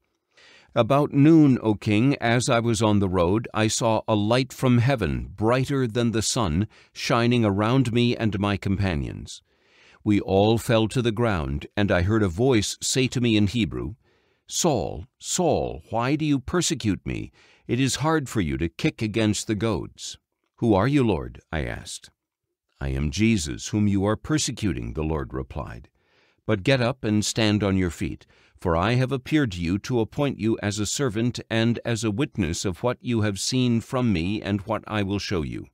About noon, O King, as I was on the road, I saw a light from heaven, brighter than the sun, shining around me and my companions. We all fell to the ground, and I heard a voice say to me in Hebrew, 'Saul, Saul, why do you persecute me? It is hard for you to kick against the goads.' 'Who are you, Lord?' I asked. 'I am Jesus, whom you are persecuting,' the Lord replied. 'But get up and stand on your feet, for I have appeared to you to appoint you as a servant and as a witness of what you have seen from me and what I will show you.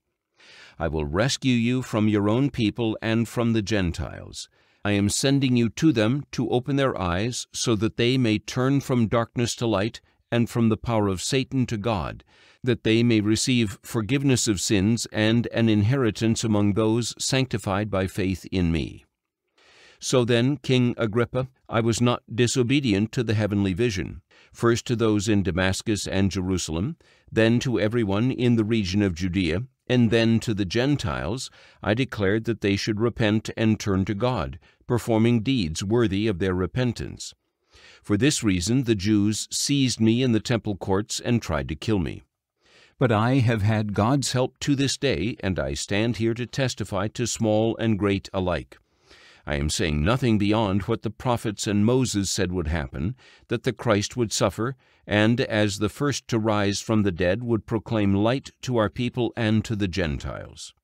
I will rescue you from your own people and from the Gentiles. I am sending you to them to open their eyes so that they may turn from darkness to light and from the power of Satan to God, that they may receive forgiveness of sins and an inheritance among those sanctified by faith in me.' So then, King Agrippa, I was not disobedient to the heavenly vision, first to those in Damascus and Jerusalem, then to everyone in the region of Judea, and then to the Gentiles. I declared that they should repent and turn to God, performing deeds worthy of their repentance. For this reason the Jews seized me in the temple courts and tried to kill me. But I have had God's help to this day, and I stand here to testify to small and great alike. I am saying nothing beyond what the prophets and Moses said would happen, that the Christ would suffer, and as the first to rise from the dead would proclaim light to our people and to the Gentiles.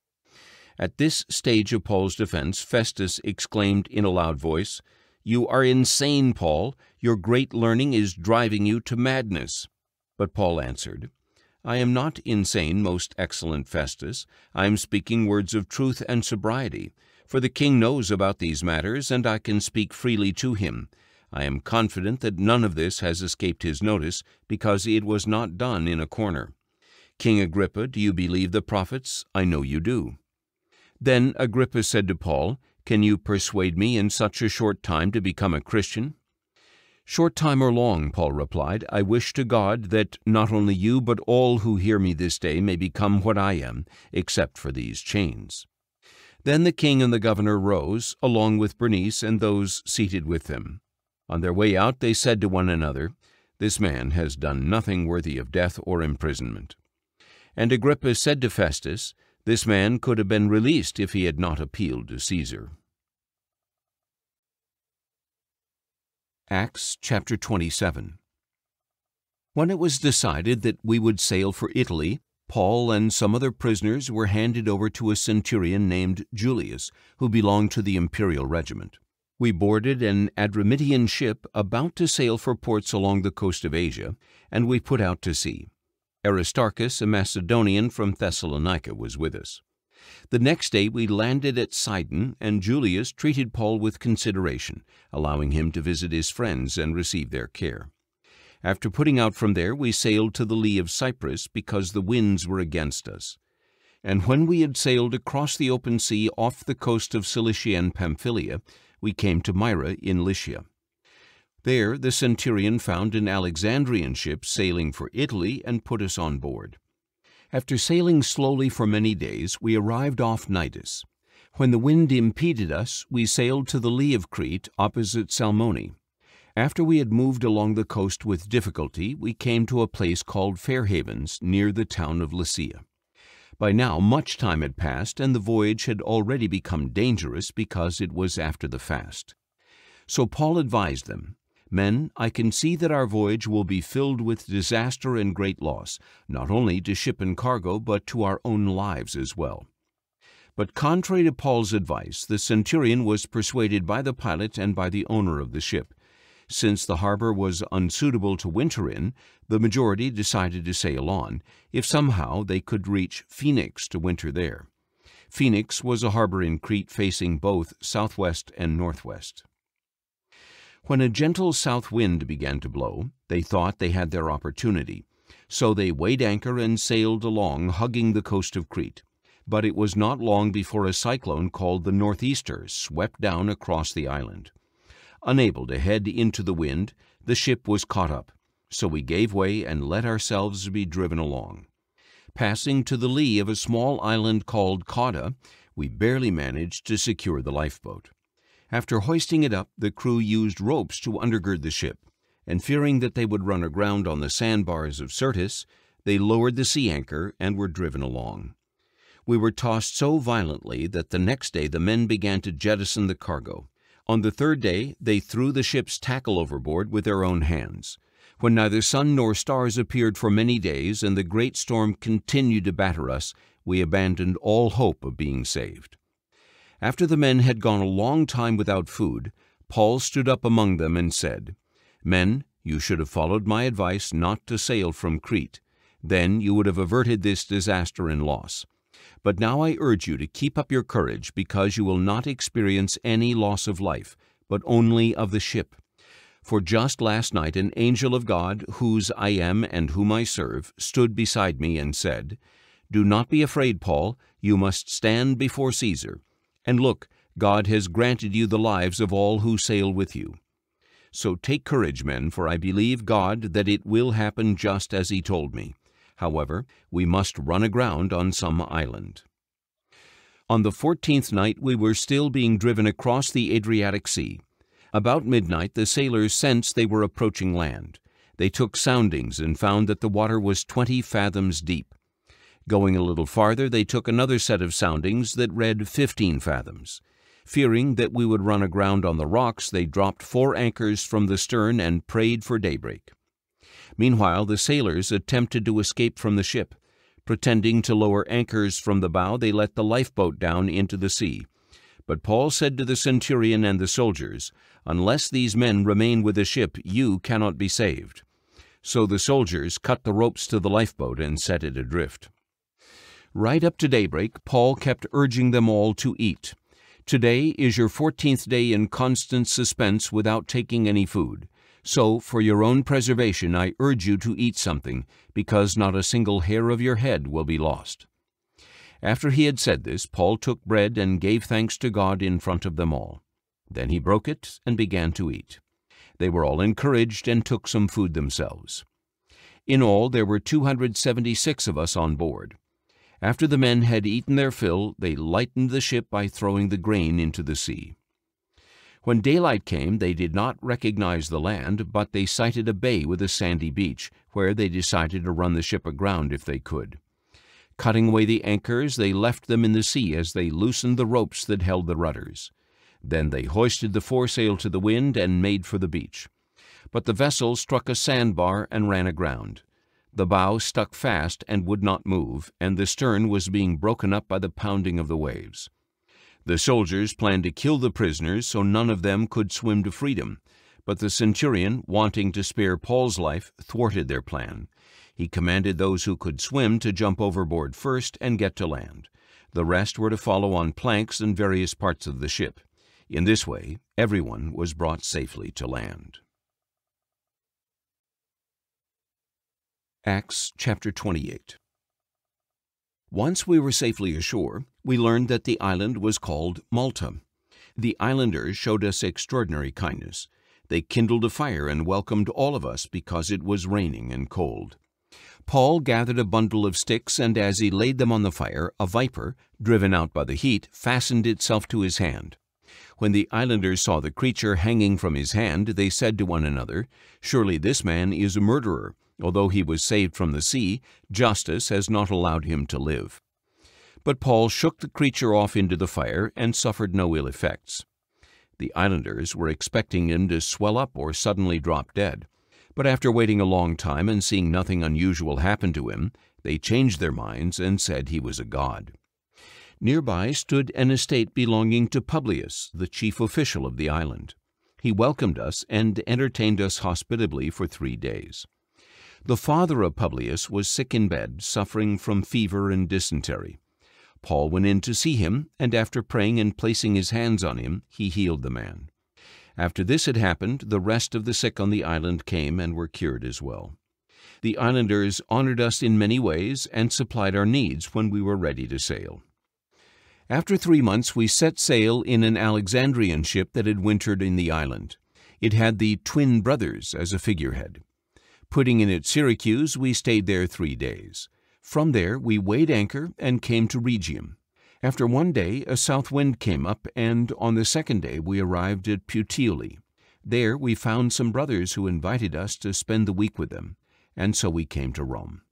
At this stage of Paul's defense, Festus exclaimed in a loud voice, "You are insane, Paul. Your great learning is driving you to madness." But Paul answered, "I am not insane, most excellent Festus. I am speaking words of truth and sobriety. For the king knows about these matters, and I can speak freely to him. I am confident that none of this has escaped his notice, because it was not done in a corner. King Agrippa, do you believe the prophets? I know you do." Then Agrippa said to Paul, "Can you persuade me in such a short time to become a Christian?" "Short time or long," Paul replied, "I wish to God that not only you but all who hear me this day may become what I am, except for these chains." Then the king and the governor rose, along with Bernice and those seated with them. On their way out they said to one another, "This man has done nothing worthy of death or imprisonment." And Agrippa said to Festus, "This man could have been released if he had not appealed to Caesar." Acts chapter twenty-seven. When it was decided that we would sail for Italy, Paul and some other prisoners were handed over to a centurion named Julius, who belonged to the imperial regiment. We boarded an Adramyttian ship about to sail for ports along the coast of Asia, and we put out to sea. Aristarchus, a Macedonian from Thessalonica, was with us. The next day we landed at Sidon, and Julius treated Paul with consideration, allowing him to visit his friends and receive their care. After putting out from there, we sailed to the lee of Cyprus because the winds were against us. And when we had sailed across the open sea off the coast of Cilicia and Pamphylia, we came to Myra in Lycia. There the centurion found an Alexandrian ship sailing for Italy and put us on board. After sailing slowly for many days, we arrived off Cnidus. When the wind impeded us, we sailed to the lee of Crete opposite Salmone. After we had moved along the coast with difficulty, we came to a place called Fair Havens, near the town of Lycia. By now much time had passed, and the voyage had already become dangerous because it was after the fast. So Paul advised them, "Men, I can see that our voyage will be filled with disaster and great loss, not only to ship and cargo, but to our own lives as well." But contrary to Paul's advice, the centurion was persuaded by the pilot and by the owner of the ship. Since the harbor was unsuitable to winter in, the majority decided to sail on, if somehow they could reach Phoenix to winter there. Phoenix was a harbor in Crete facing both southwest and northwest. When a gentle south wind began to blow, they thought they had their opportunity. So they weighed anchor and sailed along, hugging the coast of Crete. But it was not long before a cyclone called the Northeaster swept down across the island. Unable to head into the wind, the ship was caught up, so we gave way and let ourselves be driven along. Passing to the lee of a small island called Cauda, we barely managed to secure the lifeboat. After hoisting it up, the crew used ropes to undergird the ship, and fearing that they would run aground on the sandbars of Syrtis, they lowered the sea anchor and were driven along. We were tossed so violently that the next day the men began to jettison the cargo. On the third day, they threw the ship's tackle overboard with their own hands. When neither sun nor stars appeared for many days and the great storm continued to batter us, we abandoned all hope of being saved. After the men had gone a long time without food, Paul stood up among them and said, "Men, you should have followed my advice not to sail from Crete. Then you would have averted this disaster and loss. But now I urge you to keep up your courage, because you will not experience any loss of life, but only of the ship. For just last night an angel of God, whose I am and whom I serve, stood beside me and said, 'Do not be afraid, Paul. You must stand before Caesar. And look, God has granted you the lives of all who sail with you.' So take courage, men, for I believe God that it will happen just as he told me. However, we must run aground on some island." On the fourteenth night we were still being driven across the Adriatic Sea. About midnight the sailors sensed they were approaching land. They took soundings and found that the water was twenty fathoms deep. Going a little farther, they took another set of soundings that read fifteen fathoms. Fearing that we would run aground on the rocks, they dropped four anchors from the stern and prayed for daybreak. Meanwhile, the sailors attempted to escape from the ship. Pretending to lower anchors from the bow, they let the lifeboat down into the sea. But Paul said to the centurion and the soldiers, "Unless these men remain with the ship, you cannot be saved." So the soldiers cut the ropes to the lifeboat and set it adrift. Right up to daybreak, Paul kept urging them all to eat. "Today is your fourteenth day in constant suspense without taking any food. So, for your own preservation, I urge you to eat something, because not a single hair of your head will be lost." After he had said this, Paul took bread and gave thanks to God in front of them all. Then he broke it and began to eat. They were all encouraged and took some food themselves. In all, there were two hundred seventy-six of us on board. After the men had eaten their fill, they lightened the ship by throwing the grain into the sea. When daylight came, they did not recognize the land, but they sighted a bay with a sandy beach, where they decided to run the ship aground if they could. Cutting away the anchors, they left them in the sea as they loosened the ropes that held the rudders. Then they hoisted the foresail to the wind and made for the beach. But the vessel struck a sandbar and ran aground. The bow stuck fast and would not move, and the stern was being broken up by the pounding of the waves. The soldiers planned to kill the prisoners so none of them could swim to freedom, but the centurion, wanting to spare Paul's life, thwarted their plan. He commanded those who could swim to jump overboard first and get to land. The rest were to follow on planks in various parts of the ship. In this way, everyone was brought safely to land. Acts chapter twenty-eight. Once we were safely ashore, we learned that the island was called Malta. The islanders showed us extraordinary kindness. They kindled a fire and welcomed all of us because it was raining and cold. Paul gathered a bundle of sticks, and as he laid them on the fire, a viper, driven out by the heat, fastened itself to his hand. When the islanders saw the creature hanging from his hand, they said to one another, "Surely this man is a murderer. Although he was saved from the sea, justice has not allowed him to live." But Paul shook the creature off into the fire and suffered no ill effects. The islanders were expecting him to swell up or suddenly drop dead, but after waiting a long time and seeing nothing unusual happen to him, they changed their minds and said he was a god. Nearby stood an estate belonging to Publius, the chief official of the island. He welcomed us and entertained us hospitably for three days. The father of Publius was sick in bed, suffering from fever and dysentery. Paul went in to see him, and after praying and placing his hands on him, he healed the man. After this had happened, the rest of the sick on the island came and were cured as well. The islanders honored us in many ways and supplied our needs when we were ready to sail. After three months, we set sail in an Alexandrian ship that had wintered in the island. It had the twin brothers as a figurehead. Putting in at Syracuse, we stayed there three days. From there we weighed anchor and came to Rhegium. After one day a south wind came up, and on the second day we arrived at Puteoli. There we found some brothers who invited us to spend the week with them, and so we came to Rome.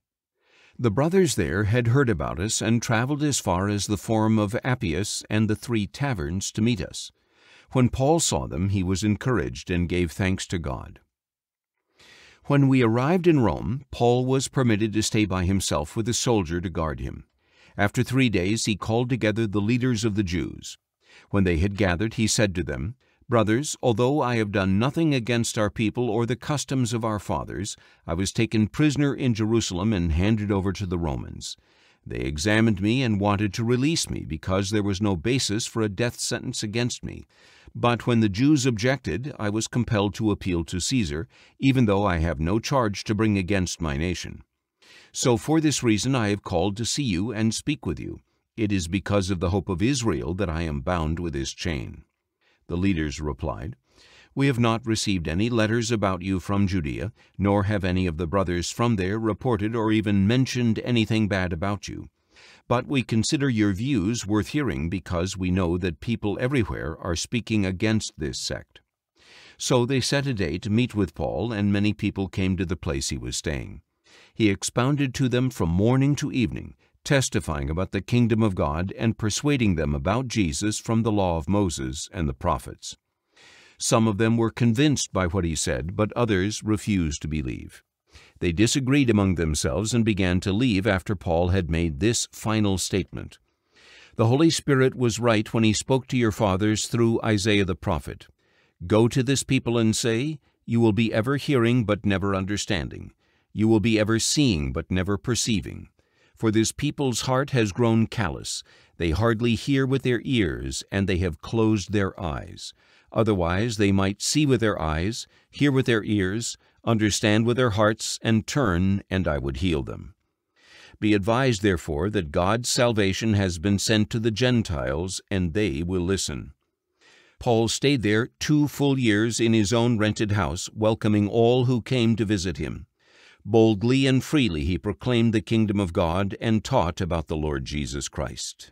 The brothers there had heard about us and traveled as far as the Forum of Appius and the Three Taverns to meet us. When Paul saw them, he was encouraged and gave thanks to God. When we arrived in Rome, Paul was permitted to stay by himself with a soldier to guard him. After three days he called together the leaders of the Jews. When they had gathered, he said to them, "Brothers, although I have done nothing against our people or the customs of our fathers, I was taken prisoner in Jerusalem and handed over to the Romans. They examined me and wanted to release me because there was no basis for a death sentence against me. But when the Jews objected, I was compelled to appeal to Caesar, even though I have no charge to bring against my nation. So for this reason I have called to see you and speak with you. It is because of the hope of Israel that I am bound with this chain." The leaders replied, "We have not received any letters about you from Judea, nor have any of the brothers from there reported or even mentioned anything bad about you. But we consider your views worth hearing because we know that people everywhere are speaking against this sect." So they set a day to meet with Paul, and many people came to the place he was staying. He expounded to them from morning to evening, testifying about the kingdom of God and persuading them about Jesus from the law of Moses and the prophets. Some of them were convinced by what he said, but others refused to believe. They disagreed among themselves and began to leave after Paul had made this final statement. The Holy Spirit was right when he spoke to your fathers through Isaiah the prophet. Go to this people and say, you will be ever hearing but never understanding. You will be ever seeing but never perceiving. For this people's heart has grown callous. They hardly hear with their ears, and they have closed their eyes. Otherwise they might see with their eyes, hear with their ears, understand with their hearts, and turn, and I would heal them. Be advised, therefore, that God's salvation has been sent to the Gentiles, and they will listen. Paul stayed there two full years in his own rented house, welcoming all who came to visit him. Boldly and freely he proclaimed the kingdom of God and taught about the Lord Jesus Christ.